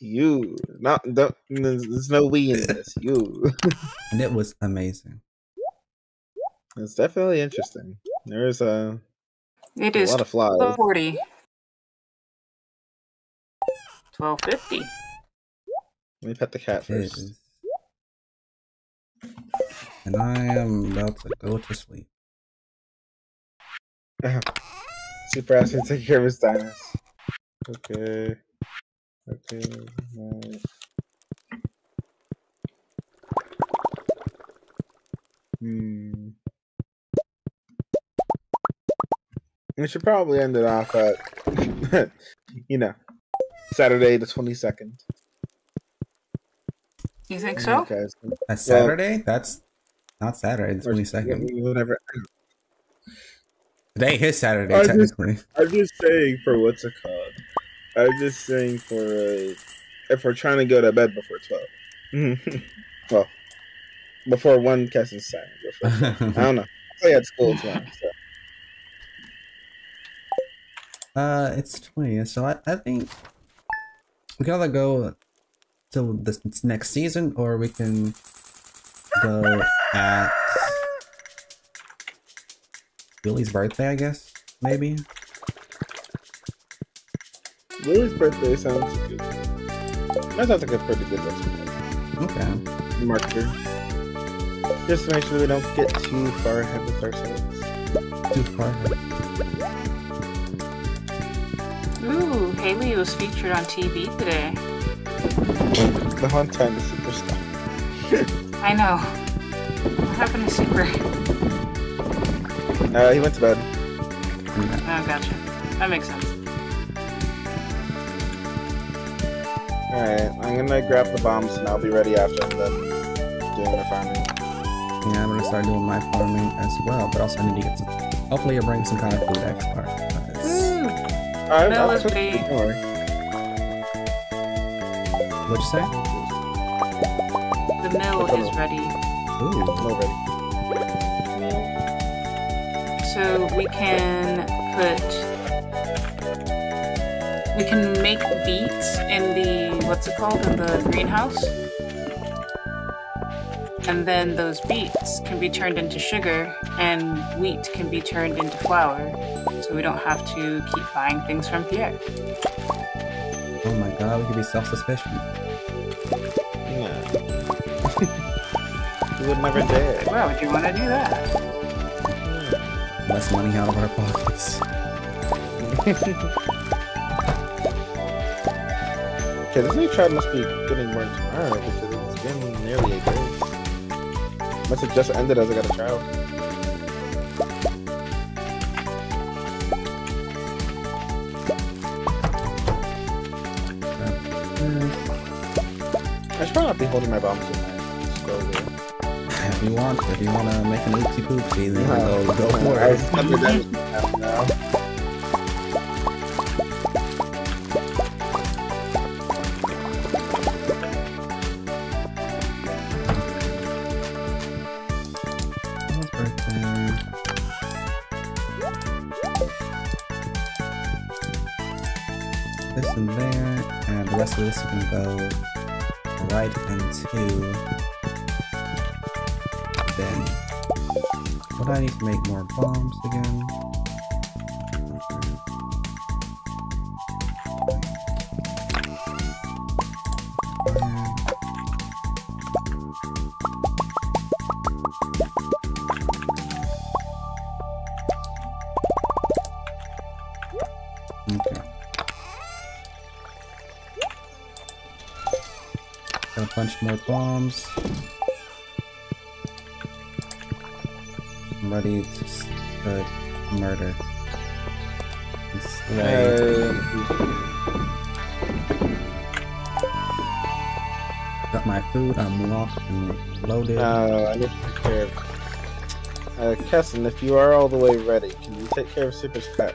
You. Not, don't, there's no we in this. You. And it was amazing. It's definitely interesting. There's a, it is a lot of flies. twelve forty. twelve fifty. Let me pet the cat first. And I am about to go to sleep. Super asked me to take care of his diners. Okay. Okay. Right. Hmm. We should probably end it off at, you know, Saturday the twenty-second. You think so? That's Saturday? Well, that's not Saturday, the twenty-second. Whatever. Today is Saturday, I'm technically. Just, I'm just saying for what's it called? I'm just saying for uh, if we're trying to go to bed before twelve. Mm-hmm. Well, before one Keston's sign. I don't know. I had school tomorrow. So. Uh, it's twentieth, so I, I think we gotta go till this next season, or we can go at Willy's birthday, I guess, maybe? Willy's birthday sounds good. That sounds like a pretty good recipe. Okay. Marker. Just to make sure we don't get too far ahead with ourselves. Too far ahead. Ooh, Haley was featured on T V today. The hunt time is super stuff. I know. What happened to Super? Uh, he went to bed. Oh, gotcha. That makes sense. Alright, I'm gonna grab the bombs and I'll be ready after I'm done doing the farming. Yeah, I'm gonna start doing my farming as well, but also I need to get some. Hopefully, you'll bring some kind of food Xpar. Mmm! Alright, I'll cook it more. What'd you say? The mill is ready. Ooh, mill ready. So we can put, we can make beets in the, what's it called, in the greenhouse. And then those beets can be turned into sugar and wheat can be turned into flour. So we don't have to keep buying things from Pierre. Oh my god, we could be self-suspicious. Yeah. You would never dare. Why would you want to do that? Less money out of our pockets. Okay, this new tribe must be getting more tomorrow because it's been nearly a day. Must have just ended as I got a child. I should probably not be holding my bombs in my If you want, if you want to make an oopsie poopsie, then no, go, go for it. Now. This and there, and the rest of this is going to go right into Benny. But I need to make more bombs again. More bombs. I'm ready to uh, murder. Slay. Got my food. I'm locked and loaded. Uh, I need to take care of. Uh, Keston, if you are all the way ready, can you take care of Super's pet?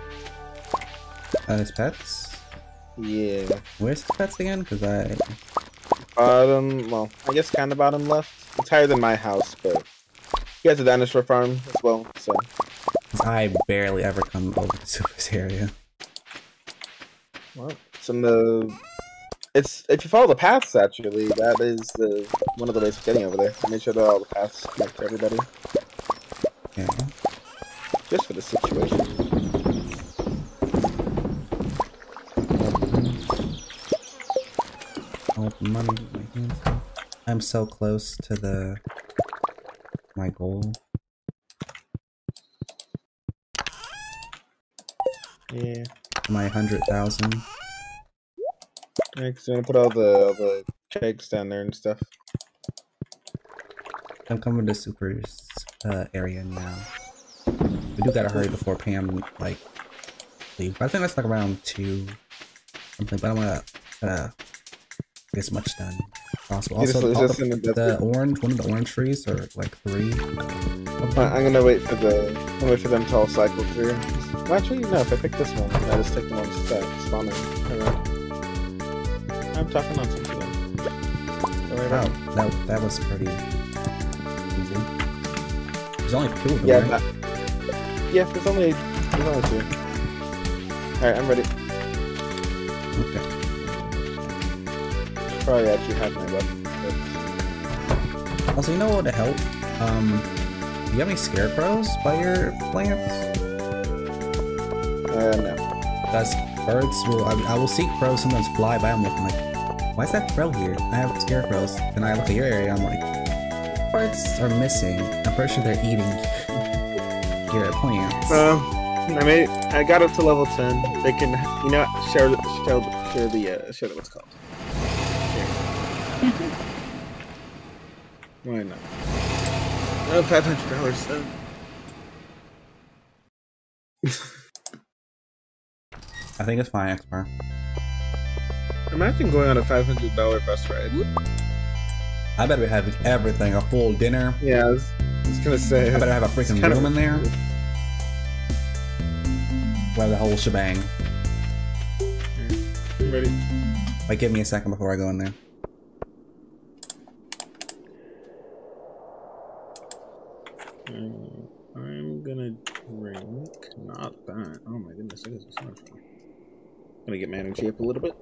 Uh, his pets? Yeah. Where's his pets again? Cause I. Bottom, well, I guess kind of bottom left. It's higher than my house, but he has a dinosaur farm as well, so. I barely ever come over to this area. Well, it's in the... It's, if you follow the paths, actually, that is the one of the ways of getting over there. Make sure that all the paths connect to everybody. Yeah. Just for the situation. Money in my hands. I'm so close to the my goal. Yeah. My hundred thousand. Yeah, cause I'm gonna put all the all the kegs down there and stuff. I'm coming to Super's uh, area now. We do gotta hurry before Pam like leave. But I think that's like around two something. But I'm gonna. Uh, as much done possible. Also, also the, the, the orange, one of the orange trees, or like three. Okay. I'm gonna wait for the. I'm gonna wait for them to all cycle through. Well, actually, no. If I pick this one, I just take the one step. Spawn it. Alright. I'm talking on something. Oh, that that was pretty easy. There's only two of them. Yeah. Right? That, yeah. There's only there's only two. Alright, I'm ready. Okay. Probably actually have my weapon. Also, you know what would help? Um, do you have any scarecrows by your plants? Uh, no. That's birds will. I, I will see crows sometimes fly by. I'm looking like, why is that crow here? I have scarecrows, and I look at your area. I'm like, birds are missing. I'm pretty sure they're eating your plants. Um, uh, I made. I got up to level ten. They can, you know, share, share, share the, uh, share what's called. Why not? Oh, five hundred dollars. So. I think it's fine, Xpar. Imagine going on a five hundred dollar bus ride. I better be having everything, a full dinner. Yeah, I was, I was gonna say. I better have a freaking room in there. We'll have the whole shebang. I'm ready. Like, give me a second before I go in there. I'm gonna drink. Not that. Oh my goodness, it is so much fun. I'm gonna get my energy up a little bit.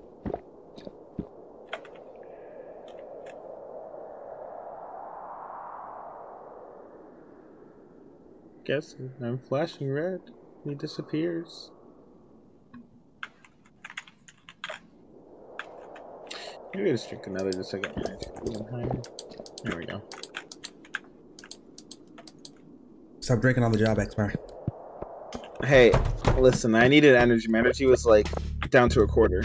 Guess I'm flashing red. He disappears. Maybe I just drink another just to get my energy a little higher. There we go. Stop drinking on the job, Xpar. Hey, listen, I needed energy. My energy was like down to a quarter.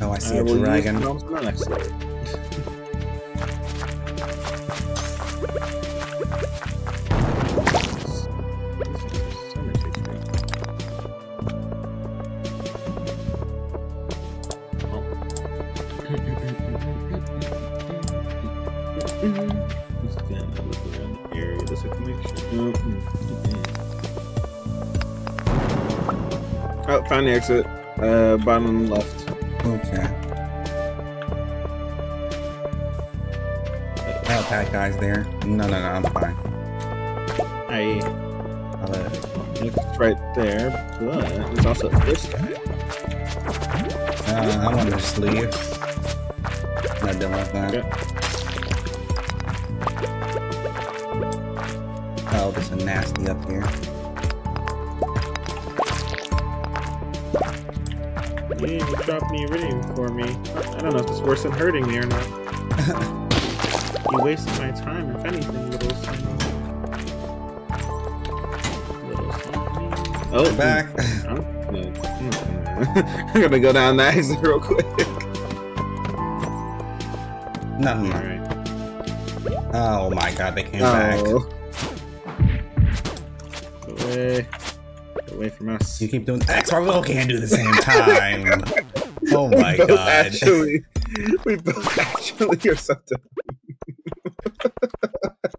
Oh, I see I a dragon. Oh, found the exit. Uh, bottom left. Okay. Oh, that guy's there. No, no, no, I'm fine. I. Uh, it's right there, but there's also this guy. Uh, I want to just leave. Not done like that. Okay. Oh, there's a nasty up here. You dropped me iridium for me. I don't know if it's worse than hurting me or not. You wasted my time, if anything, little son. Little son. Oh, I'm back. I'm, I'm gonna go down that exit real quick. No. All right. Oh my god, they came oh. back. Go away. Away from us. You keep doing that. Xpar, we all can't do the same time. Oh my we both god. Actually, we both actually are something.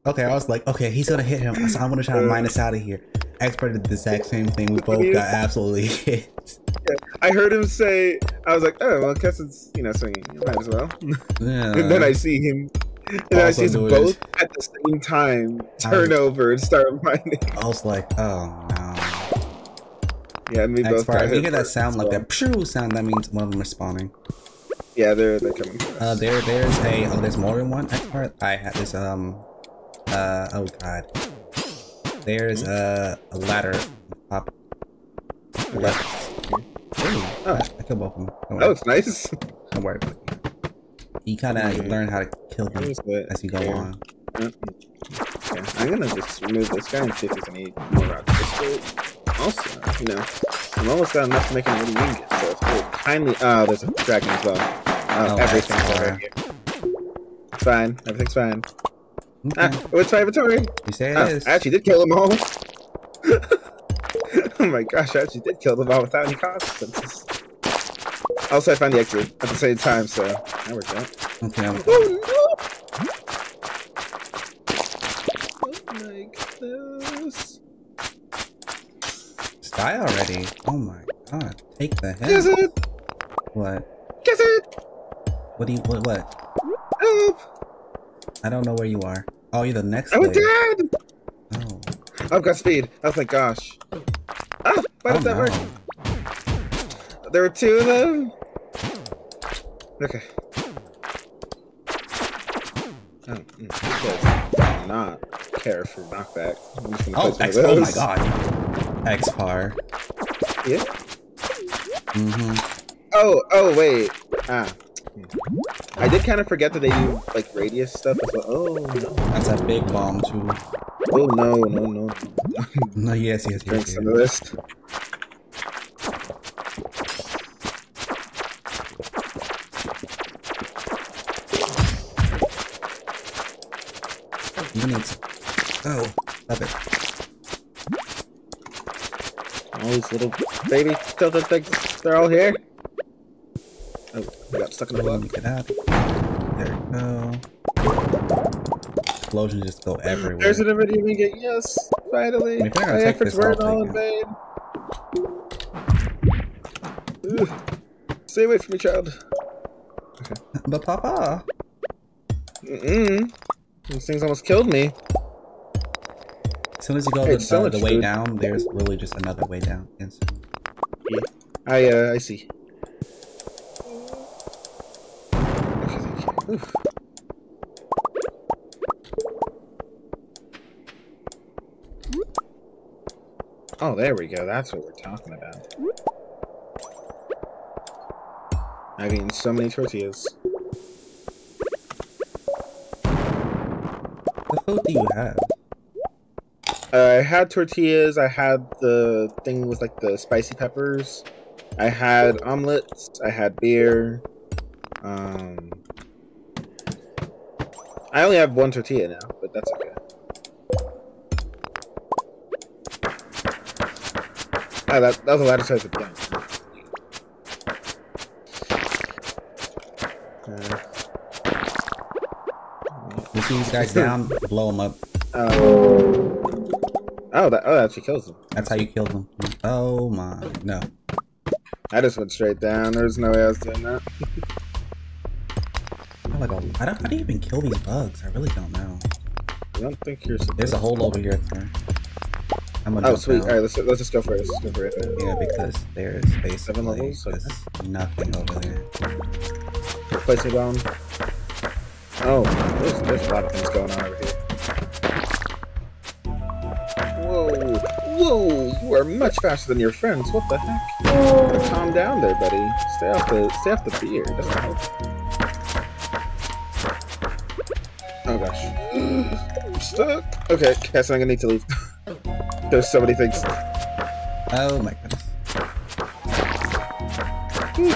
Okay, I was like, okay, he's gonna hit him, so I'm gonna try to minus out of here. Xpar did the exact same thing. We both got absolutely hit. Yeah, I heard him say, I was like, oh, well, Keston's, you know, swinging. Might as well. Yeah. And then I see him. And then I see us both at the same time turn I, over and start mining. I was like, oh no. Yeah, and we both got hit. If you hear that sound like that pshoo sound, that means one of them is spawning. Yeah, they're they're coming. Uh, there there's a oh, there's more than one Xpar. I had this um uh oh god. There's a, a ladder up left. Oh, I killed both of them. That was nice. Don't worry about it. You kind of mm-hmm. learn how to kill them as you go yeah. on. Mm-hmm. Yeah. I'm gonna just remove this guy and see if there's any more rocks. Also, you know, I'm almost got enough to make an Odingus, so it's cool. Kindly, ah, oh, there's a dragon as well. Oh, oh everything's over here. It's fine. Everything's fine. Okay. Ah, oh, it's my inventory. You say it oh, is. I actually did kill them all. Oh my gosh, I actually did kill them all without any consequences. Also, I found the exit at the same time, so that worked out. Okay. I'm... Oh no! Don't like this. Just die already. Oh my god. Take the hit. Kiss it! What? Kiss it! What do you. What? What? Help! I don't know where you are. Oh, you're the next one. I'm dead! Oh. I've got speed. Oh, thank gosh. Ah! Why oh, did that no. work? There were two of them? Okay. I do not care for knockback. I'm just gonna oh, X oh my god. Xpar. Yeah? Mm-hmm. Oh, oh, wait. Ah. I did kind of forget that they do, like, radius stuff as well. Oh, no. That's a big bomb, too. Oh, no, no, no. No, yes, yes, yes. Drink yes, some yes. of this. Minutes. Oh, love it. All these little baby tilted things, they're all here. Oh, I got stuck in the log. Get out. There we go. Explosions just go everywhere. There's an video we get, yes, finally. I mean, My efforts weren't all in vain. Ooh. Stay away from me, child. Okay. But Papa. Mm-mm. These things almost killed me. As soon as you go the, so uh, the way food. down, there's really just another way down. Yes. Yeah. I uh, I see. Okay, oh, there we go. That's what we're talking about. I've eaten so many tortillas. What food do you have? Uh, I had tortillas, I had the thing with like the spicy peppers, I had omelets, I had beer. Um, I only have one tortilla now, but that's okay. Oh, that, that was a lot of size of things. You see these guys down, blow them up. Oh. Oh, that, oh, that actually kills them. That's how you kill them. Oh my, no. I just went straight down. There's no way I was doing that. I'm like, I don't, how do you even kill these bugs? I really don't know. I don't think you're supposed There's a hole over here. There. I'm gonna oh, sweet. Alright, let's, let's just go for it. Let's just go for it. Yeah, because there is basically Seven levels, just okay. nothing over there. Place it down. Oh, there's, there's a lot of things going on over here. Whoa, whoa! You are much faster than your friends. What the heck? Oh. Calm down, there, buddy. Stay off the, stay off the beer. Doesn't help. Oh gosh, I'm stuck. Okay, Cass, I'm gonna need to leave. There's so many things. Oh my goodness. Ooh.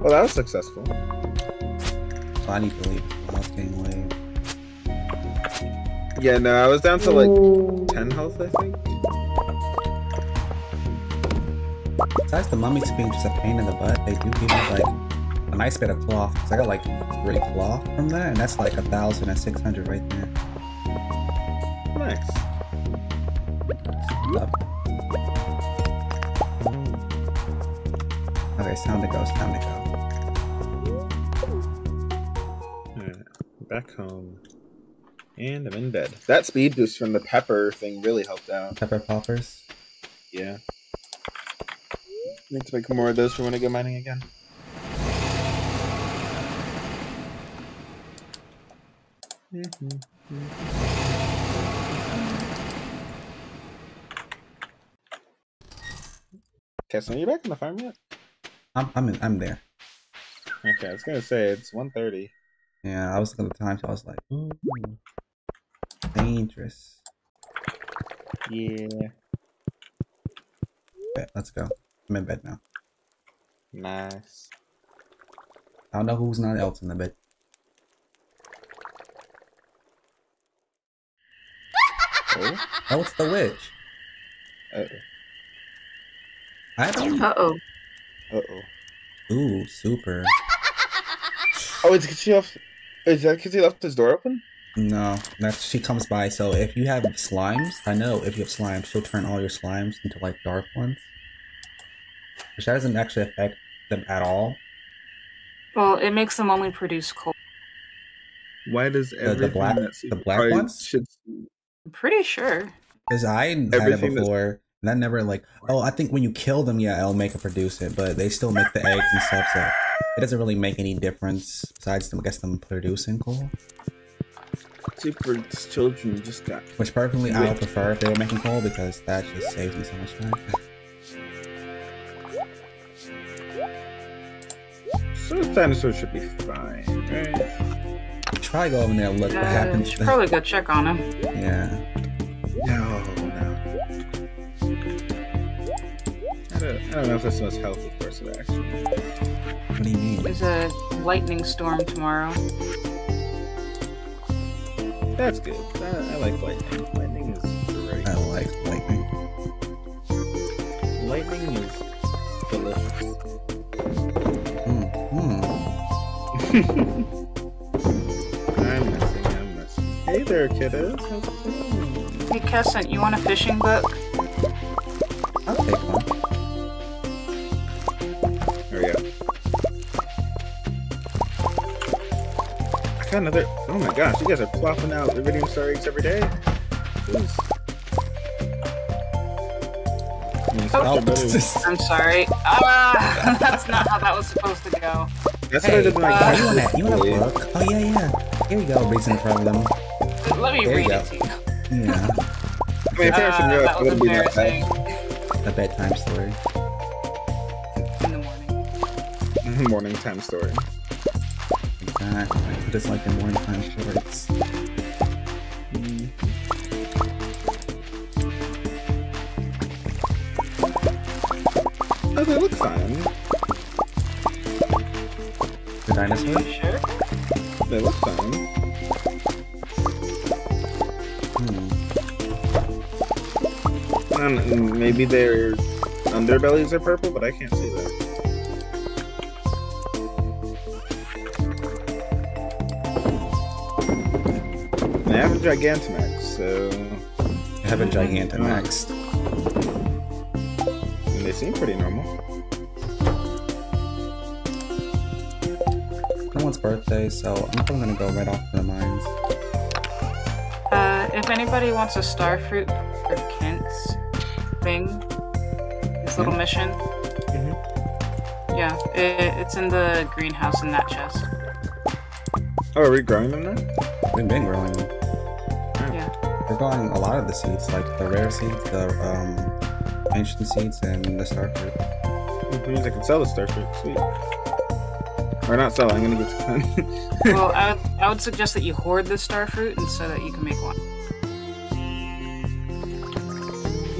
Well, that was successful. So I need to leave. Yeah, no, I was down to like ten health, I think. Besides the mummies being just a pain in the butt, they do give me like a nice bit of cloth. Cause I got like three cloth from that, and that's like a thousand and six hundred right there. Nice. Love it. Okay, it's time to go. It's time to go. Back home, and I'm in bed. That speed boost from the pepper thing really helped out. Pepper poppers? Yeah. Need to make more of those for when I go mining again. Okay, so are you back on the farm yet? I'm I'm in, I'm there. Okay, I was gonna say it's one thirty. Yeah, I was looking at the time, so I was like, ooh, dangerous. Yeah. Okay, let's go. I'm in bed now. Nice. I don't know who's not else in the bed. Oh, oh it's the witch. Uh-oh. I don't... Uh-oh. Uh-oh. Ooh, super. Oh, it's because she left... Is that because he left his door open? No, that's she comes by. So if you have slimes, I know if you have slimes, she'll turn all your slimes into like dark ones, which that doesn't actually affect them at all. Well, it makes them only produce coal. Why does everything the, the black that the black ones? Should... I'm pretty sure. Because I had everything it before, that's... and I never like. Oh, I think when you kill them, yeah, it'll make it produce it, but they still make the eggs and stuff. So. It doesn't really make any difference besides them, I guess, them producing coal. Super's children just got. Which personally, I would prefer if they were making coal because that just saves me so much time. So the dinosaur should be fine, right? Try go over there and look uh, what happens. You should probably go check on him. Yeah. No, no. I don't, I don't know if that's the most healthy course of action. What do you mean? There's a lightning storm tomorrow. That's good. I, I like lightning. Lightning is great. I like lightning. Lightning is delicious. Mm-hmm. I'm messing. I'm messing. Hey there, kiddos. How's it going? Hey, Cescent, you want a fishing book? I'll take one. There we go. Another, oh my gosh, you guys are plopping out Iridium Star eggs every day. Jeez. Oh, oh, I'm sorry. Ah, that's not how that was supposed to go. That's hey, what I did. You want that? You want a book? Oh yeah, yeah. Here you go. Reason problem. Let me there read it to you. Yeah. I mean, if there was some real, it would be my bed. A bedtime story. In the morning. Morning time story. Exactly. I just like the morning time shorts. Mm. Oh, they look fun. The dinosaur? Are you sure? They look fun. Hmm. And maybe their underbellies are purple, but I can't see that. I have a Gigantamax, so... I have a Gigantamax. And they seem pretty normal. No one's birthday, so I'm probably gonna go right off to the mines. Uh, if anybody wants a starfruit for Kent's thing, his little yeah. mission. Mm-hmm. Yeah, it, it's in the greenhouse in that chest. Oh, are we growing them now? We've been growing them. We're growing a lot of the seeds, like the rare seeds, the um, ancient seeds, and the starfruit. It means I can sell the starfruit, sweet. Or not sell, I'm gonna get to Clint. Well, I would, I would suggest that you hoard the starfruit and so that you can make one.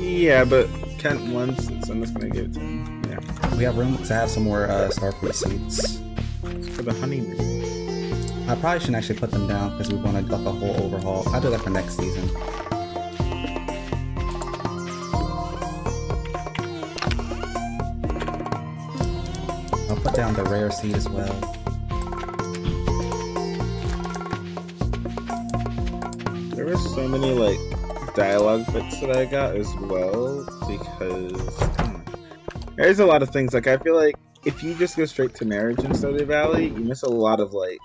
Yeah, but Kent wants it, so I'm just gonna give it to him. Yeah. We have room to have some more uh, starfruit seeds. It's for the honeymoon. I probably shouldn't actually put them down because we want to do like a whole overhaul. I'll do that for next season. I'll put down the rare seed as well. There were so many like dialogue bits that I got as well because hmm, there's a lot of things. Like I feel like if you just go straight to marriage in Stardew Valley, you miss a lot of like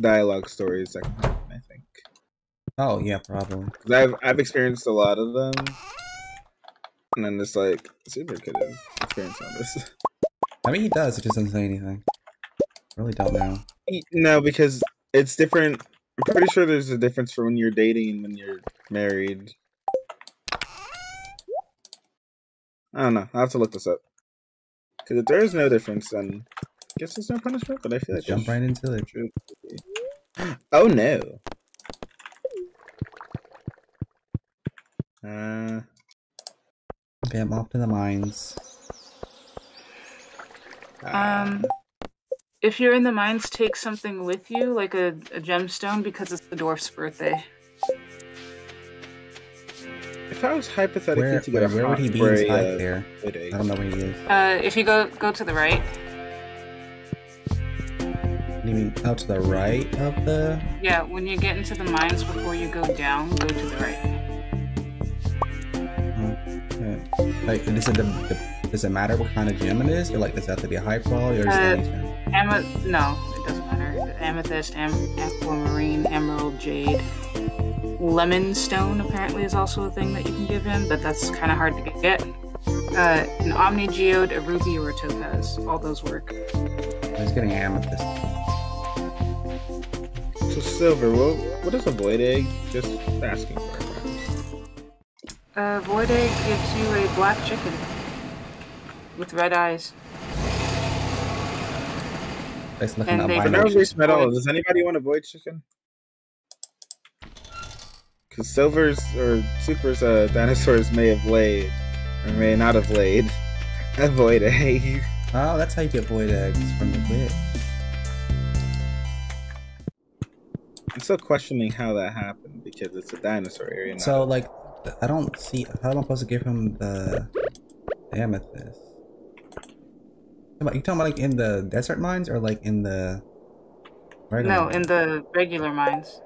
dialogue stories that can happen, I think. Oh yeah, probably. Cause I've I've experienced a lot of them, and then just like Super could have experienced all this. I mean, he does. It just doesn't say anything. I really don't know. No, because it's different. I'm pretty sure there's a difference for when you're dating and when you're married. I don't know. I'll have to look this up. Because if there is no difference, then I guess there's no punishment, but I feel like... Jump right into it. Oh, no. Uh... Okay, I'm off to the mines. Um... If you're in the mines, take something with you, like a, a gemstone, because it's the dwarf's birthday. If I was hypothetically where, to get where, a where would he be inside uh, there? I don't know where he is. Uh, if you go go to the right. You mean out to the right of the? Yeah, when you get into the mines before you go down, go to the right. Okay. Like, does it the, the, does it matter what kind of gem it is? Or like, does it have to be a high quality or is uh, it any gem? No, it doesn't matter. Amethyst, am aquamarine, emerald, jade. Lemon stone apparently is also a thing that you can give him, but that's kind of hard to get. Uh, an omni geode, a ruby, or a topaz. All those work. I was getting amethyst. So Silver, what, what is a void egg? Just asking for it. A void egg gives you a black chicken with red eyes. That's looking up my nose. All. Does anybody want a void chicken? Silver's or Super's uh, dinosaurs may have laid, or may not have laid, a void egg. Oh, that's how you get void eggs from the bit. I'm still questioning how that happened because it's a dinosaur area. So, like, I don't see how am I supposed to give him the amethyst? You talking about like in the desert mines or like in the regular? No, in the regular mines.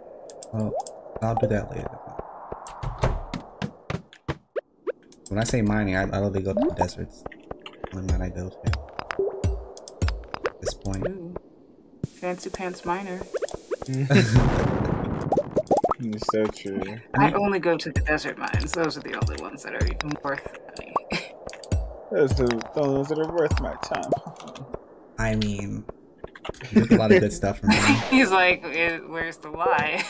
Oh. I'll do that later. When I say mining, I, I literally go to the deserts. When might I go to? At this point. Ooh. Fancy pants miner. It's so true. I only go to the desert mines. Those are the only ones that are even worth money. Those are the only ones that are worth my time. I mean, there's a lot of good stuff for me. He's like, where's the lie?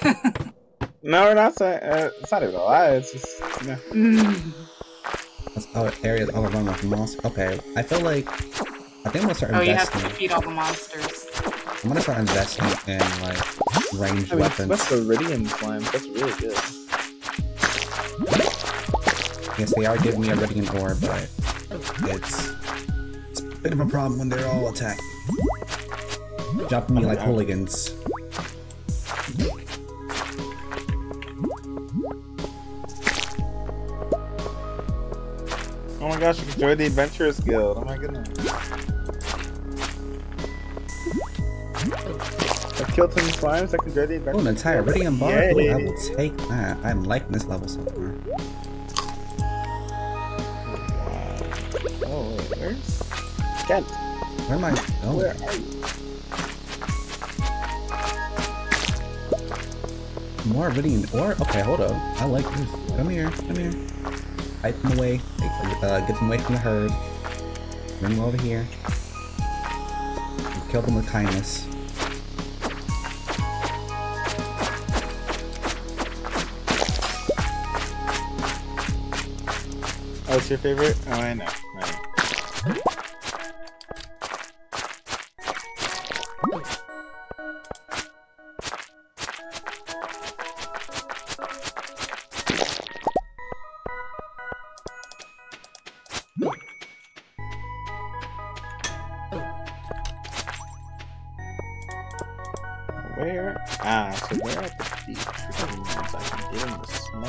No, we're not saying, uh, it's not even a lie, it's just, you know. That's all areas all around with monsters. Okay, I feel like, I think I'm gonna start investing. Oh, you have to defeat all the monsters. I'm gonna start investing in, like, ranged I mean, weapons. That's Viridian slime, that's really good. Yes, they are giving me a Viridian ore, but it's, it's a bit of a problem when they're all attacked. Dropping me like hooligans. Oh my gosh, you can join the Adventurers Guild. Oh my goodness. I've killed some slimes, I can join the Adventurers Guild. Oh, an entire Viridian bar? I will take that. I'm liking this level so far. Oh, wait, where's Kent? Where am I? Oh, where are you? More Viridian ore? Okay, hold up. I like this. Come here, come here. Hide them away, uh, get them away from the herd. Bring them over here. And kill them with kindness. Oh, it's your favorite? Oh, I know. I know.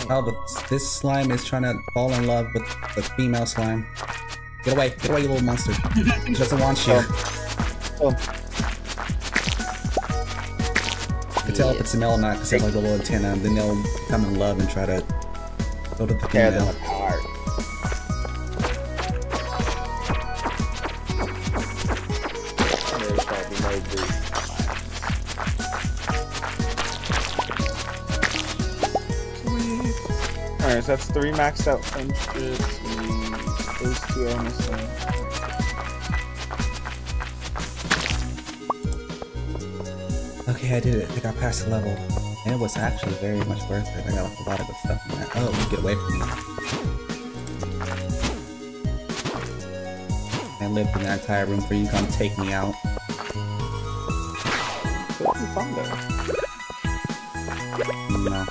Oh, but this slime is trying to fall in love with the female slime. Get away, get away, you little monster. She doesn't want you. Oh. Oh. You can tell yeah. if it's a male or not, because there's like a little antenna, and then they'll come in love and try to go to the female. Them apart. So that's three maxed out flinches. Those two are missing. Okay, I did it. I got past the level. And it was actually very much worth it. I got like, a lot of good stuff in that. Oh, get away from me. I lived in that entire room for you to come take me out. What did you find there? No.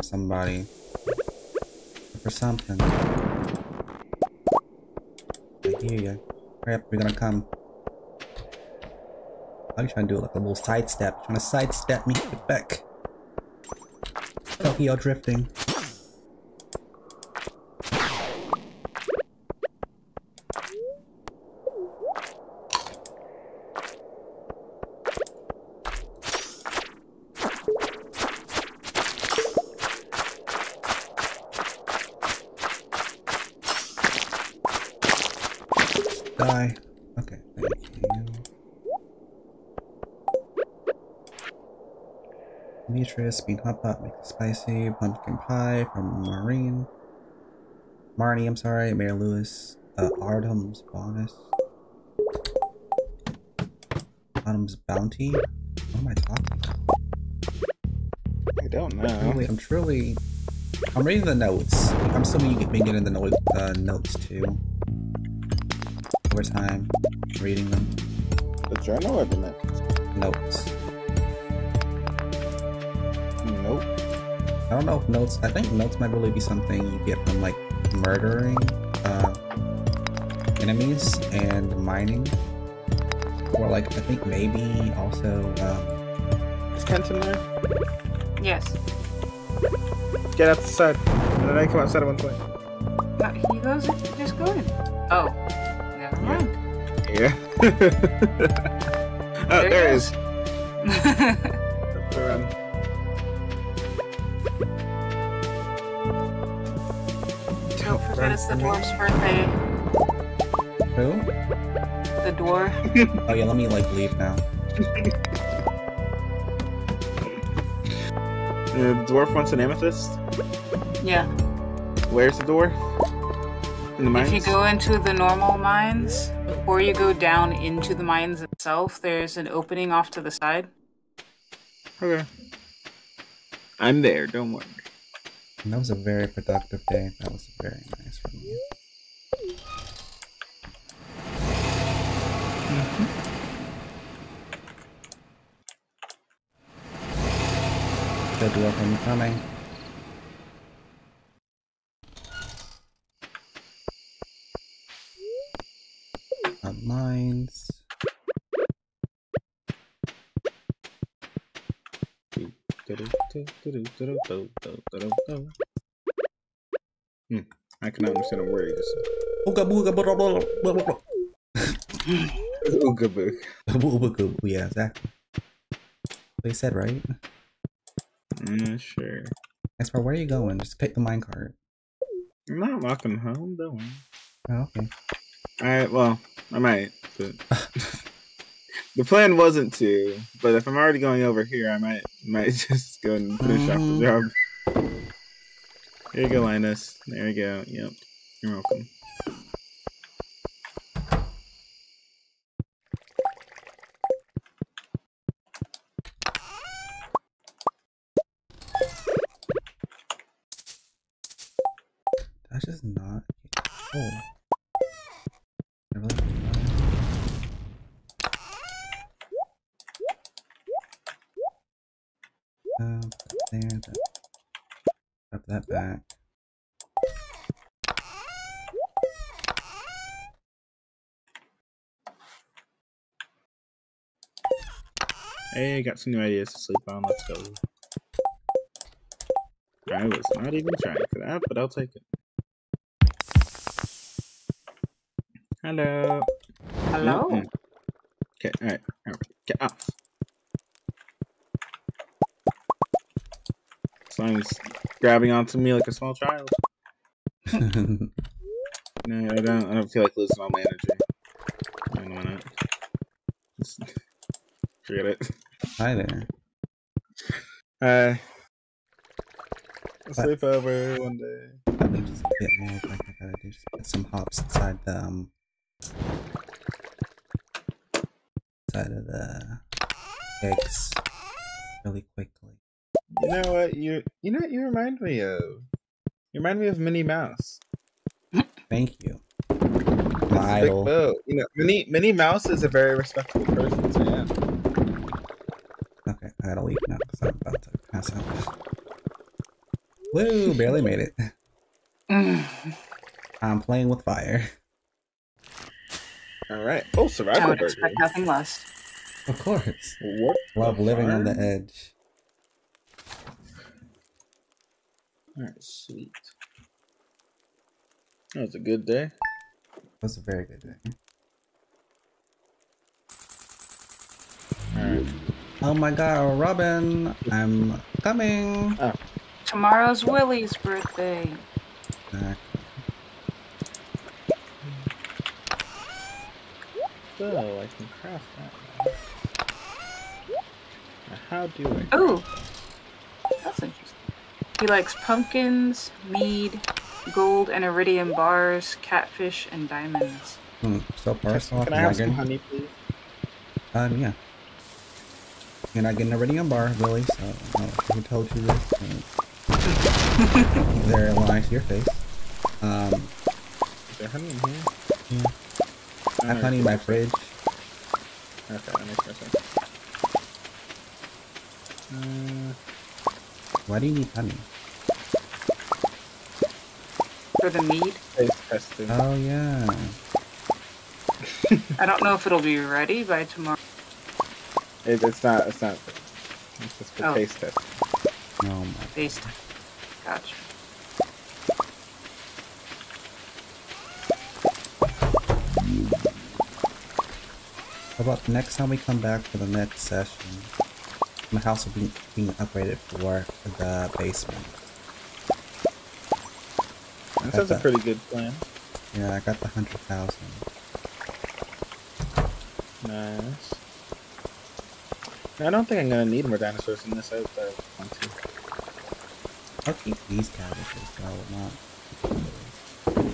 Somebody for something. I hear ya. Hurry up, we're gonna come. I'm trying to do like a little sidestep. Trying to sidestep me. Get back. Tokyo drifting. Bean hot pot, make it spicy, pumpkin pie from Marine. Marnie, I'm sorry, Mayor Lewis, uh, Artem's bonus. Artem's bounty? What am I talking about? I don't know. I'm truly, I'm, truly, I'm reading the notes. I'm assuming you've been getting the no uh, notes too. Over time, reading them. The journal or the notes? Notes. I don't know if notes, I think notes might really be something you get from like murdering uh, enemies and mining. Or like, I think maybe also... Um... Is Kent in there? Yes. Get out the side. And then I come outside at one point. No, he goes, just go in. Oh, never mind. Yeah. yeah. oh, there, there it is. Around. Don't forget it's the dwarf's birthday. Who? the door. Oh yeah, let me like leave now. The dwarf wants an amethyst? Yeah. Where's the dwarf? In the mines? If you go into the normal mines, before you go down into the mines itself, there's an opening off to the side. Okay. I'm there, don't worry. And that was a very productive day. That was very nice from you. Mm-hmm. Good luck on coming. On mines. Hmm. I cannot understand a word. Ooga booga blah blah blah blah blah. Ooga boog. Ooga boog. Yeah, exactly. They said right. Mm, sure. Xpar, where are you going? Just pick the minecart. I'm not walking home, though. Oh, okay. Alright, well, I might. But the plan wasn't to, but if I'm already going over here, I might might just go and finish off the job. Here you go, Linus. There we go. Yep. You're welcome. Just not. Oh. Really? Uh, there. That. Up that back. Hey, got some new ideas to sleep on. Let's go. I was not even trying for that, but I'll take it. Hello. Hello. Mm-hmm. Okay, alright. Right. Get off. As long as grabbing onto me like a small child. No, I don't I don't feel like losing all my energy. I don't want it. Forget it. Hi there. Uh sleep over one day. I think just a bit more like I gotta do just put some hops inside the um Side of the eggs really quickly. You know what you you know what you remind me of? You remind me of Minnie Mouse. Thank you. My idol. You know, Minnie Minnie Mouse is a very respectable person, so yeah. Okay, I gotta leave now because I'm about to pass out. Woo! Barely made it. I'm playing with fire. All right. Oh, survival burger. I would expect nothing less. Of course. What? Love living fire? On the edge. All right, sweet. That was a good day. That was a very good day. All right. Oh my God, Robin! I'm coming. Oh. Tomorrow's Willy's birthday. Uh, Oh, I can craft that. Now, how do I? Oh, that's interesting. He likes pumpkins, mead, gold and iridium bars, catfish, and diamonds. Hmm. So bars. Can, can I have some honey, please? Um, yeah. You're not getting an iridium bar, Willy. So uh, who told you this? Uh, they're lying to your face. Um. Is there honey in here? Yeah. I have honey in my fridge. Okay, that makes more sense. Uh, Why do you need honey? For the mead? Oh, yeah. I don't know if it'll be ready by tomorrow. It, it's not, it's not. It's just for oh. taste test. No, my. Taste test. Gotcha. How about the next time we come back for the next session? My house will be being upgraded for the basement. That sounds a pretty good plan. Yeah, I got the hundred thousand. Nice. I don't think I'm gonna need more dinosaurs in this out, but I want to. I'll keep these cabbages, but I will not.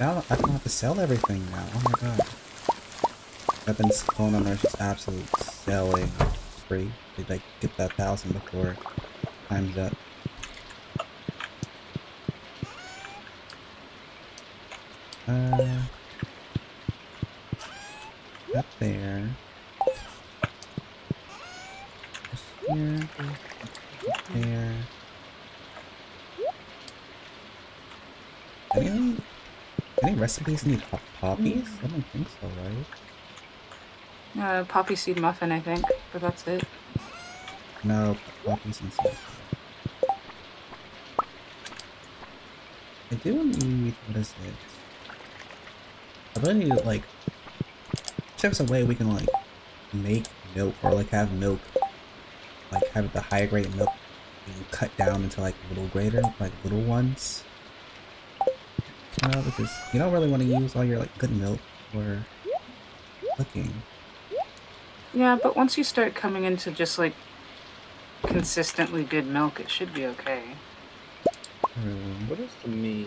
Now I don't have to sell everything now. Oh my god. I've been scrolling on there just absolute selling free. Did I get that thousand before time's up? Uh, up there. Just here. Up there. Any, any recipes need pop poppies? I don't think so, right? Uh, poppy seed muffin, I think, but that's it. No, poppy seed muffin. I do need, what is it? I really need to, like, there's a way we can, like, make milk, or, like, have milk, like, have the higher grade milk being cut down into, like, little greater, like, little ones. You know, because you don't really want to use all your, like, good milk for cooking. Yeah, but once you start coming into just, like, consistently good milk, it should be okay. Mm. What is the mead?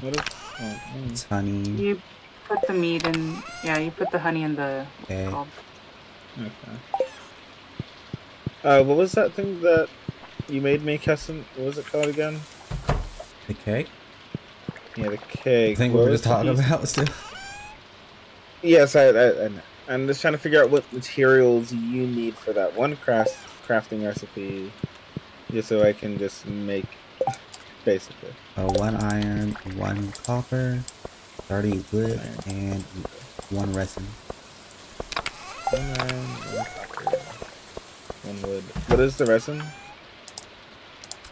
What is... Oh, mm. It's honey. You put the mead in... Yeah, you put the honey in the... Okay. Okay. Uh, what was that thing that you made me, Keston? What was it called again? The cake? Yeah, the cake. The thing we were just talking about, still. Yes, I... I, I know. I'm just trying to figure out what materials you need for that one craft crafting recipe, just so I can just make, basically. Uh, one iron, one copper, thirty wood, and one resin. One iron, one copper, one wood. What is the resin?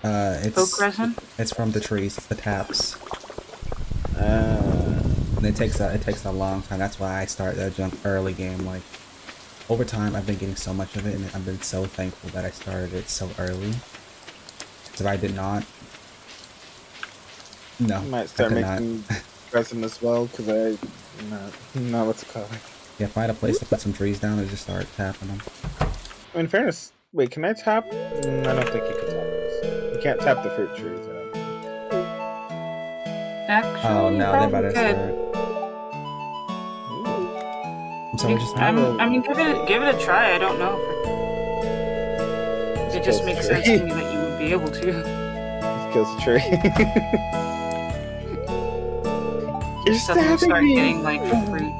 Uh, it's oak resin. It's from the trees. It's the taps. Uh. It takes a it takes a long time. That's why I start that junk early game. Like over time, I've been getting so much of it, and I've been so thankful that I started it so early. Because if I did not, no, I might start I making resin as well. Because I not not what's it called. Yeah, find a place to put some trees down and just start tapping them. In fairness, wait, can I tap? I don't think you can tap this. You can't tap the fruit trees. Though. Actually, oh no, they're about to start. So I'm just I'm, I mean, give it, give it a try. I don't know. If it, it just makes sense to me that you would be able to. Just kills the tree. You're stabbing start me. Getting like fruit,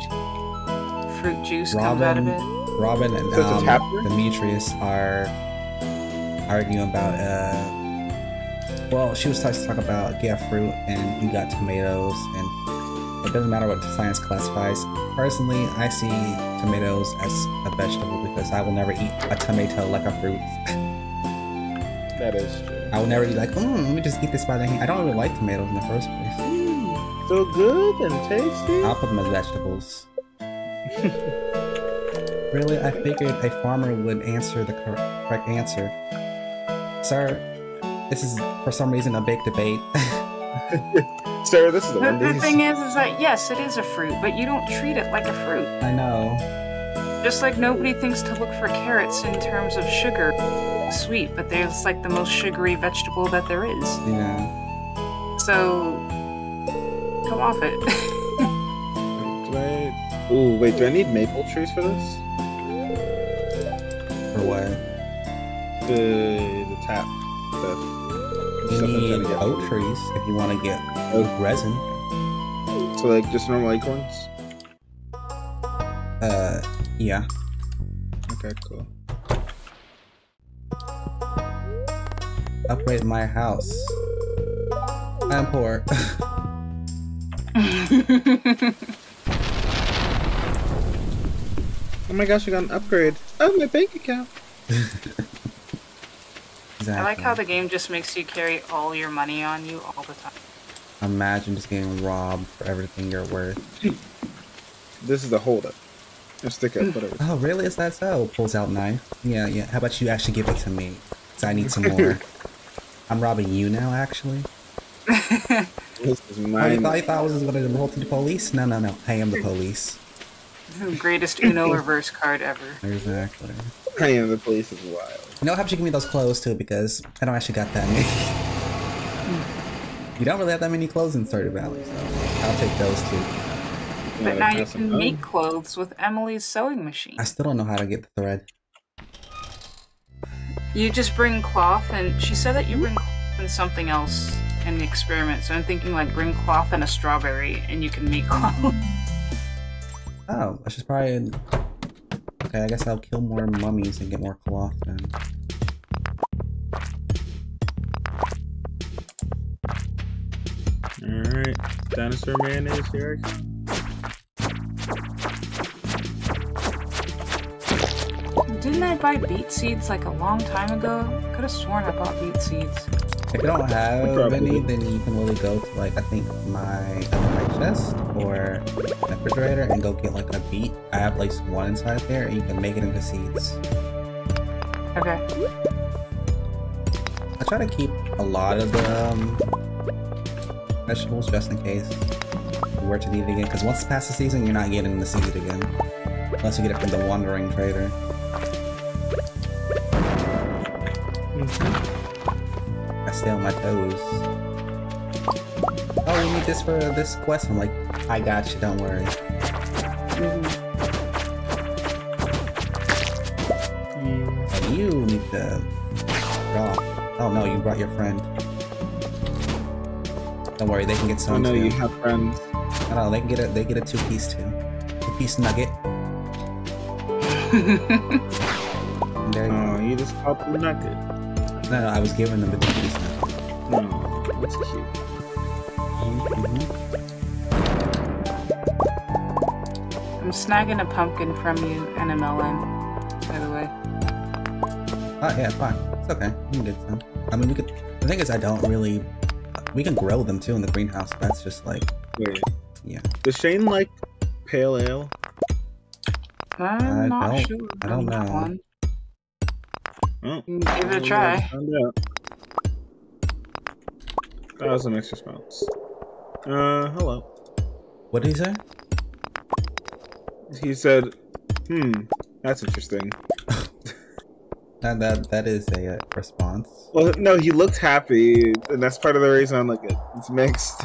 fruit juice Robin, comes out of it. Robin and um, Demetrius are arguing about. Uh, well, she was talking talk about yeah, fruit, and you got tomatoes, and. It doesn't matter what science classifies. Personally, I see tomatoes as a vegetable because I will never eat a tomato like a fruit. That is true. I will never be like, oh, let me just eat this by the hand. I don't really like tomatoes in the first place. Mm, so good and tasty. I'll put them as vegetables. Really, I figured a farmer would answer the cor correct answer. Sir, this is for some reason a big debate. Sarah, this is the, the, the thing is, is that yes, it is a fruit, but you don't treat it like a fruit. I know. Just like nobody thinks to look for carrots in terms of sugar, sweet, but they're like the most sugary vegetable that there is. Yeah. So, come off it. do I? Ooh, wait. Do I need maple trees for this? For what? The the tap stuff. You need oak trees if you want to get oak resin. So like just normal acorns? Uh, yeah. Okay, cool. Upgrade my house. I'm poor. Oh my gosh, I got an upgrade. Oh, my bank account. Exactly. I like how the game just makes you carry all your money on you all the time. Imagine just getting robbed for everything you're worth. This is a holdup. Or stick up, whatever. Oh, really? Is that so? Pulls out knife. Yeah, yeah. How about you actually give it to me? Because I need some more. I'm robbing you now, actually. This is mine. I thought I was going to report to the police. No, no, no. I am the police. Greatest Uno reverse card ever. Exactly. I am the police is wild. No help you give me those clothes too, because I don't actually got that many. You don't really have that many clothes in Stardew Valley, so I'll take those too. But now you can make clothes with Emily's sewing machine. I still don't know how to get the thread. You just bring cloth, and she said that you bring cloth and something else in the experiment. So I'm thinking like bring cloth and a strawberry, and you can make cloth. Oh, I should probably. Okay, I guess I'll kill more mummies and get more cloth then. Alright, dinosaur mayonnaise here. Didn't I buy beet seeds like a long time ago? Could have sworn I bought beet seeds. If you don't have Probably. any, then you can really go to like I think my my chest or refrigerator and go get like a beet. I have like one inside there, and you can make it into seeds. Okay. I try to keep a lot of the um, vegetables just in case you were to need it again, because once past the season, you're not getting the seed again, unless you get it from the wandering trader. Mm-hmm. I stay on my toes. Oh, we need this for this quest. I'm like, I got you, don't worry. Mm-hmm. You need to draw. Oh no, you brought your friend. Don't worry, they can get some. Oh no, too. You have friends. Oh no, they can get a they get a two piece too. Two piece nugget. There you oh, go. You just popped them a nugget. No, no, I was giving them the piece now. Mm, that's cute. Mm-hmm. I'm snagging a pumpkin from you and a melon, by the way. Oh, yeah, fine. It's okay. You can get some. I mean, we could. The thing is, I don't really. We can grow them too in the greenhouse. That's just like. Wait. Yeah. Does Shane like pale ale? I'm I not don't, sure. I don't know. One. Oh. Give it a try. That was an extra response. Uh, hello. What did he say? He said, hmm, that's interesting. that, that, that is a response. Well, no, he looked happy, and that's part of the reason I'm like, it's mixed.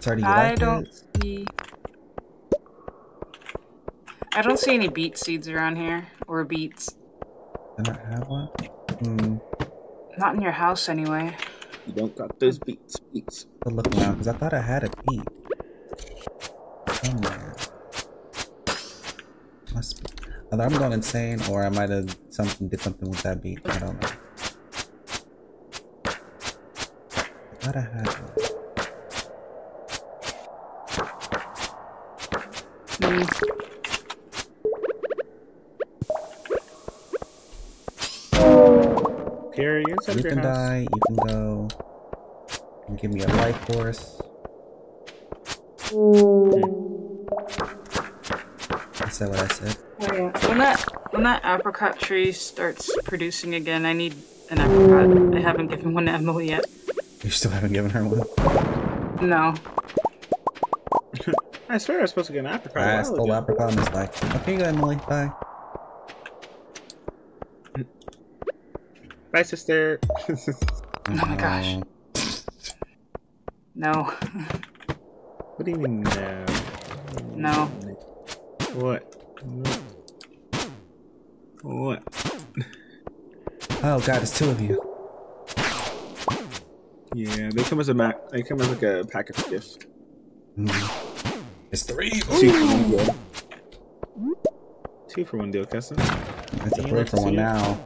Sorry, do you I like don't it? see... I don't see any beet seeds around here, or beets. Did I have one? Mm. Not in your house, anyway. You don't got those beets, beets. I'm looking around, because I thought I had a beet. Somewhere. Must be. Either I'm going insane, or I might have something did something with that beet. I don't know. I thought I had one. Mm. Here, you can, you can die, you can go. You can give me a life force. Mm. Is that what I said? Oh, yeah. When that when that apricot tree starts producing again, I need an apricot. I haven't given one to Emily yet. You still haven't given her one? No. I swear I was supposed to get an apricot. I stole apricot and it's like, okay, go Emily, bye. Hi, sister. Oh my gosh. No. What do you mean no? No. What? What? Oh god, it's two of you. Yeah, they come as a mac. They come as like a pack of gifts. Mm. It's three. Two for one deal. Two for one deal, Keston. It's a three for one now.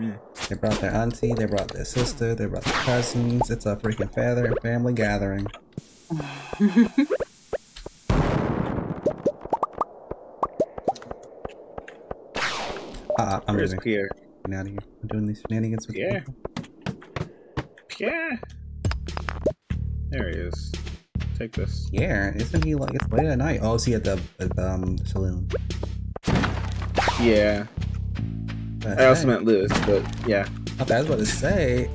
Yeah. They brought their auntie, they brought their sister, they brought their cousins. It's a freaking feather family gathering. uh, I'm Where's Pierre? Getting out of here. I'm doing these shenanigans with Pierre. Pierre. There he is. Take this. Yeah, isn't he like it's late at night? Oh, is he at the at the um, saloon? Yeah. But I also hey. meant Lewis, but yeah. Okay, I was about to say.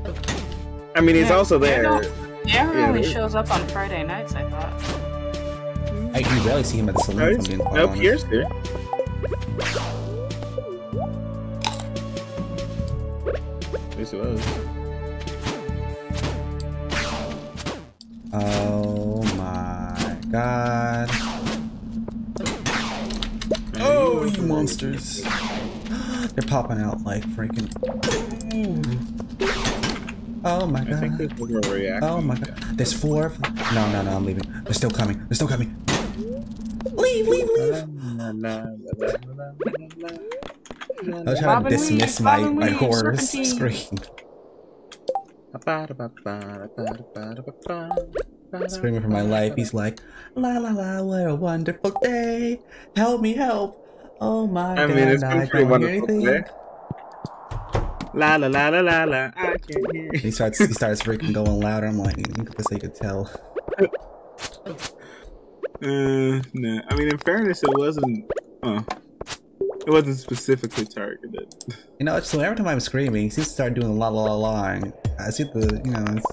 I mean, yeah, he's also there. Yeah, no, he yeah, really shows up on Friday nights, I thought. I can barely see him at the saloon. No, being no Pierce, dude. At least it was. Oh my god. Oh, you monsters. They're popping out like freaking. Oh my god. I think there's one more reaction. Oh my god. There's four of them. No, no, no, I'm leaving. They're still coming. They're still coming. Leave, leave, leave. I was trying to dismiss my, my horror scream. Screaming for my life. He's like, la la la, what a wonderful day. Help me, help. Oh my god. I mean, it's been pretty wonderful today. La la la la la la. I can't hear. He starts. He starts freaking going louder. I'm like, because they could tell. Uh, no. I mean, in fairness, it wasn't. Uh, it wasn't specifically targeted. You know, so every time I'm screaming, he seems to start doing la la la la. I see the, you know. It's...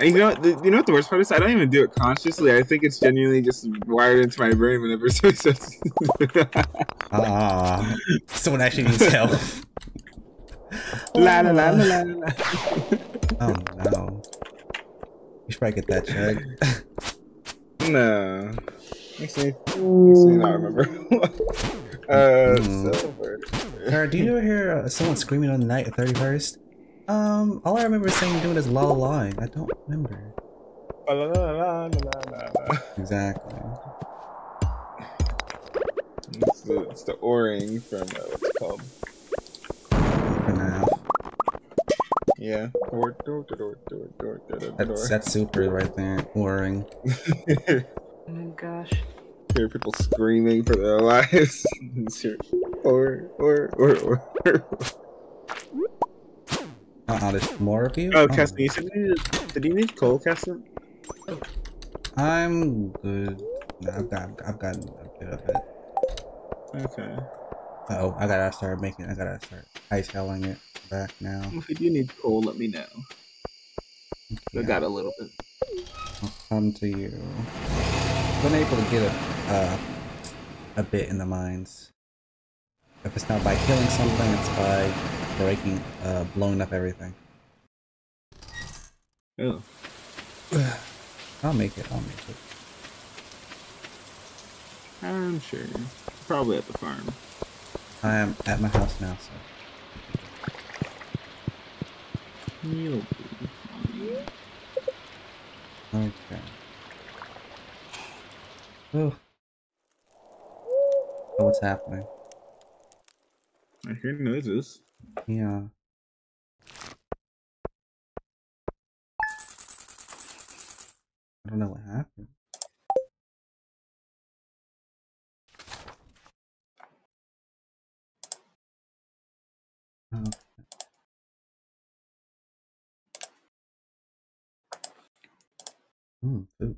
And you know, the, you know what the worst part is? I don't even do it consciously. I think it's genuinely just wired into my brain whenever somebody says. Ah, someone actually needs help. La la la la la la. Oh no. You should probably get that check. No. Makes me, makes me not remember. uh, mm. Silver. Cara, do you ever hear uh, someone screaming on the night at thirty-first? Um, all I remember saying doing is la la la. I don't remember. La la la la la la. Exactly. It's the, it's the O-ring from uh, what's it called? Now. Yeah. That's, that's super right there. Boring. Oh my gosh. Hear people screaming for their lives. Or, or, or, or. Uh-uh, there's more of you? Oh, Keston, you said you needed, did you need coal, Keston? I'm good. No, I've got, I've got a bit of it. Okay. Uh oh, I gotta start making it. I gotta start ice helling it back now. If you do need coal, let me know. Yeah. I got a little bit. I'll come to you. I've been able to get a, uh, a bit in the mines. If it's not by killing something, it's by breaking, uh, blowing up everything. Oh. I'll make it. I'll make it. I'm sure. Probably at the farm. I am at my house now, so. Okay. Oh. Oh, what's happening? I hear noises. Yeah. I don't know what happened. Mmm, food.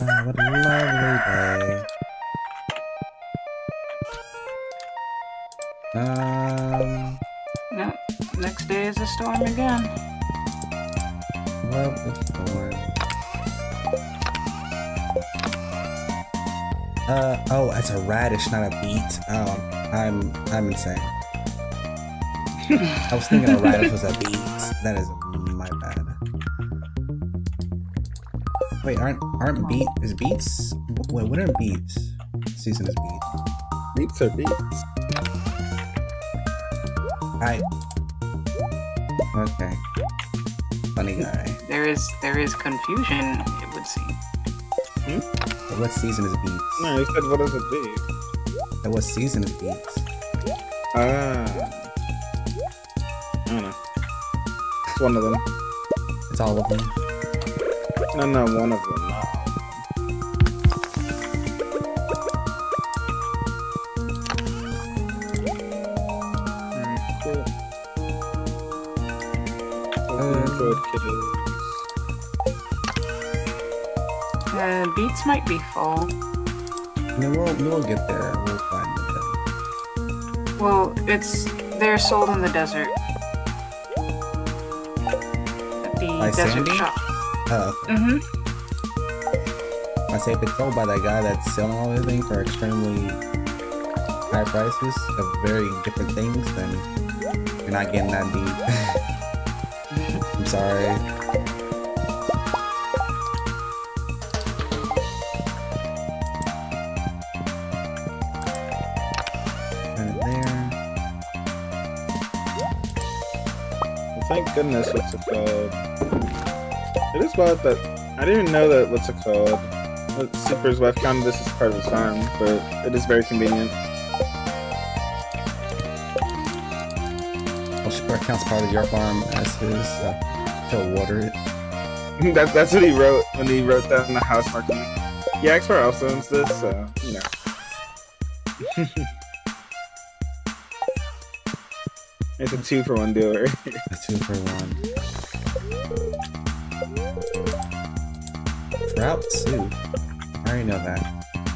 Oh, what a lovely day. Um. No, next day is a storm again. Love the storm. Uh, oh, it's a radish, not a beet. Oh, I'm, I'm insane. I was thinking a radish was a beet. That is my bad. Wait, aren't, aren't beet, is beets? Wait, what are beets? Season is beet. Beets are beets. I, okay. Funny guy. There is, there is confusion, it would seem. Hmm? What season is beets? No, you said what is a beet? At what season is beets? Ah. I don't know. It's one of them. It's all of them? No, no, one of them. Not all of them. Alright, cool. Uh, kiddos. Uh, beets might be full. No, we'll, we'll get there. We'll find it. Well, it's they're sold in the desert. by desert Sandy? Shop. Oh, okay. Mm-hmm. Must have been told by that guy that's selling all everything for extremely high prices of very different things, then you're not getting that deep. I'm sorry. Thank goodness, what's it called? It is wild that I didn't even know that what's it called. With Super's wife counted this as part of his farm, but it is very convenient. Well, Super counts part of your farm as his, so he'll water it. that, that's what he wrote when he wrote that in the house marking. Yeah, Xpar also owns this, so, you know. It's a two for one dealer. A two for one. Drought two. I already know that.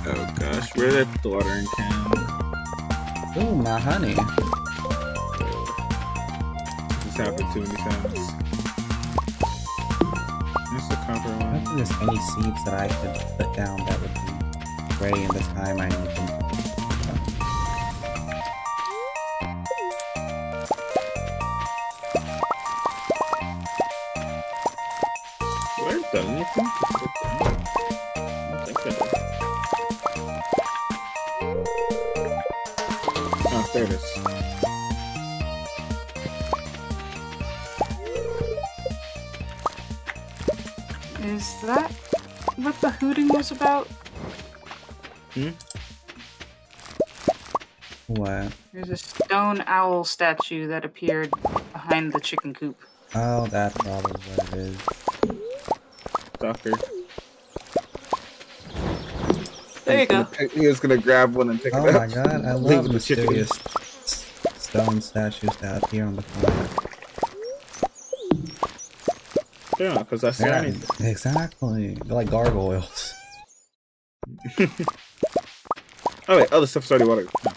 Oh gosh, where did I put the watering can? Ooh, my honey. This happened too many times. There's the copper one. I don't think there's any seeds that I could put down that would be ready in the time I need them. Oh, there it is. Is that what the hooting was about? Hmm? What? There's a stone owl statue that appeared behind the chicken coop. Oh, that's probably what it is. Stalker. There you go. Pick, he was gonna grab one and pick oh it up. Oh my god, I love the mysterious stone statues that appear on the floor. Yeah, because I see yeah, anything. Exactly. They're like gargoyles. oh wait, oh, the stuff's already watered. Oh,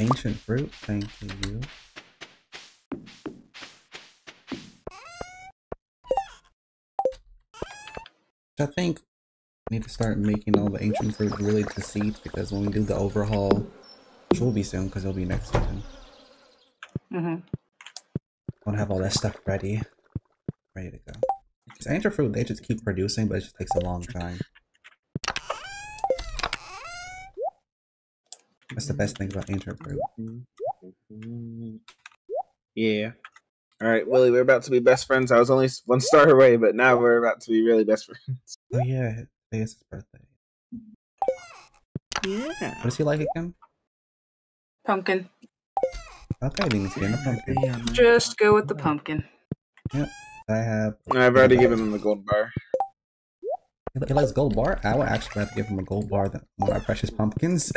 ancient fruit, thank you. I think we need to start making all the ancient fruit really to seeds because when we do the overhaul, which will be soon because it'll be next season. Mm-hmm. We'll have all that stuff ready. Ready to go. Because ancient fruit, they just keep producing, but it just takes a long time. That's the best thing about ancient fruit. Yeah. Alright, Willy, we're about to be best friends. I was only one star away, but now we're about to be really best friends. Oh yeah, today is his birthday. Yeah. What does he like again? Pumpkin. Okay, I think it's getting a pumpkin. Just go with the pumpkin. Yep, I have... I've already given him the gold bar. He likes gold bar? I would actually have to give him a gold bar than one of our precious pumpkins.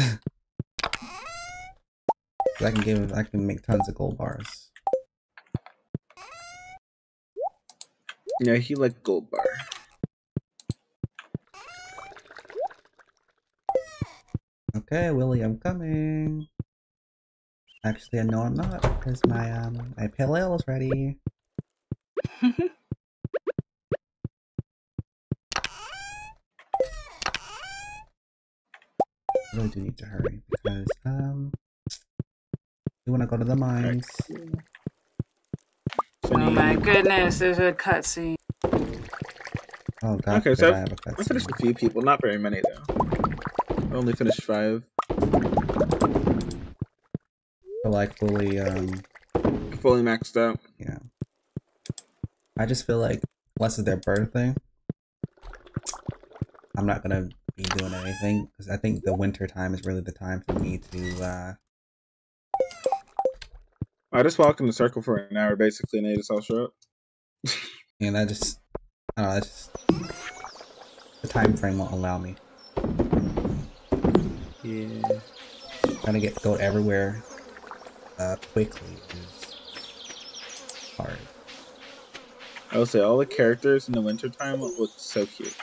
I can give. I can make tons of gold bars. Yeah, he liked gold bar. Okay, Willy, I'm coming. Actually, I know I'm not because my um my pale ale is ready. I really do need to hurry because um. You wanna go to the mines? Oh my goodness, there's a cutscene. Oh god, okay, so I have a cutscene. I finished a few people, not very many though. I only finished five. So like fully, um... fully maxed out. Yeah. I just feel like, unless it's their birthday, I'm not gonna be doing anything, because I think the winter time is really the time for me to, uh... I just walk in the circle for an hour, basically, and they just all show up. And I just... I don't know, just... The time frame won't allow me. Yeah. Trying to get go everywhere uh, quickly is hard. I would say all the characters in the wintertime look so cute.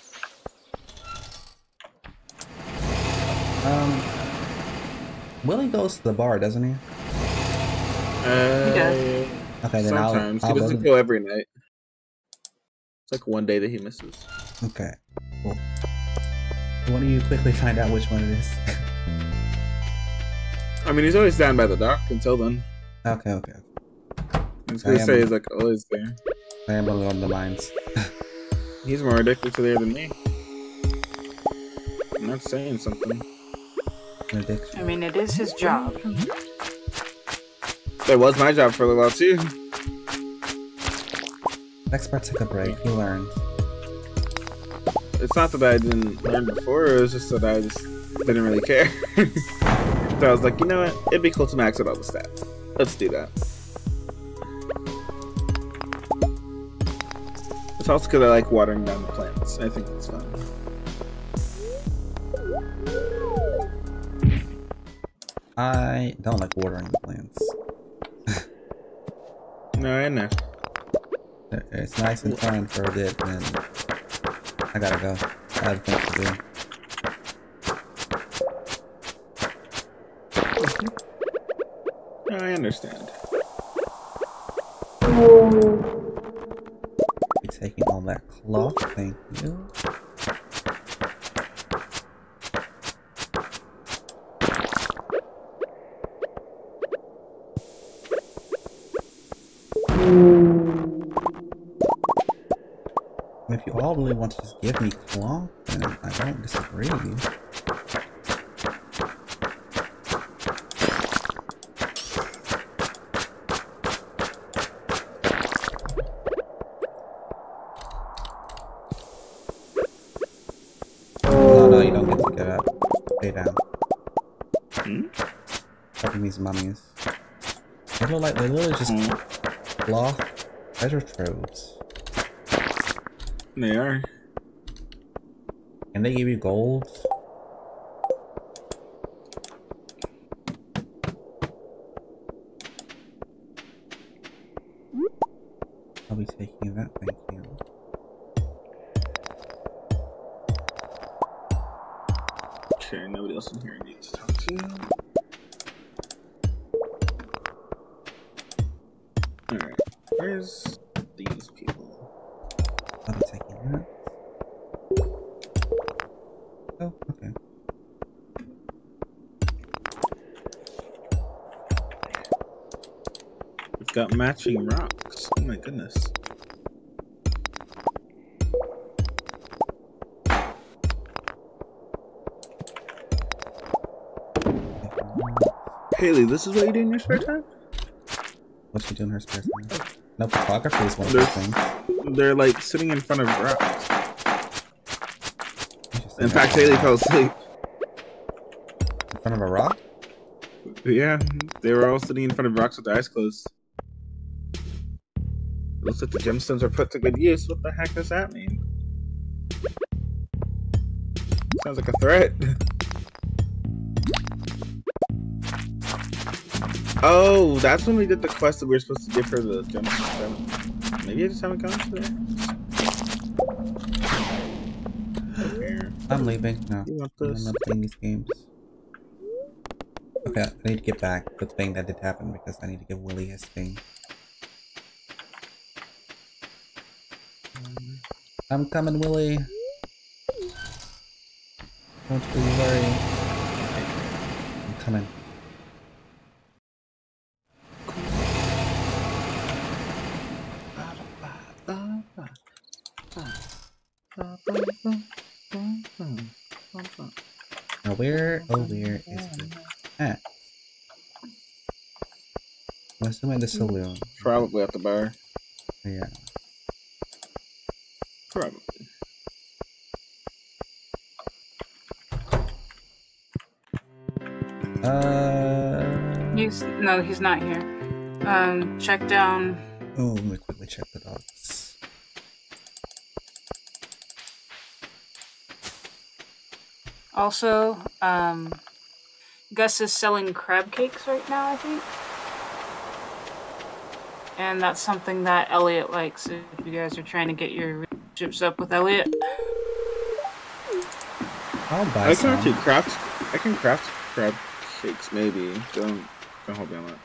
Um, Willy goes to the bar, doesn't he? Uh, he does. Okay, then sometimes. I'll, I'll he doesn't go, go every night. It's like one day that he misses. Okay, cool. Why don't you quickly find out which one it is? I mean, he's always down by the dock until then. Okay, okay. I was gonna I say he's like always there. I am on the lines. He's more addicted to there than me. I'm not saying something. Addiction. I mean, it is his job. It was my job for a while too. Xpar took a break. He learned. It's not that I didn't learn before, it was just that I just didn't really care. So I was like, you know what? It'd be cool to max out all the stats. Let's do that. It's also because I like watering down the plants. I think that's fun. I don't like watering the plants. No, I know. It's nice and fun for a bit, and I gotta go. I have things to do. No, I understand. Be taking all that cloth, thank you. If you all really want to just give me cloth, then I don't disagree. Oh no, you don't get to get up. Stay down. Hmm? Fucking these mummies. They look like they literally just mm. cloth treasure troves. They are. And they give you gold. I'll be taking that, thank you. Okay, nobody else in here I need to talk to. Alright, where's these people? I'll be taking that. Oh, okay. We've got matching rocks. Oh my goodness. Haley, this is what you do in your spare time? What's she doing in her spare time? Oh. No, photography is one of those things. They're like sitting in front of rocks. In fact, Haley fell asleep. In front of a rock? Yeah, they were all sitting in front of rocks with their eyes closed. It looks like the gemstones are put to good use. What the heck does that mean? Sounds like a threat. Oh, that's when we did the quest that we were supposed to give her the gemstones. Maybe I just haven't gone to there. I'm leaving. No, I'm not playing these games. Okay, I need to get back the thing that did happen because I need to give Willy his thing. I'm coming, Willy. Don't be worried. I'm coming. Now where, oh where is it at? Must have been the saloon. Probably at the bar. Yeah. Probably. Uh. He's no, he's not here. Um, check down. Oh, let me quickly check the dogs. Also, um, Gus is selling crab cakes right now, I think. And that's something that Elliott likes if you guys are trying to get your relationships up with Elliott. I'll buy I some. can actually craft, I can craft crab cakes maybe. Don't, don't hold me on that.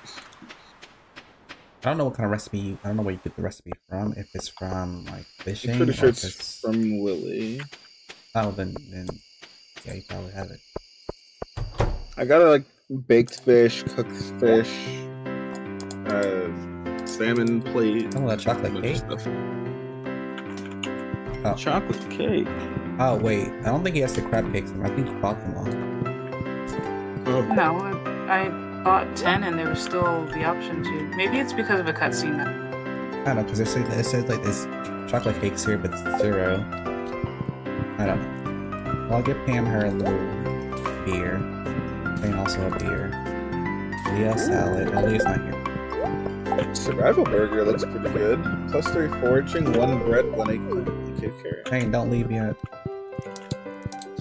I don't know what kind of recipe, I don't know where you get the recipe from. If it's from like fishing. I'm pretty sure it's, it's from Willy. Oh, then, then, yeah, you probably have it. I got a, like, baked fish, cooked fish, uh, salmon plate. Oh, that chocolate cake? Stuff. Oh. Chocolate cake? Oh, wait. I don't think he has the crab cakes. I think he bought them all. Oh. No, I, I bought ten and there was still the option to. Maybe it's because of a cutscene. I don't know, because it says, like, there's chocolate cakes here, but it's zero. I don't know. Well, I'll give Pam her a little beer. And also a beer. Leah salad. At least not here. Survival burger looks pretty good. Plus three foraging, one bread, one egg. Take care. Hey, don't leave yet.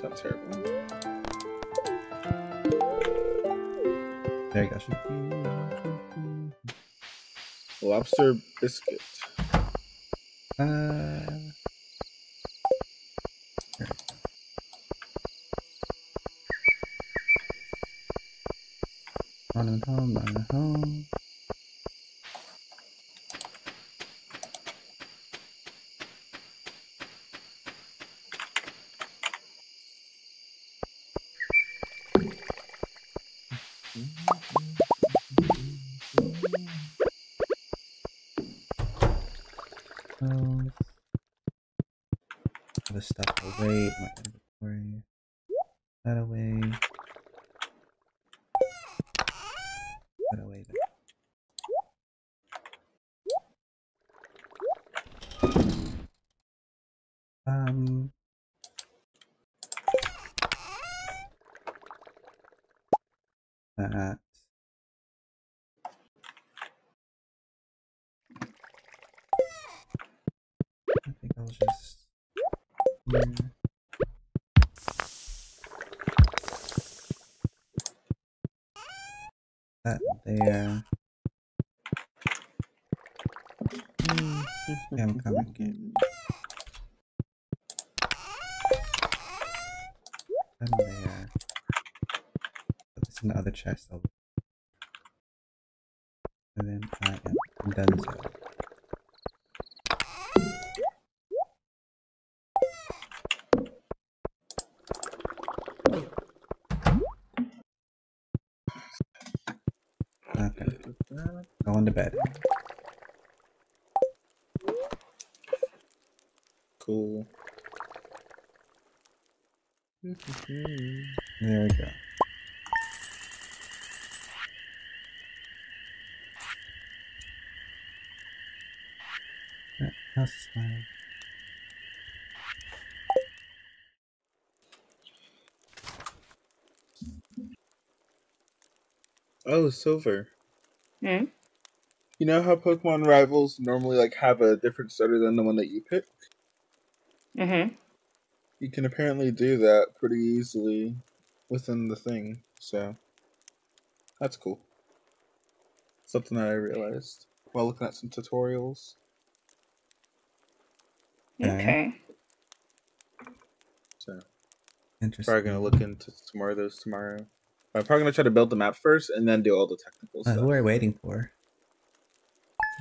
Sounds terrible. There you go. Lobster biscuit. Uh. Running home, running home. Oh. This stuff away, my inventory. That away. Um. That. I think I'll just. Yeah. That there. Mm. Yeah, I'm coming again. And there. Put this in the other chest. I'll... And then I am done. So. Okay. Going to bed. Cool. There we go. That house is fine. Oh, Silver. Hmm? You know how Pokemon Rivals normally like have a different starter than the one that you pick? Mm-hmm. You can apparently do that pretty easily within the thing, so that's cool. Something that I realized while looking at some tutorials. Okay. So, interesting. Probably gonna look into some more of those tomorrow. I'm probably gonna try to build the map first and then do all the technical uh, stuff. Who are you waiting for?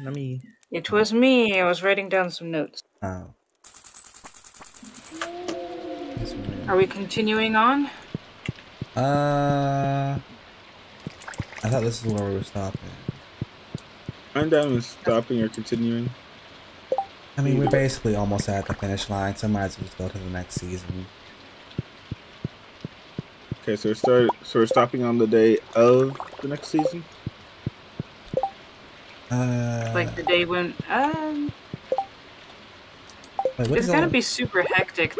Let me. It was me. I was writing down some notes. Oh. Are we continuing on? Uh, I thought this is where we were stopping. I'm down with stopping or continuing. I mean, we're basically almost at the finish line, so might as well just go to the next season. Okay, so we're start. So we're stopping on the day of the next season. Uh, like the day when um. Wait, it's gonna be super hectic.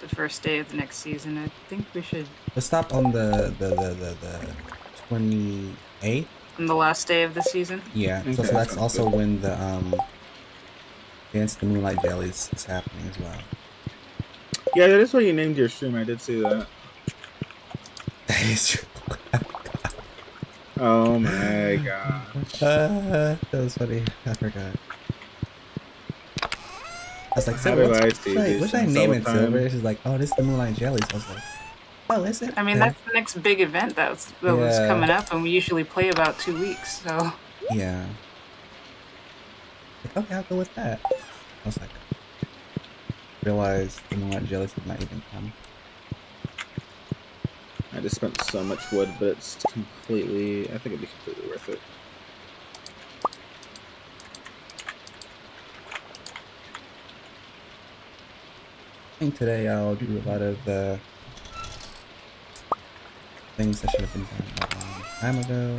The first day of the next season. I think we should. Let's stop on the the the the, the twenty-eighth. On the last day of the season. Yeah. Okay. So, so that's also when the um Dance the Moonlight Valley is, is happening as well. Yeah, that is what you named your stream. I did see that. That is true. Oh my god. Uh, that was funny. I forgot. I was like, Silver, what should I, what should I name it, Silver? She's like, oh, this is the Moonlight Jellies. I was like, oh, is it? I mean, yeah. That's the next big event that's, that yeah. was coming up, and we usually play about two weeks, so. Yeah. Like, okay, I'll go with that. I was like, realized the Moonlight Jellies did not even come. I just spent so much wood, but it's completely, I think it'd be completely worth it. I think today I'll do a lot of the things that should have been done a long time ago.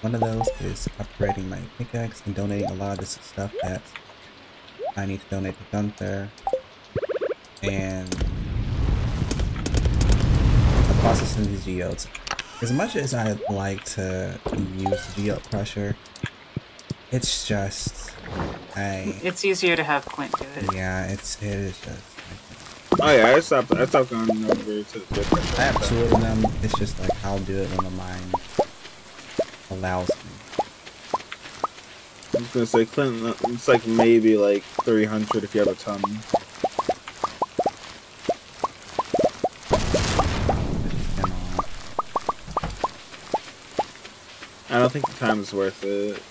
One of those is upgrading my pickaxe and donating a lot of this stuff that I need to donate to Gunther. And processing these geodes. As much as I like to use geode crusher, it's just I. It's easier to have Clint do it. Yeah, it's it is just. Like, oh yeah, I stopped. I stopped going over to the different. I have two of them. It's just like I'll do it when the mind allows me. I was gonna say Clint. It's like maybe like three hundred if you have a ton. I don't think the time is worth it.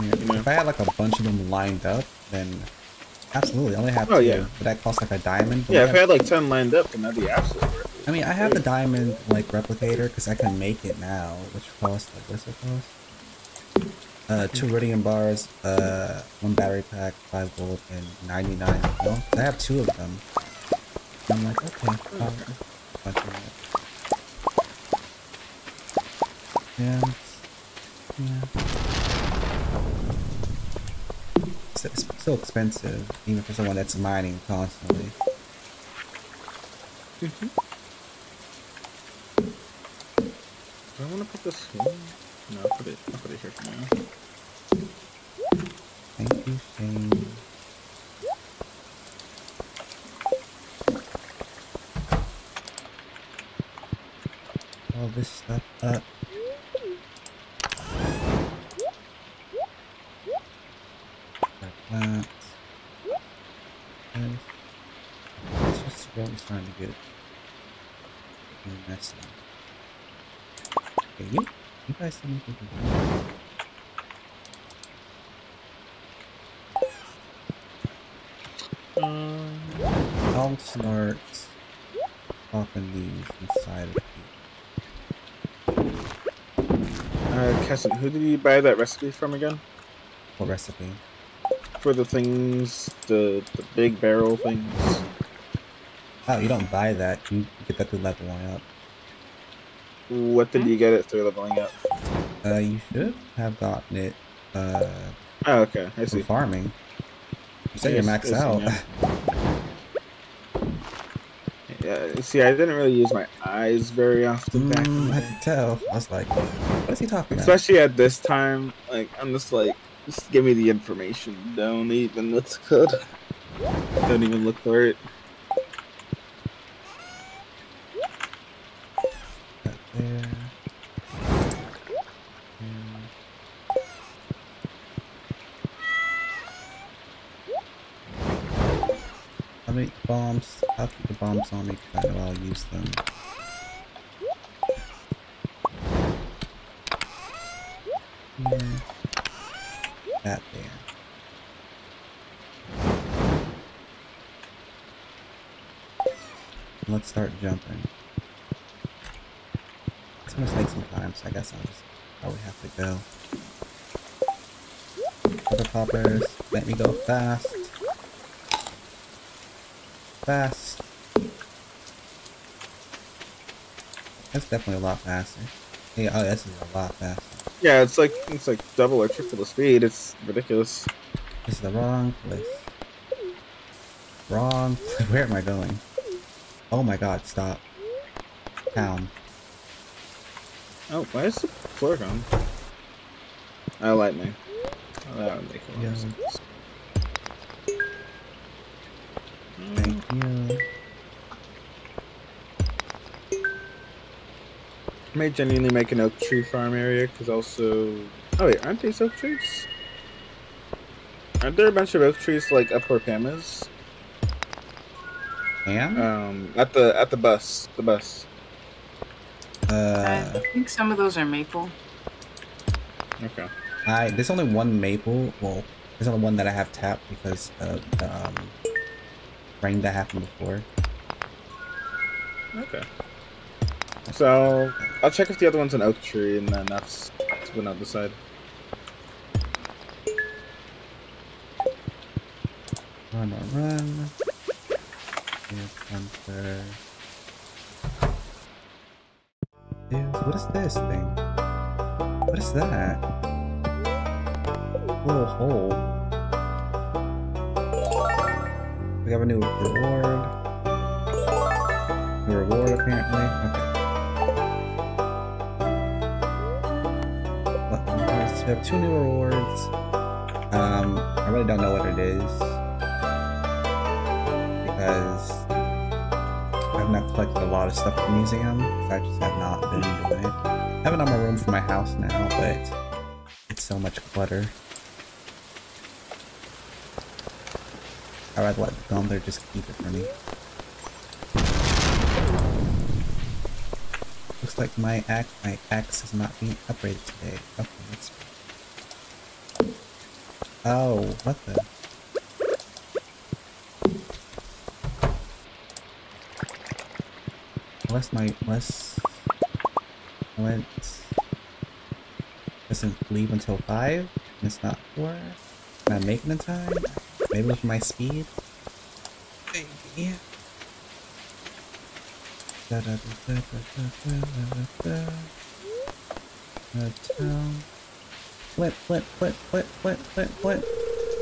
Yeah, you know? If I had like a bunch of them lined up, then absolutely, I only have oh, two. Yeah. But that costs like a diamond. Yeah, if I had like ten lined up, then that'd be absolutely worth it. I mean, I have the diamond like replicator because I can make it now, which costs like what's it cost? Uh, two iridium bars, uh, one battery pack, five gold, and ninety-nine. Well, I have two of them. I'm like, okay, oh, okay. I'll do that. Yeah. Yeah. It's, it's so expensive, even for someone that's mining constantly. Mm-hmm. Do I want to put this here? No, I'll put it, I'll put it here for now. Thank you, Shane. All this stuff up. That. And it's just really starting to get really messy. Okay, you, you guys don't need to do that. Um, I'll start popping these inside of you. Uh, Keston, who did you buy that recipe from again? What recipe? For the things, the, the big barrel things. Oh, you don't buy that. You get that through leveling up. What did you get it through leveling up? Uh, you should have gotten it, uh... Oh, okay. I see. Farming. You said you're maxed out. Yeah, see, I didn't really use my eyes very often back then. Mm, I could tell. I was like, what is he talking about? Especially at this time, like, I'm just like, just give me the information. Don't even look good. Don't even look for it. Right there. Yeah. I'll make the bombs. I'll keep the bombs on me because I know I'll use them. Yeah. That there. Let's start jumping. It's gonna take some time, so I guess I'll just probably have to go. For the poppers, let me go fast. Fast. That's definitely a lot faster. Yeah, oh, this is a lot faster. Yeah, it's like it's like double or triple the speed. It's ridiculous. This is the wrong place. Wrong. Where am I going? Oh my god! Stop. Down. Oh, why is the floor gone? I like me. Oh, that would make a lot of sense. Thank you. I may genuinely make an oak tree farm area, because also... Oh wait, aren't these oak trees? Aren't there a bunch of oak trees like up where Pam is? Pam? Um, at the, at the bus. The bus. Uh, I think some of those are maple. Okay. I, there's only one maple. Well, there's only one that I have tapped because of the um, rain that happened before. Okay. So, I'll check if the other one's an oak tree, and then that's when I'll decide. Run, run, run. Here's Hunter. Here's, what is this thing? What is that? Little hole. We have a new reward. New reward, apparently. Okay. We have two new rewards. Um, I really don't know what it is because I've not collected a lot of stuff at the museum. I just have not been doing it. I have it on my room for my house now, but it's so much clutter. I'd rather let the Gumbler just keep it for me. Looks like my axe, my axe is not being upgraded today. Okay, let's. Oh, what the? Unless my, unless I went, doesn't leave until five, and it's not four, can I make it in time? Maybe with my speed? Maybe. Da da da da da da da da da. Flip, flip, flip, flip, flip, flip, flip.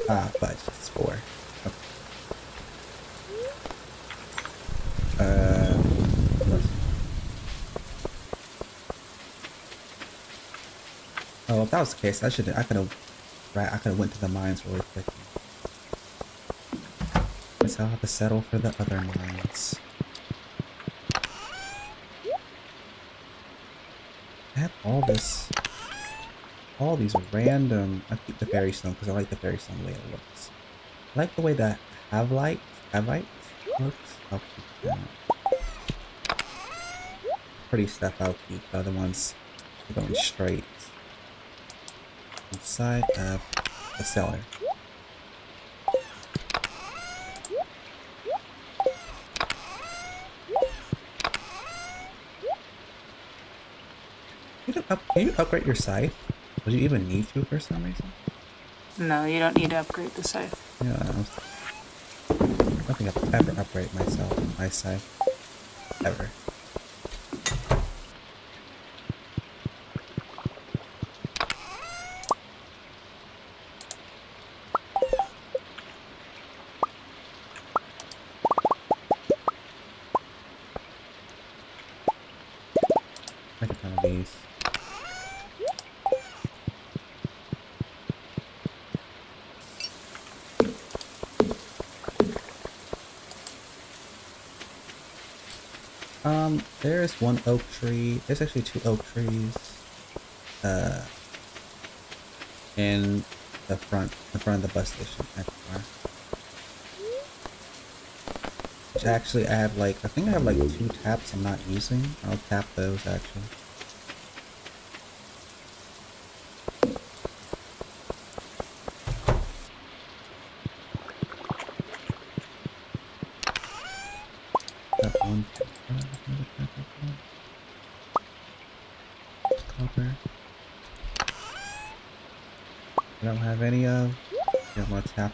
Ah, fudge, it's four. Okay. Uh, oh, if that was the case, I should I could have, right? I could have went to the mines really quick. Guess I'll have to settle for the other mines. I have all this. All these random. I keep the fairy stone because I like the fairy stone the way it looks. I like the way that Havlight Havlight looks. I'll keep them. Pretty stuff I'll keep. The other ones are going straight inside of the cellar. You don't up, can you upgrade your scythe? Would you even need to for some reason? No, you don't need to upgrade the scythe. Yeah, I don't think I'll ever upgrade myself, my scythe. Ever. Make a ton of these. There is one oak tree. There's actually two oak trees uh, in the front, the front of the bus station. Which actually I have like, I think I have like two taps I'm not using. I'll tap those actually.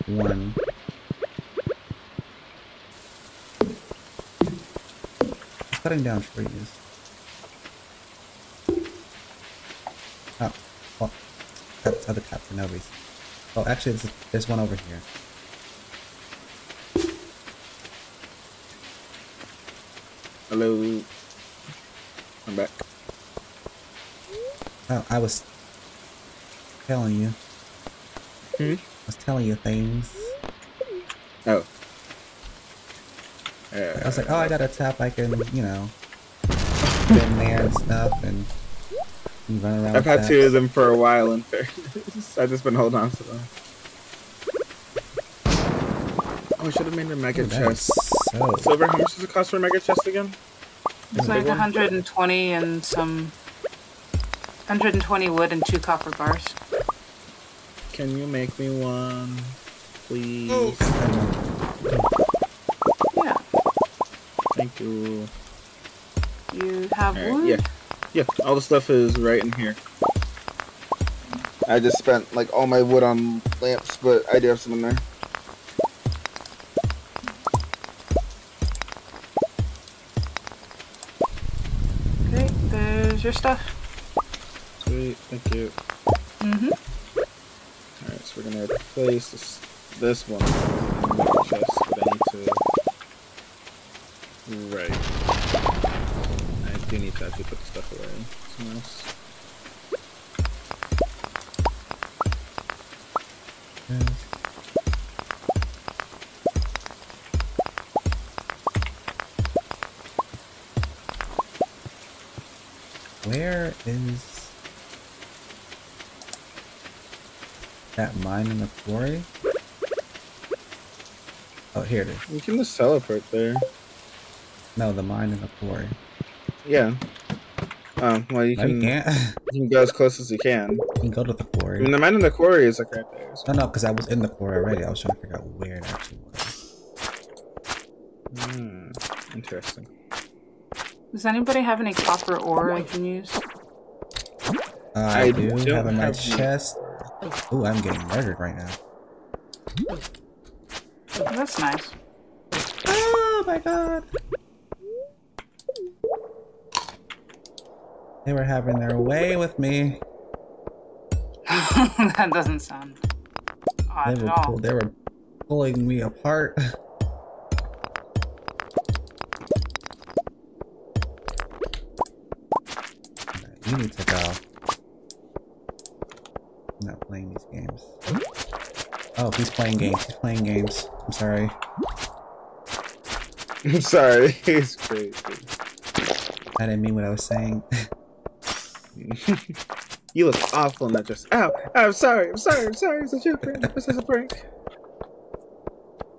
One. It's cutting down trees. Oh, well, that's other cap for no reason. Oh, actually, there's, there's one over here. Hello. I'm back. Oh, I was telling you. Hmm? I was telling you things. Oh. Uh, I was like, oh, I got a tap I can, you know. been there and stuff, and you run around. I've had that. two of them for a while, in fairness. I've just been holding on to them. Oh, I should have made a mega oh, chest. So... Silver, how much does it cost for a mega chest again? It's like one hundred twenty one? and some... one hundred twenty wood and two copper bars. Can you make me one, please? Yeah. Thank you. You have right, wood? Yeah. Yeah, all the stuff is right in here. I just spent like all my wood on lamps, but I do have some in there. Okay, there's your stuff. Sweet, thank you. Mm-hmm. Alright, so we're gonna replace this, this one in the chest, but I need to... Right. I do need to actually put the stuff away. Something else. Where is that mine in the quarry? Oh, here it is. You can just sell it right there. No, the mine in the quarry. Yeah. Um, well, you can, no, you, you can go as close as you can. You can go to the quarry. I mean, the mine in the quarry is like right there. So. No, no, because I was in the quarry already. I was trying to figure out where it actually was. Hmm. Interesting. Does anybody have any copper ore I can use? Uh, I, I do have in my chest. Ooh, I'm getting murdered right now. Oh, that's nice. Oh my god! They were having their way with me. That doesn't sound odd they were at all. Pull, they were pulling me apart. You need to go. I'm not playing these games. Oh, he's playing games. He's playing games. I'm sorry. I'm sorry. He's crazy. I didn't mean what I was saying. You look awful in that dress. Ow! I'm sorry, I'm sorry, I'm sorry, it's a joke, bro. This is a prank.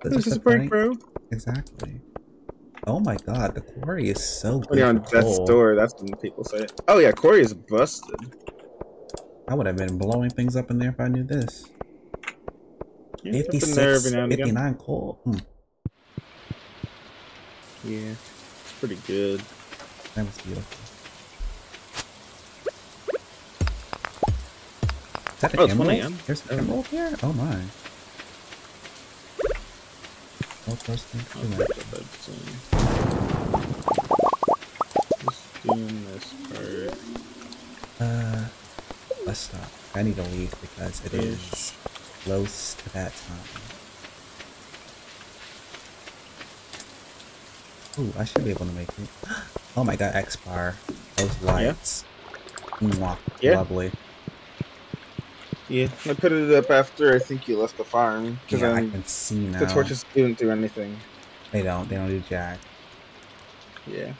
This is, is a prank, bro. Exactly. Oh my god, the quarry is so good. On Death's Door, that's when people say it. Oh yeah, quarry is busted. I would have been blowing things up in there if I knew this. Yeah, fifty-six, fifty-nine coal. Hmm. Yeah, it's pretty good. That was beautiful. Is that an oh, emerald? There's an emerald here? Oh my. Well, first thing to do. Just doing this part. Uh, let's stop. I need to leave because it is close to that time. Ooh, I should be able to make it. Oh my god, Xpar. Those lights. Yeah. Mwah, yeah. Lovely. Yeah, I put it up after I think you left the farm. Yeah, I can see now. The torches didn't do anything. They don't. They don't do jack. Yeah.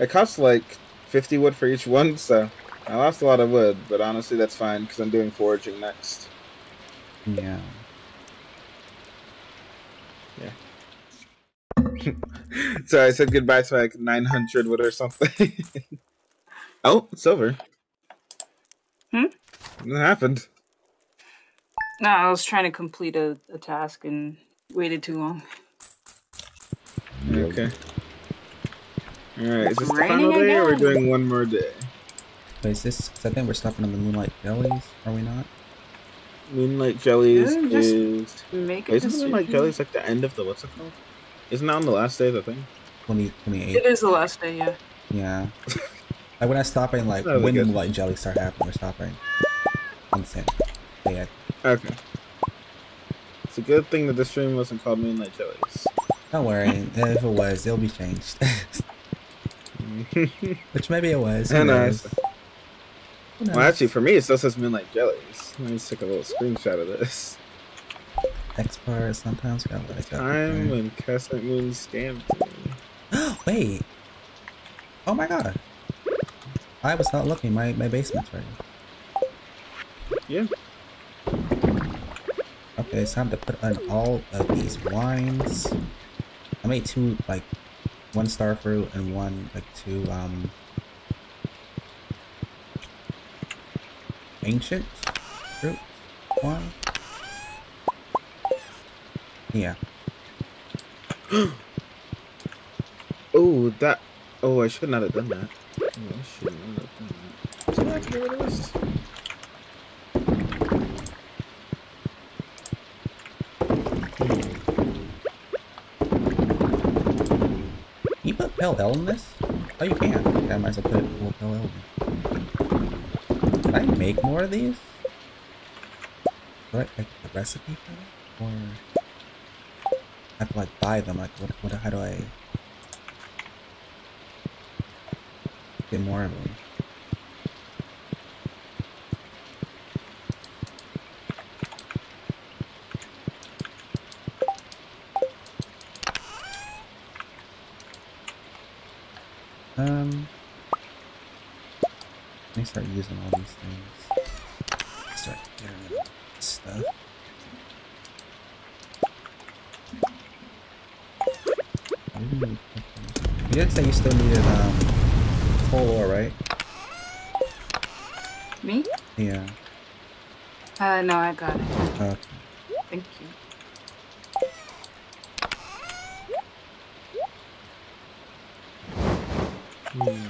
It costs like fifty wood for each one, so I lost a lot of wood, but honestly that's fine because I'm doing foraging next. Yeah. Yeah. So I said goodbye to like nine hundred wood or something. Oh, it's silver. Hmm? What happened? No, I was trying to complete a, a task and waited too long. Okay. Alright, is this the final day or are we doing one more day? Wait, is this... Cause I think we're stopping on the Moonlight Jellies, are we not? Moonlight Jellies yeah, is... Make a isn't decision. Moonlight Jellies like the end of the... What's it called? Isn't that on the last day of the thing? twenty, twenty-eight. It is the last day, yeah. Yeah. Like when I stop in, like, when the Moonlight Jellies start happening, we're stopping. I'm saying. Yeah. Okay. It's a good thing that this stream wasn't called Moonlight Jellies. Don't worry, if it was, it'll be changed. Which maybe it was. Who knows? Who knows? Well, actually, for me, it still says Moonlight Jellies. Let me just take a little screenshot of this. Xpar sometimes got like that. Time when Cescent Moon scammed me. Wait. Oh my god. I was not looking. My, my basement's ready. Yeah. Okay, it's time to put on all of these wines. I made two, like, one star fruit and one, like, two, um... ancient fruit wine? Yeah. Oh, that... Oh, I should not have done that. Oh, I should not have done that. Can I get rid of this? You put L L in this? Oh, you can. Okay, I might as well put it L L in. Can I make more of these? Do I make the recipe for it? Or... I have to, like, buy them. Like, what, what, how do I... get more of them? Um... Let me start using all these things. Start getting rid of stuff. You did say you still needed, um, coal ore, right? Me? Yeah. Uh, no, I got it. Okay. Thank you. Hmm.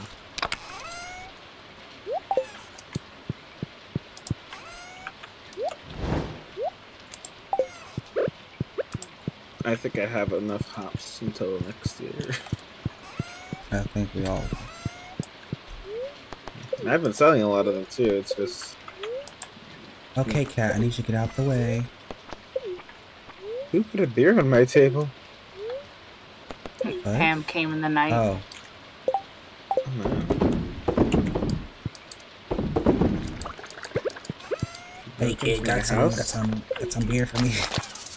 I think I have enough hops until next year. I think we all do. I've been selling a lot of them too, it's just... Okay, cat, I need you to get out the way. Who put a beer on my table? What? Pam came in the night. Oh. Hey, kid, got some, got some, got some beer for me.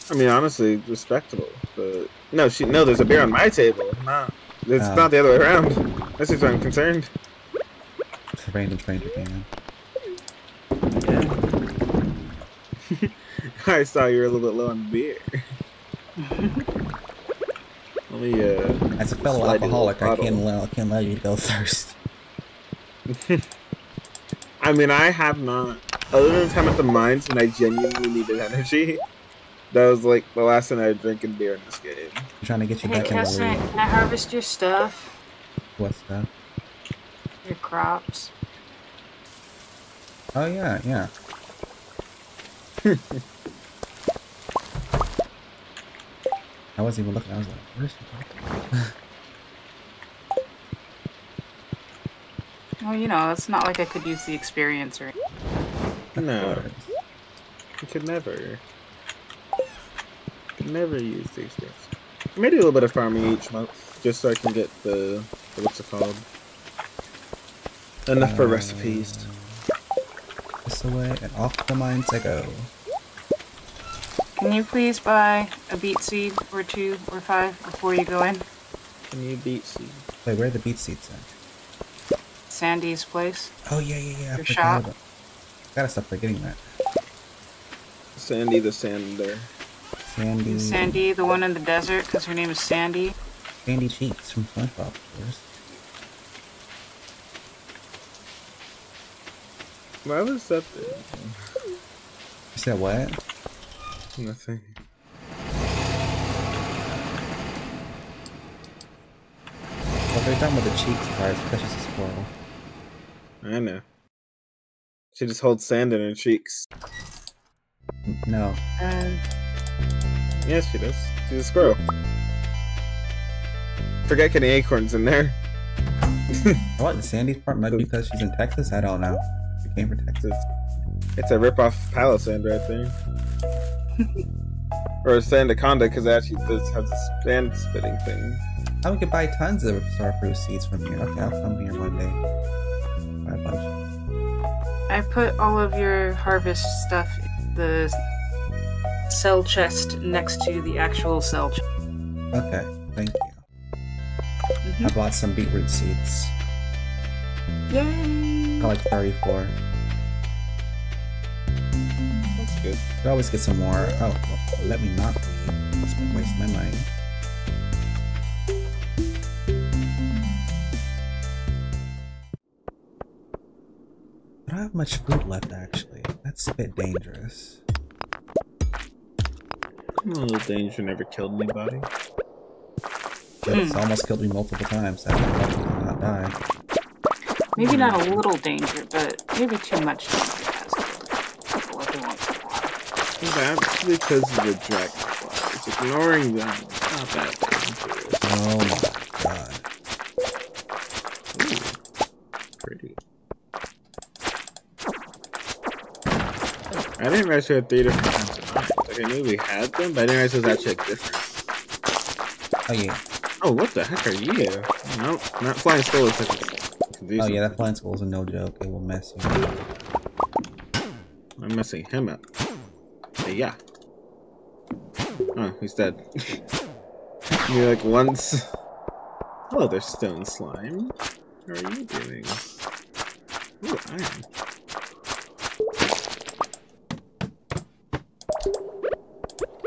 I mean, honestly, respectable, but... No, she, no, there's a beer on my table. Nah, it's uh, not the other way around. That's just why I'm concerned. It's a random stranger game. Yeah. I saw you were a little bit low on beer. Let me, uh... As a fellow alcoholic, I can't allow, I can't allow you to go first. I mean, I have not... Other than the time at the mines when I genuinely needed energy... That was like the last time I was drinking beer in this game. I'm trying to get you hey, back Keston, in the can I harvest your stuff? What stuff? Your crops. Oh yeah, yeah. I wasn't even looking, I was like, where's your crop? Well, you know, it's not like I could use the experience or anything. No. You could never. Never use these things. Maybe a little bit of farming each month, just so I can get the, the what's it called? Enough um, for recipes. This away and off the mines I go. Can you please buy a beet seed or two or five before you go in? Can you beet seed? Wait, where are the beet seeds at? Sandy's place. Oh yeah, yeah, yeah. Your shop. About... Gotta stop forgetting that. Sandy the Sander. Sandy. Sandy, the one in the desert, because her name is Sandy. Sandy Cheeks from SpongeBob, of course. Why was that there? You said what? Nothing. Well, they're talking about the Cheeks part, because she's a squirrel. I know. She just holds sand in her cheeks. No. Um... Yes, she does. She's a squirrel. Forget getting acorns in there. What? Sandy's part might be because she's in Texas? I don't know. She came from Texas. It's a rip-off Palisand right there. Or Sandaconda, because it actually does have this sand-spitting thing. I would could buy tons of star fruit seeds from here. Okay, I'll come here one day. Buy a bunch. I put all of your harvest stuff in the... cell chest next to the actual cell chest. Okay, thank you. Mm-hmm. I bought some beetroot seeds. Yay! Got like thirty-four. That's good. I always get some more. Oh, well, let me not leave. It's gonna waste my money. I don't have much food left, actually. That's a bit dangerous. I'm a little danger never killed anybody. But it's almost killed me multiple times. I will not die. Maybe not a little danger, but maybe too much danger has killed people every once in a while. That's because of the dragonflies. Ignoring them is not that dangerous. Oh my god. Ooh. Pretty. I didn't realize we had three different kinds of knives. Like, I knew we had them, but I didn't realize it was actually a difference. Oh, yeah. Oh, what the heck are you? Nope, not flying skull is such a... Oh yeah, that flying skull is a no joke. It will mess you up. I'm messing him up. But yeah. Oh, he's dead. You're like once. Oh, there's stone slime. How are you doing? Ooh, iron.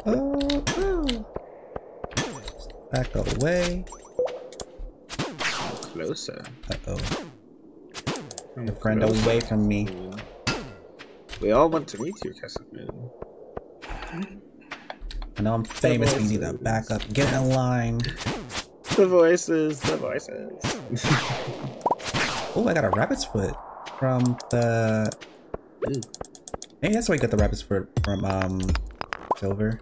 Oh, oh. Back away. Closer. Uh-oh. Your friend closer. Away from me. We all want to meet you, Cescent Moon. I know I'm famous, you need to back up. Get in line. The voices, the voices. Oh, I got a rabbit's foot from the... Ooh. Maybe that's where I got the rabbit's foot from, um... Silver.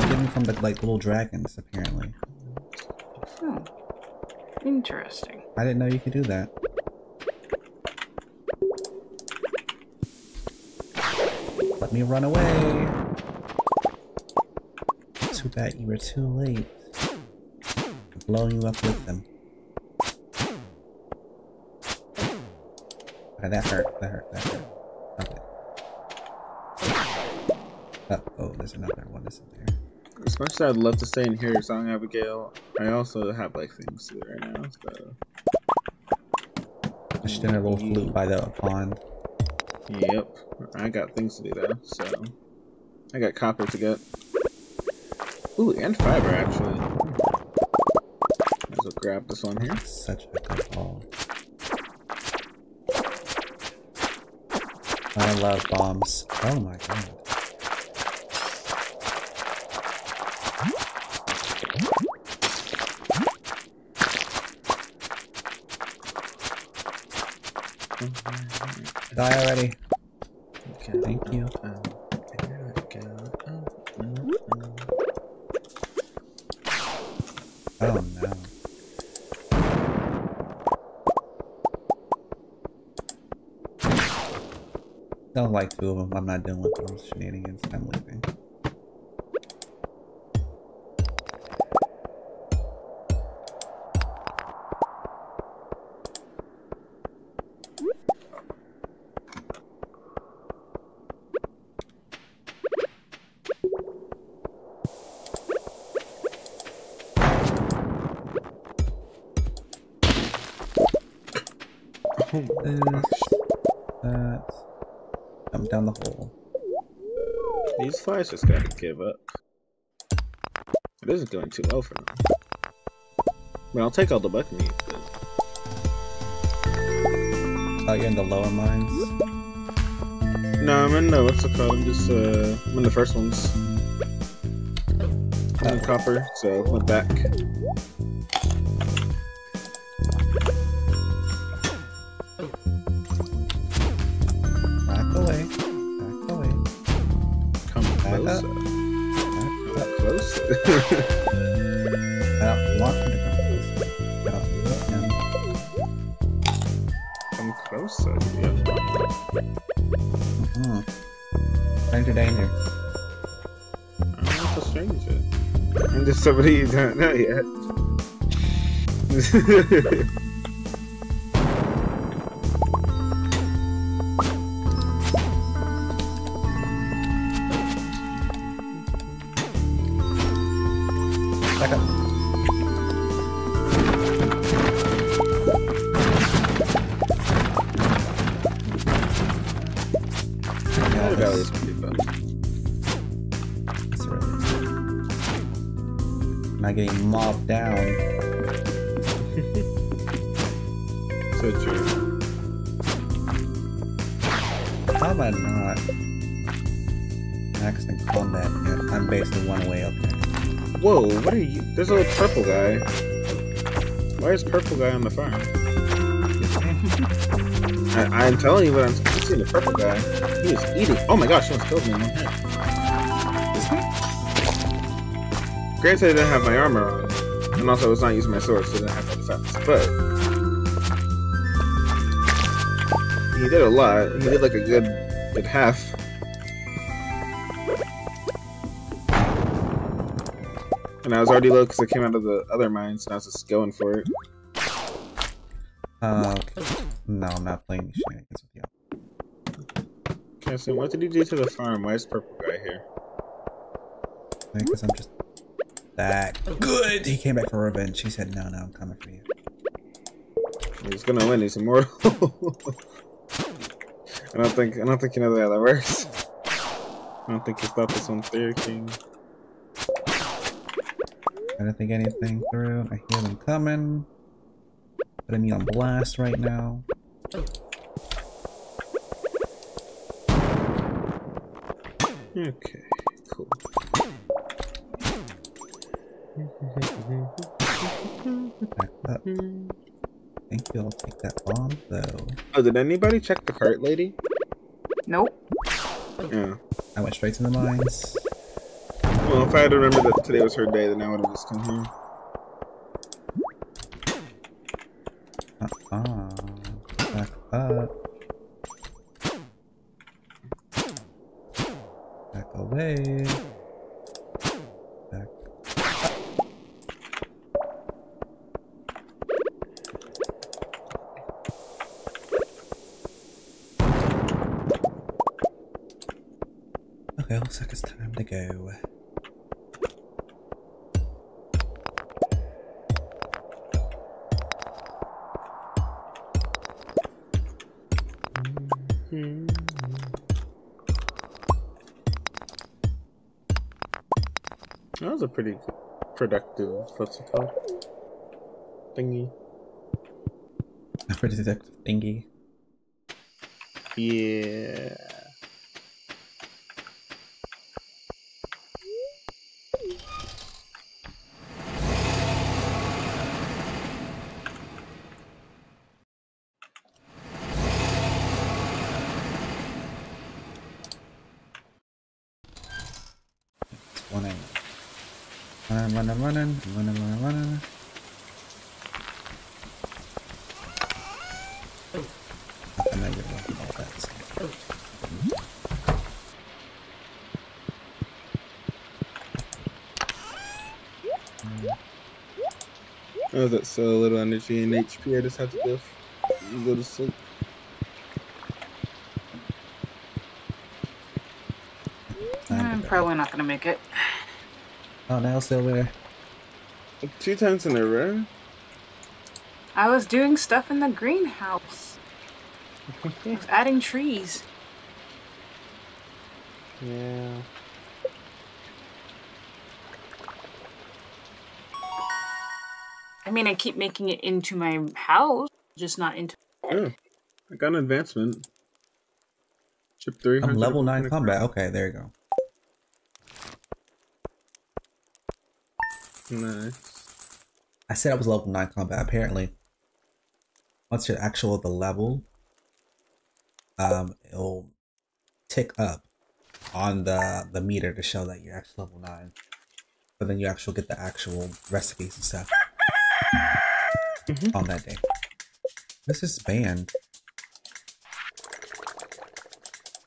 Even from the, like, little dragons, apparently. Hmm. Interesting. I didn't know you could do that. Let me run away. Too bad you were too late. I'm blowing you up with them. Okay, that hurt. That hurt. That hurt. Okay. Oh, oh, there's another one, isn't there? As much as I'd love to stay and hear your song, Abigail, I also have like things to do right now, so... I should have a little flute by the pond. Yep. I got things to do though, so... I got copper to get. Ooh, and fiber actually. Might as well grab this one here. Such a good ball. I love bombs. Oh my god. Die already. Okay, thank um, you. Um, there we go. Um, um, um. Oh no. Don't like two of them. I'm not dealing with those shenanigans. I'm leaving. Flies just gotta give up. It isn't going too well for them. Well, I'll take all the buck meat. But... Oh, you're in the lower mines? No, I'm in the, what's it called? I'm just, uh, I'm in the first ones. I'm in copper, so I went back. Somebody you don't know yet. Back up. not getting mobbed down. So true. How am I not? Max and combat. Yeah, I'm basically one way up. Whoa! What are you? There's a little purple guy. Why is purple guy on the farm? I, I'm telling you, but I'm seeing the purple guy. He was eating. Oh my gosh! He almost killed me. In one hit. Granted, I didn't have my armor on, and also I was not using my sword, so I didn't have my defense, but he did a lot. He did like a good, good half. And I was already low because I came out of the other mine, so I was just going for it. Uh, okay. No, I'm not playing these shenanigans with y'all. Okay, so what did he do to the farm? Why is purple guy here? I think because I'm just... that good. He came back for revenge. She said, "No, no, I'm coming for you." He's gonna win. He's immortal. I don't think. I don't think you know how that works. I don't think you thought this one through, King. I don't think anything through. I hear them coming. But I mean, on blast right now. Okay. Cool. Back up. I think you'll take that bomb though. Oh, did anybody check the cart lady? Nope. Yeah. I went straight to the mines. Well, if I had remembered that today was her day, then I would have just come home. Uh-uh. Back up. Back away. Looks like it's time to go. Mm-hmm. That was a pretty productive, what's it called? Thingy. A pretty productive thingy. Yeah. I'm running, I'm running, I'm running, running. I'm not gonna walk about that. So. Mm. Oh, that's so little energy and H P. I just have to go, go to sleep. I'm probably not gonna make it. Oh, now Silver. Two times in a row? I was doing stuff in the greenhouse. I was adding trees. Yeah. I mean, I keep making it into my house, just not into... Oh, I got an advancement. Chip three hundred. I'm level nine combat. Okay, there you go. Nice. I said I was level nine combat. Apparently, once you're actual the level, um, it'll tick up on the the meter to show that you're actually level nine. But then you actually get the actual recipes and stuff mm-hmm. on that day. This is banned.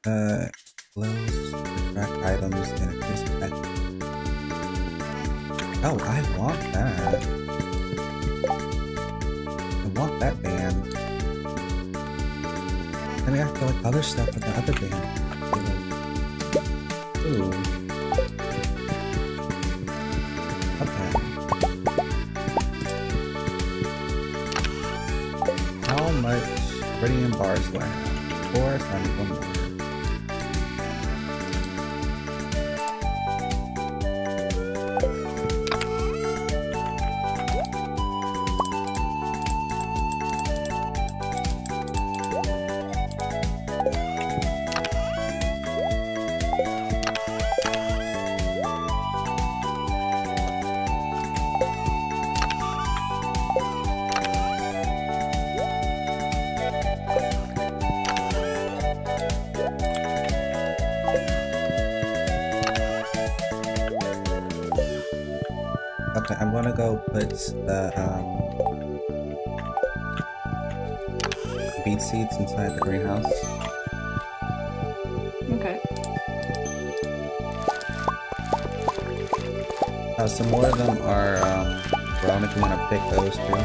Uh, loads, track items, and a crisp pack. Oh, I want that. I want that band. Then we have to like other stuff with the other band. Ooh. Okay. How much radium bars do I have? Four times one more. Okay, I'm gonna go put the um, beet seeds inside the greenhouse. Okay. Uh, some more of them are um, brown if you want to pick those too.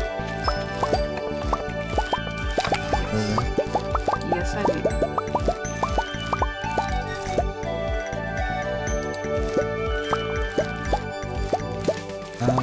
Yes, I do. Um.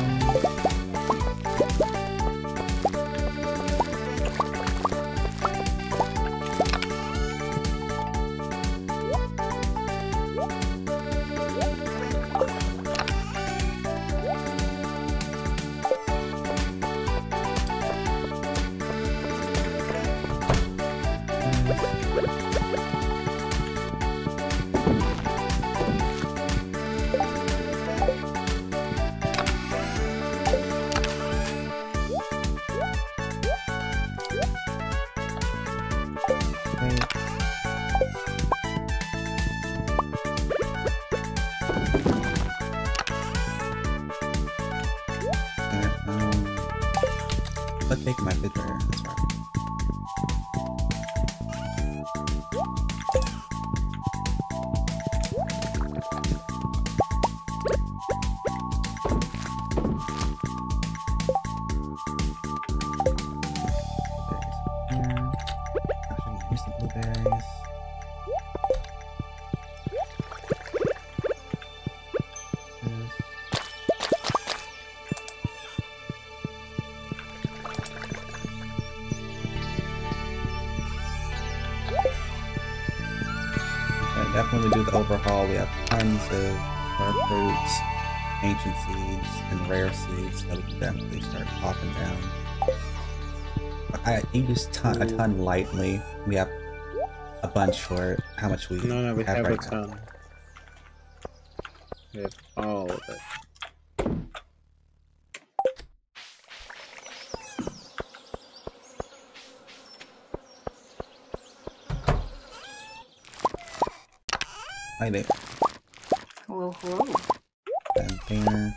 Do the overhaul. We have tons of rare fruits, ancient seeds, and rare seeds that we can definitely start popping down. I use ton, a ton lightly. We have a bunch for how much we no, no, we have, have right a ton. Now. We have all of it. Hi there. Hello, hello. And there.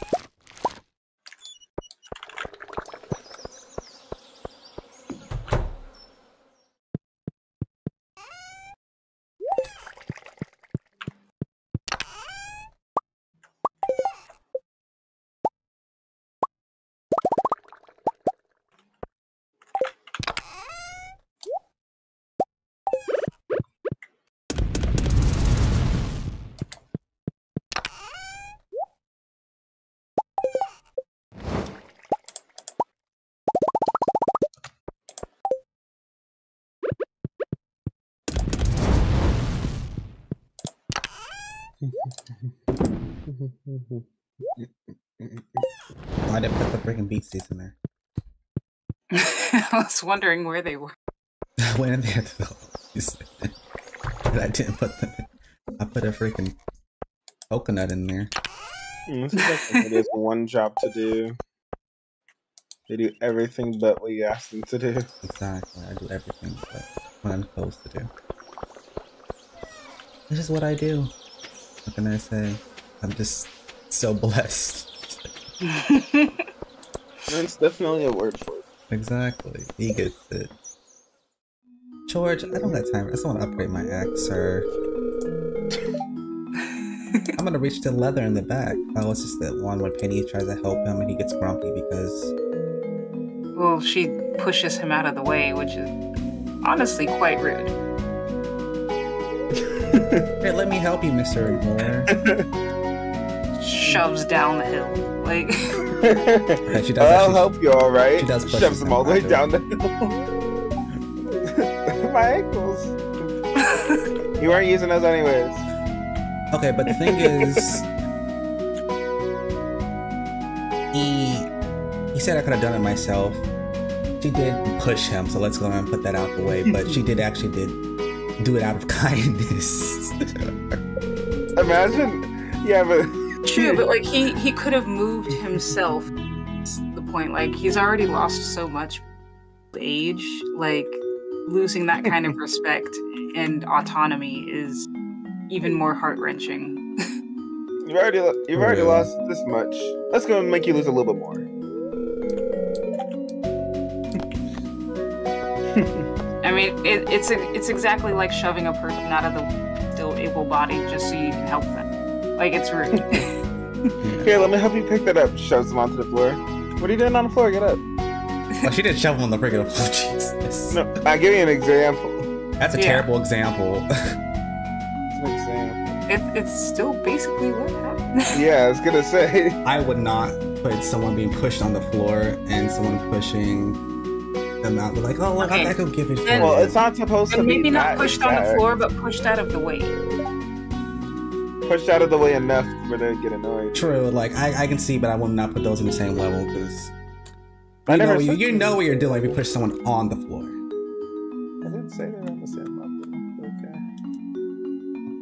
I didn't put the freaking beet seeds in there. I was wondering where they were. I went in there to the I didn't put them in. I put a freaking coconut in there. Mm, this is like Lydia's one job to do. They do everything but what you ask them to do. Exactly. I do everything but what I'm supposed to do. This is what I do. What can I say? I'm just so blessed. That's definitely a word for it. Exactly. He gets it. George, I don't have time. I just want to upgrade my axe, sir. I'm gonna reach the leather in the back. Oh, it's just that one where Penny tries to help him and he gets grumpy because... Well, she pushes him out of the way, which is honestly quite rude. Here, let me help you, Mister Ignore. Shoves down the hill. Like, she does I'll actually, help you, all right? She does shoves them all the way down the hill. My ankles. You weren't using those anyways. Okay, but the thing is, he he said I could have done it myself. She did push him, so let's go ahead and put that out the way. But she did actually did do it out of kindness. Imagine, yeah, but. True, but like he he could have moved himself. That's the point. Like he's already lost so much age. Like losing that kind of respect and autonomy is even more heart wrenching. You've already you've already yeah. lost this much. Let's go and make you lose a little bit more. I mean, it, it's a, it's exactly like shoving a person out of the still able body just so you can help them. Like, it's rude. Here, let me help you pick that up. Shoves him onto the floor. What are you doing on the floor? Get up. Well, she didn't shove him on the regular floor. Jesus. No, I give you an example. That's a yeah. terrible example. It, it's still basically what happened. Yeah, I was gonna say. I would not put someone being pushed on the floor and someone pushing them out. They're like, oh, look, okay. I go give it. Then, well, it's not supposed to be. Maybe not pushed exact. on the floor, but pushed out of the way. Pushed out of the way enough for them to get annoyed. True. Like I, I can see, but I will not put those in the same level because you know you, you know what you're doing. Like, if you push someone on the floor. I didn't say that. On the same level.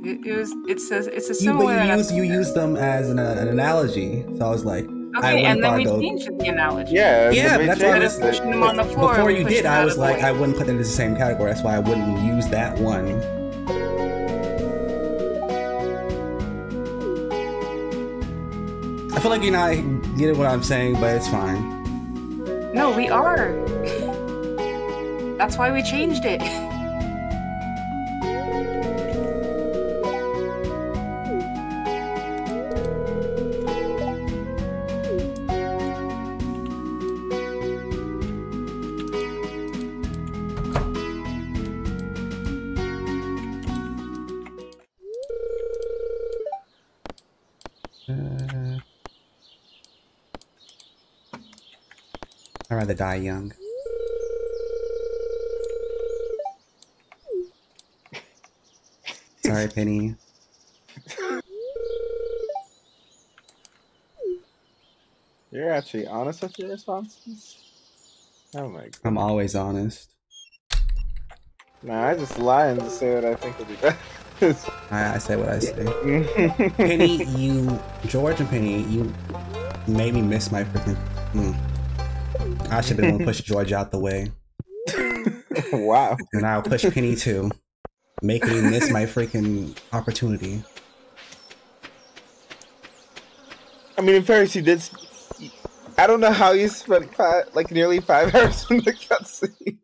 It, it was. It says it's a similar. You, you use you use them as an, uh, an analogy, so I was like, okay, I and then we those... changed the analogy. Yeah, yeah, that's why I was pushing them on the floor. Before you did, I was like, I wouldn't put them in the same category. That's why I wouldn't use that one. I feel like you not get what I'm saying, but it's fine. No, we are. That's why we changed it. Rather die young. Sorry, Penny. You're actually honest with your responses? Oh my god. I'm always honest. Nah, I just lie and just say what I think will be best. I, I say what I say. Penny, you... George and Penny, you made me miss my freaking... Mm. I should have been able to push George out the way. Wow. And I'll push Penny too. Make me miss my freaking opportunity. I mean, in fairness, you did. I don't know how you spent five, like nearly five hours in the cutscene.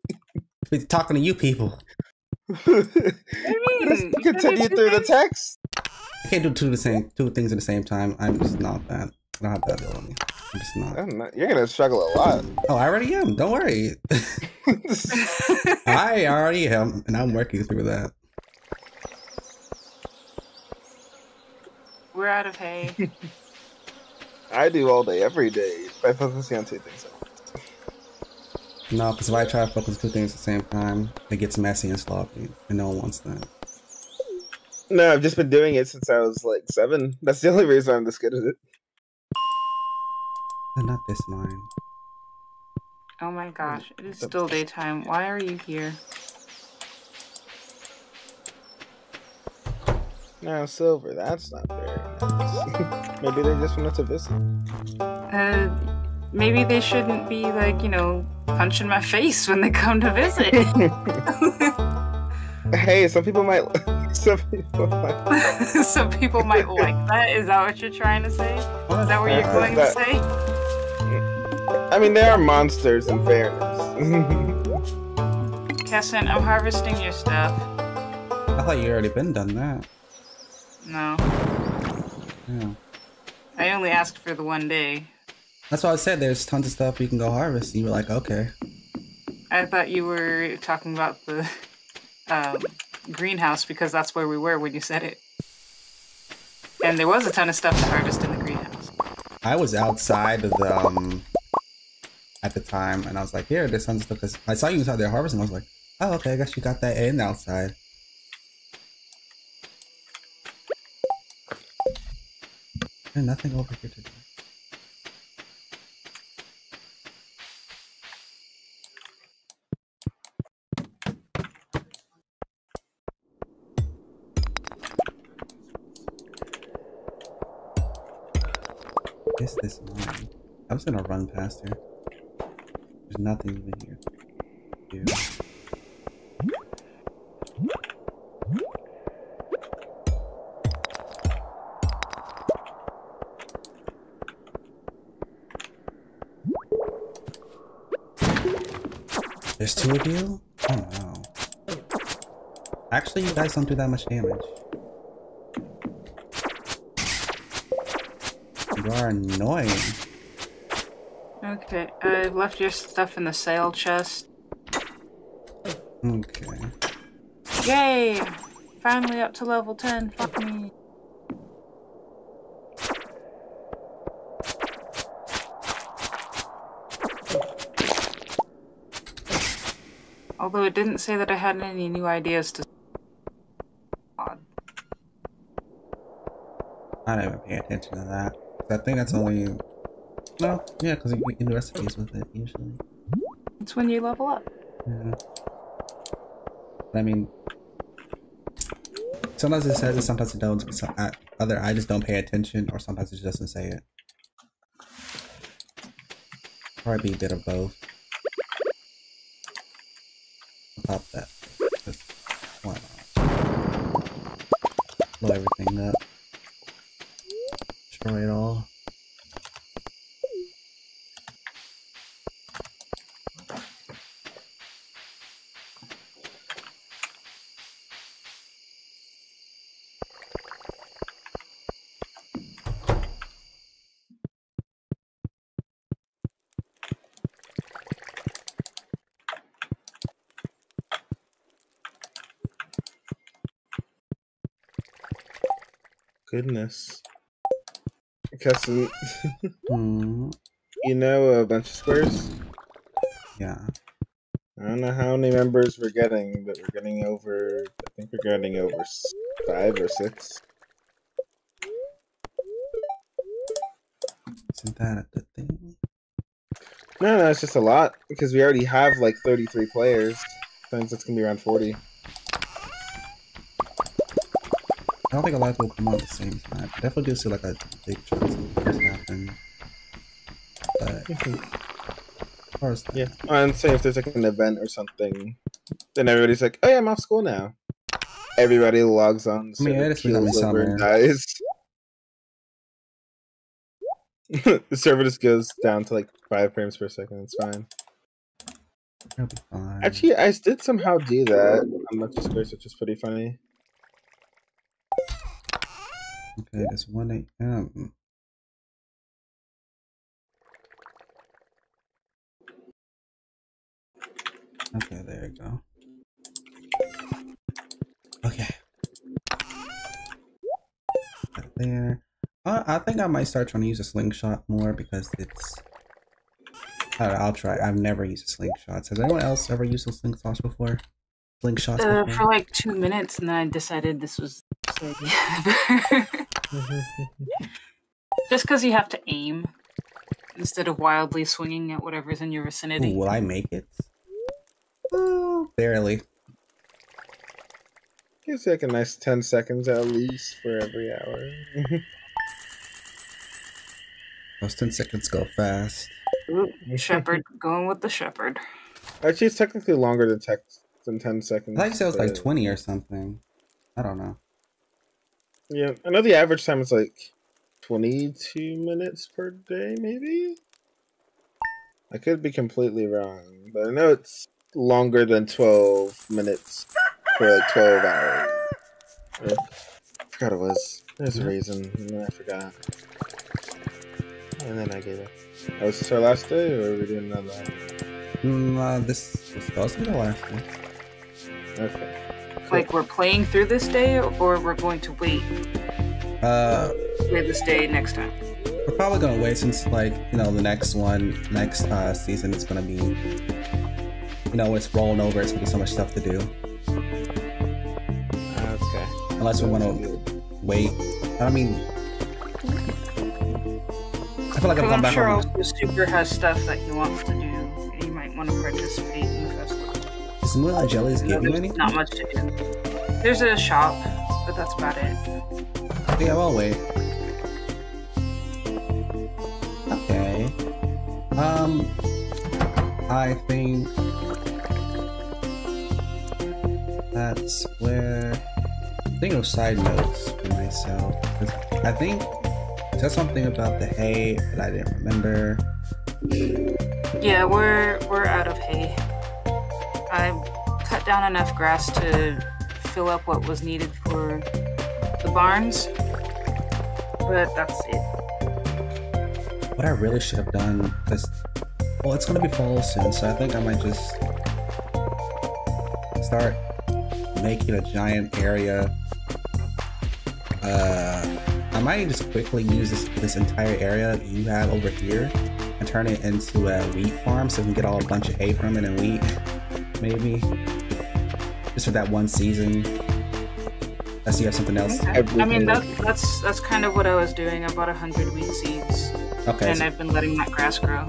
We're talking to you people. I mean, let's continue through the text. I can't do two, the same, two things at the same time. I'm just not that. I don't have that deal on me. I'm just not. I'm not. You're gonna struggle a lot. Oh, I already am. Don't worry. I already am, and I'm working through that. We're out of hay. I do all day, every day, by focusing on two things. No, because if I try to focus two things at the same time, it gets messy and sloppy, and no one wants that. No, I've just been doing it since I was like seven. That's the only reason I'm this good at it. Not this mine. Oh my gosh, it is still daytime. Why are you here? Now, Silver, that's not fair. Nice. Maybe they just wanted to visit. Uh, maybe they shouldn't be, like, you know, punching my face when they come to visit. Hey, some people might... Some people might... Some people might like that? Is that what you're trying to say? Is that what you're going to say? I mean, there are monsters, in fairness. Cescent, I'm harvesting your stuff. I thought you already been done that. No. Yeah. I only asked for the one day. That's why I said there's tons of stuff you can go harvest, and you were like, okay. I thought you were talking about the um, greenhouse, because that's where we were when you said it. And there was a ton of stuff to harvest in the greenhouse. I was outside of the... Um... at the time, and I was like, here, there's tons of stuff, because I saw you inside there harvesting, I was like, oh, okay, I guess you got that in outside. There's nothing over here to do. Is this mine? I was gonna run past here. There's nothing even here. Dude. There's two of you? Oh wow. Actually, you guys don't do that much damage. You are annoying. Okay, I left your stuff in the sale chest. Okay. Yay! Finally up to level ten, fuck me. Although it didn't say that I had any new ideas to... Odd. I don't even pay attention to that. I think that's only... No, yeah, because you can do recipes with it, usually. It's when you level up. Yeah. I mean... Sometimes it says it, sometimes it don't. So I, either I just don't pay attention, or sometimes it just doesn't say it. Probably a bit of both. Pop that. Just, why not? Blow everything up. Destroy it all. Goodness. Keston, mm. You know a bunch of squares? Yeah. I don't know how many members we're getting, but we're getting over, I think we're getting over five or six. Isn't that a good thing? No, no, it's just a lot, because we already have like thirty-three players. Sometimes it's going to be around forty. I don't think a lot of people come on at the same time. I definitely do see like a big chance of things happen. But of course, yeah. I'm saying if there's like an event or something, then everybody's like, "Oh yeah, I'm off school now." Everybody logs on. I mean, yeah, it's been over and dies. The server just goes down to like five frames per second. It's fine. It'll be fine. Actually, I did somehow do that. I'm not just curious, which is pretty funny. Okay, it's one A M Okay, there you go. Okay. Right there. Uh, I think I might start trying to use a slingshot more because it's... I don't know, I'll try. I've never used a slingshot. Has anyone else ever used a slingshot before? Slingshots uh, before? For like two minutes and then I decided this was... Just because you have to aim instead of wildly swinging at whatever's in your vicinity. Ooh, will I make it? Oh, barely. Gives like a nice ten seconds at least for every hour. Those ten seconds go fast. Ooh, shepherd, going with the shepherd. Actually, it's technically longer than, tech than ten seconds. I think it was like twenty or something. I don't know. Yeah, I know the average time is like twenty-two minutes per day, maybe? I could be completely wrong, but I know it's longer than twelve minutes for like twelve hours. Yeah. I forgot it was. There's a reason, and then I forgot. And then I gave up. Oh, is this our last day, or are we doing another one? Mm, uh, this is supposed to be the last one. Okay. Like we're playing through this day, or we're going to wait. Uh, play this day next time. We're probably gonna wait since, like, you know, the next one, next uh, season is gonna be, you know, it's rolling over. It's gonna be so much stuff to do. Okay. Unless we want to wait. I mean, I feel like I'm, I'm back sure also Super has stuff that he wants to do, and he might want to participate in the festival. Does Moolah Jellies give you anything? Not much to do. There's a shop, but that's about it. Yeah, I'll wait. Okay. Um, I think that's where. I think of side notes for myself. I think said something about the hay, but I didn't remember. Yeah, we're we're out of hay. I cut down enough grass to fill up what was needed for the barns, but that's it. What I really should have done, because, well, it's going to be fall soon, so I think I might just start making a giant area. Uh, I might just quickly use this, this entire area that you have over here and turn it into a wheat farm so we can get all a bunch of hay from it and wheat, maybe. Just for that one season. Unless you have something else. Okay. I mean, that's, that's that's kind of what I was doing. I bought a hundred wheat seeds. Okay. And so I've been letting that grass grow.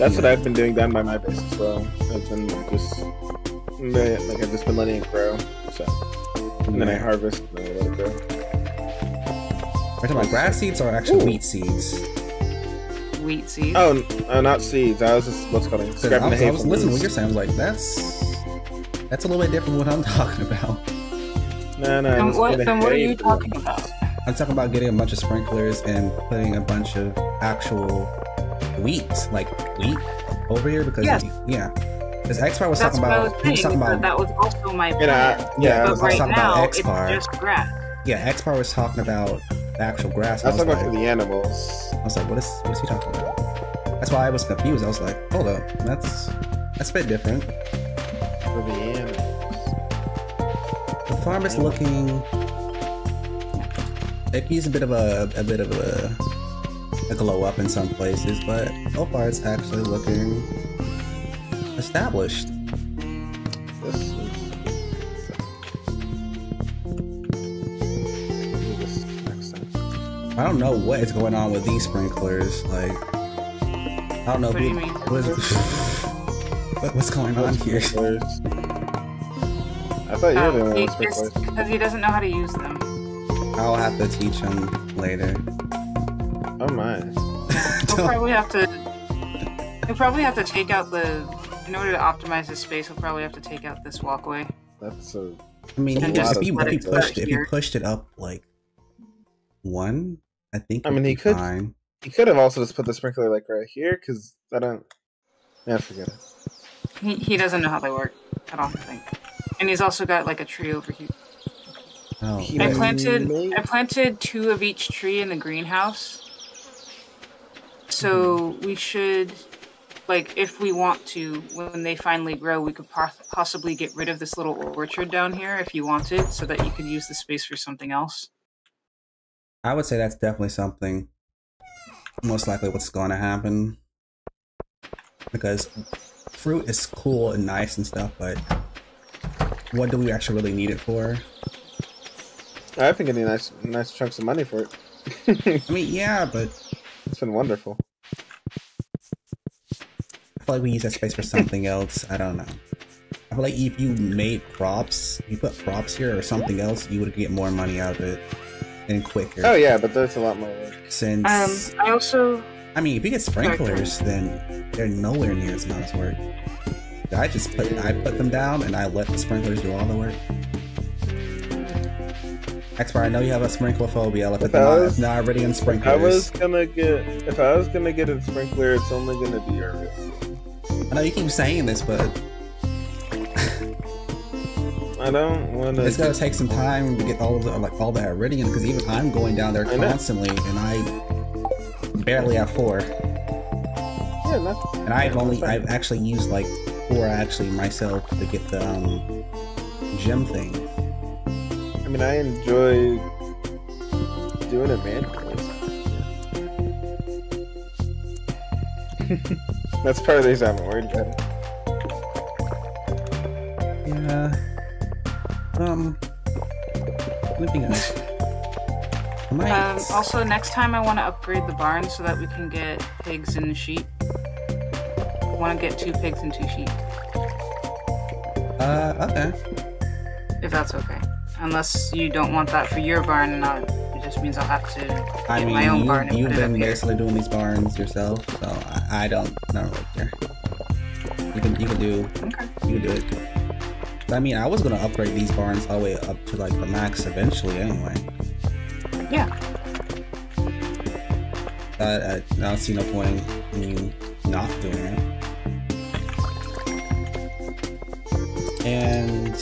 That's yeah. what I've been doing down by my base as well. I've been just, like, I've just been letting it grow. So, and yeah. then I harvest and I let it grow. Are you talking about grass seeds or actual Ooh. wheat seeds? Wheat seeds? Oh, uh, not seeds. I was just, what's called it? I was, I was listening to what you're saying. I was like, that's, that's a little bit different from what I'm talking about. No, no. Then what, then what are you talking about? I'm talking about getting a bunch of sprinklers and putting a bunch of actual wheat, like wheat, over here because, yes. yeah. Because Xpar was that's talking about, was he was talking about, that was also my plan. Yeah, yeah, but I was right talking now, about Xpar. It's just grass. Yeah, Xpar was talking about actual grass. I was talking about the animals. I was like, what is what is he talking about? That's why I was confused. I was like, hold up, that's that's a bit different. For the animals. The farm is looking. It needs a bit of a a bit of a, a glow up in some places, but so far it's actually looking established. I don't know what is going on with these sprinklers. Like, I don't know what, who, do what is, what, what's going on here. I thought you were doing sprinklers. Because he doesn't know how to use them. I'll have to teach him later. Oh my! We'll probably have to. We'll probably have to take out the. In order to optimize this space, we'll probably have to take out this walkway. That's a. I mean, if, just if, he, if he pushed it, if he pushed it up like one. I think. I mean, he could. Fine. He could have also just put the sprinkler like right here, because I don't. Yeah, forget it. He he doesn't know how they work. I don't think. And he's also got like a tree over here. Oh. He I planted. Made... I planted two of each tree in the greenhouse. So mm-hmm. we should, like, if we want to, when they finally grow, we could po possibly get rid of this little orchard down here if you wanted, so that you could use the space for something else. I would say that's definitely something, most likely what's going to happen, because fruit is cool and nice and stuff, but what do we actually really need it for? I've been getting nice, nice chunks of money for it. I mean, yeah, but it's been wonderful. I feel like we use that space for something else. I don't know. I feel like if you made props, you put props here or something else, you would get more money out of it. And quicker. Oh yeah, but there's a lot more work. Since um, I also, I mean, if you get sprinklers, sorry. then they're nowhere near as much work. I just put, I put them down, and I let the sprinklers do all the work. Xpar, I know you have a sprinkler phobia. Look at that. Not already in sprinklers. If I was gonna get, if I was gonna get a sprinkler, it's only gonna be yours. I know you keep saying this, but. I don't want to. It's gonna take some time to get all of the, like, all the Iridium, because even I'm going down there constantly, and I barely have four. Yeah, that's. And I've yeah, only, I've actually used like four actually myself to get the um, gem thing. I mean, I enjoy doing it manually. That's part of the reason I'm worried about it. Yeah. Um, anything else? Nice. Um, also, next time I want to upgrade the barn so that we can get pigs and sheep. I want to get two pigs and two sheep. Uh, okay. If that's okay. Unless you don't want that for your barn, and I'll, it just means I'll have to get I mean, my own you, barn and put it up here. You've been basically doing these barns yourself, so I, I don't, I don't really care. You can, you can do, okay. you can do it. I mean, I was gonna upgrade these barns all the way up to like the max eventually, anyway. Yeah. I, I, I don't see no point in you not doing it. And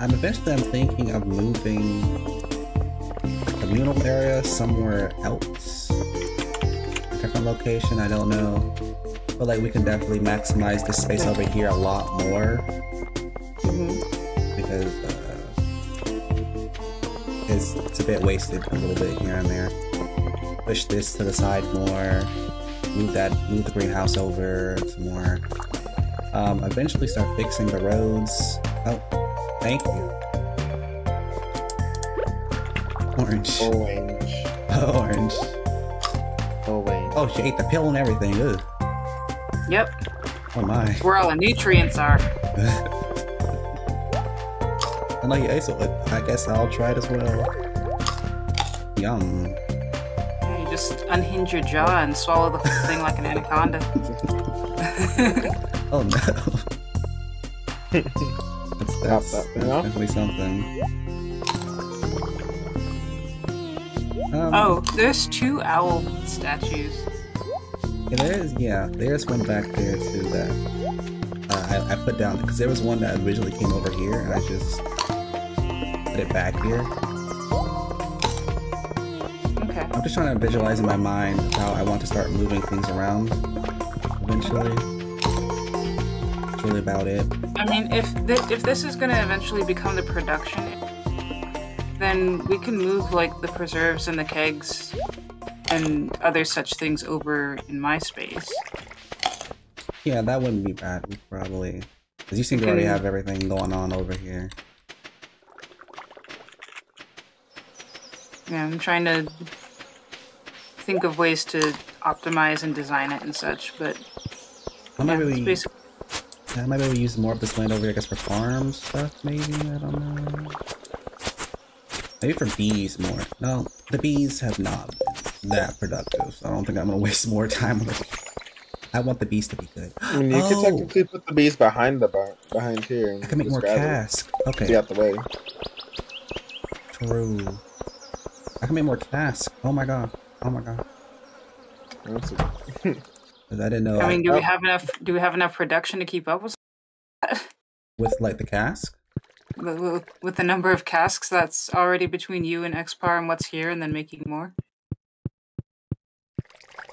I'm eventually I'm thinking of moving the communal area somewhere else. A different location, I don't know. But like we can definitely maximize the space over here a lot more. Mm-hmm. Because uh, it's, it's a bit wasted a little bit here and there. Push this to the side more. Move that, move the greenhouse over some more. Um, eventually start fixing the roads. Oh, thank you. Orange. Orange. Orange. Orange. Oh, she ate the pill and everything. Ugh. Yep. Oh my. That's where all the nutrients are. I know you ate it. I guess I'll try it as well. Yum. Just unhinge your jaw and swallow the whole thing like an anaconda. Oh no. That's, that's, that's definitely something. Um, oh, there's two owl statues. Yeah, there is, yeah. Theirs went back there to that. Uh, I, I put down, because there was one that originally came over here, and I just put it back here. I'm just trying to visualize in my mind how I want to start moving things around eventually. That's really about it. I mean, if th if this is going to eventually become the production, then we can move like the preserves and the kegs and other such things over in my space. Yeah, that wouldn't be bad, probably. Because you seem to already have everything going on over here. Yeah, I'm trying to think of ways to optimize and design it and such, but I might yeah, really, basically... I might really use more of this land over here, I guess, for farm stuff, maybe? I don't know. Maybe for bees more. No, the bees have not been that productive, so I don't think I'm gonna waste more time on it. I want the bees to be good. I mean, you oh! can technically put the bees behind the bar, behind here. I can make more casks. Okay. Be out the way. True. I can make more casks. Oh my god. Oh my god! I didn't know. I mean, do we have enough? Do we have enough production to keep up with? That? With like the cask? With, with the number of casks that's already between you and Xpar and what's here, and then making more.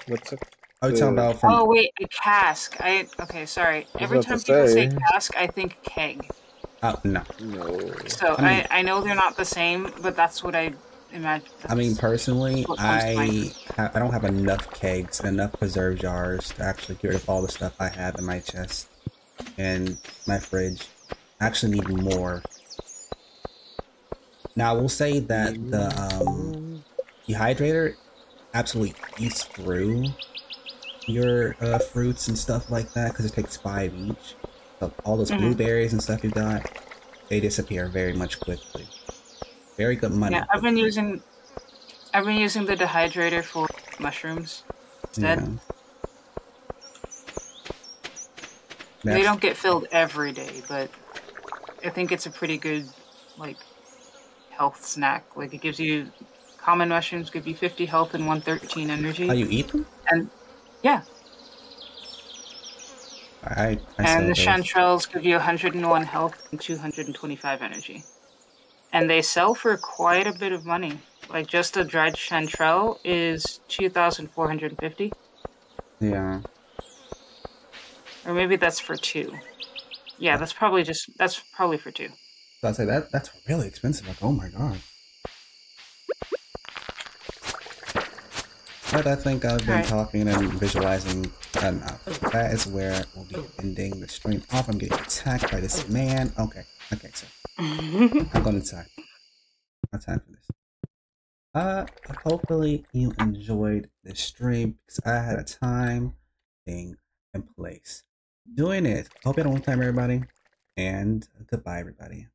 What's it? Are you talking about from... Oh wait, a cask. I okay, sorry. Every time people say cask, I think keg. Oh no. No. So I mean... I, I know they're not the same, but that's what I. I mean, personally, I I don't have enough kegs, enough preserve jars to actually get rid of all the stuff I have in my chest and my fridge. I actually need more. Now, I will say that the um, dehydrator absolutely eats through your uh, fruits and stuff like that because it takes five each. So all those mm-hmm. blueberries and stuff you got, they disappear very much quickly. Very good money. Yeah, I've been using, I've been using the dehydrator for mushrooms instead. Yeah. They don't get filled every day, but I think it's a pretty good, like, health snack. Like it gives you common mushrooms give you fifty health and one thirteen energy. Oh, you eat them? And yeah. I. I and the those. chanterelles give you one hundred and one health and two hundred and twenty-five energy. And they sell for quite a bit of money. Like, just a dried chanterelle is two thousand four hundred fifty dollars. Yeah. Or maybe that's for two. Yeah, that's probably just, that's probably for two. So I'd say that, that's really expensive. Like, oh my god. But I think I've been right. talking and visualizing enough. That is where we'll be ending the stream off. I'm getting attacked by this man. Okay, okay, so. I'm going inside. No time for this. Uh, hopefully you enjoyed this stream because I had a time, thing, and place doing it. Hope you had a wonderful time, everybody, and goodbye, everybody.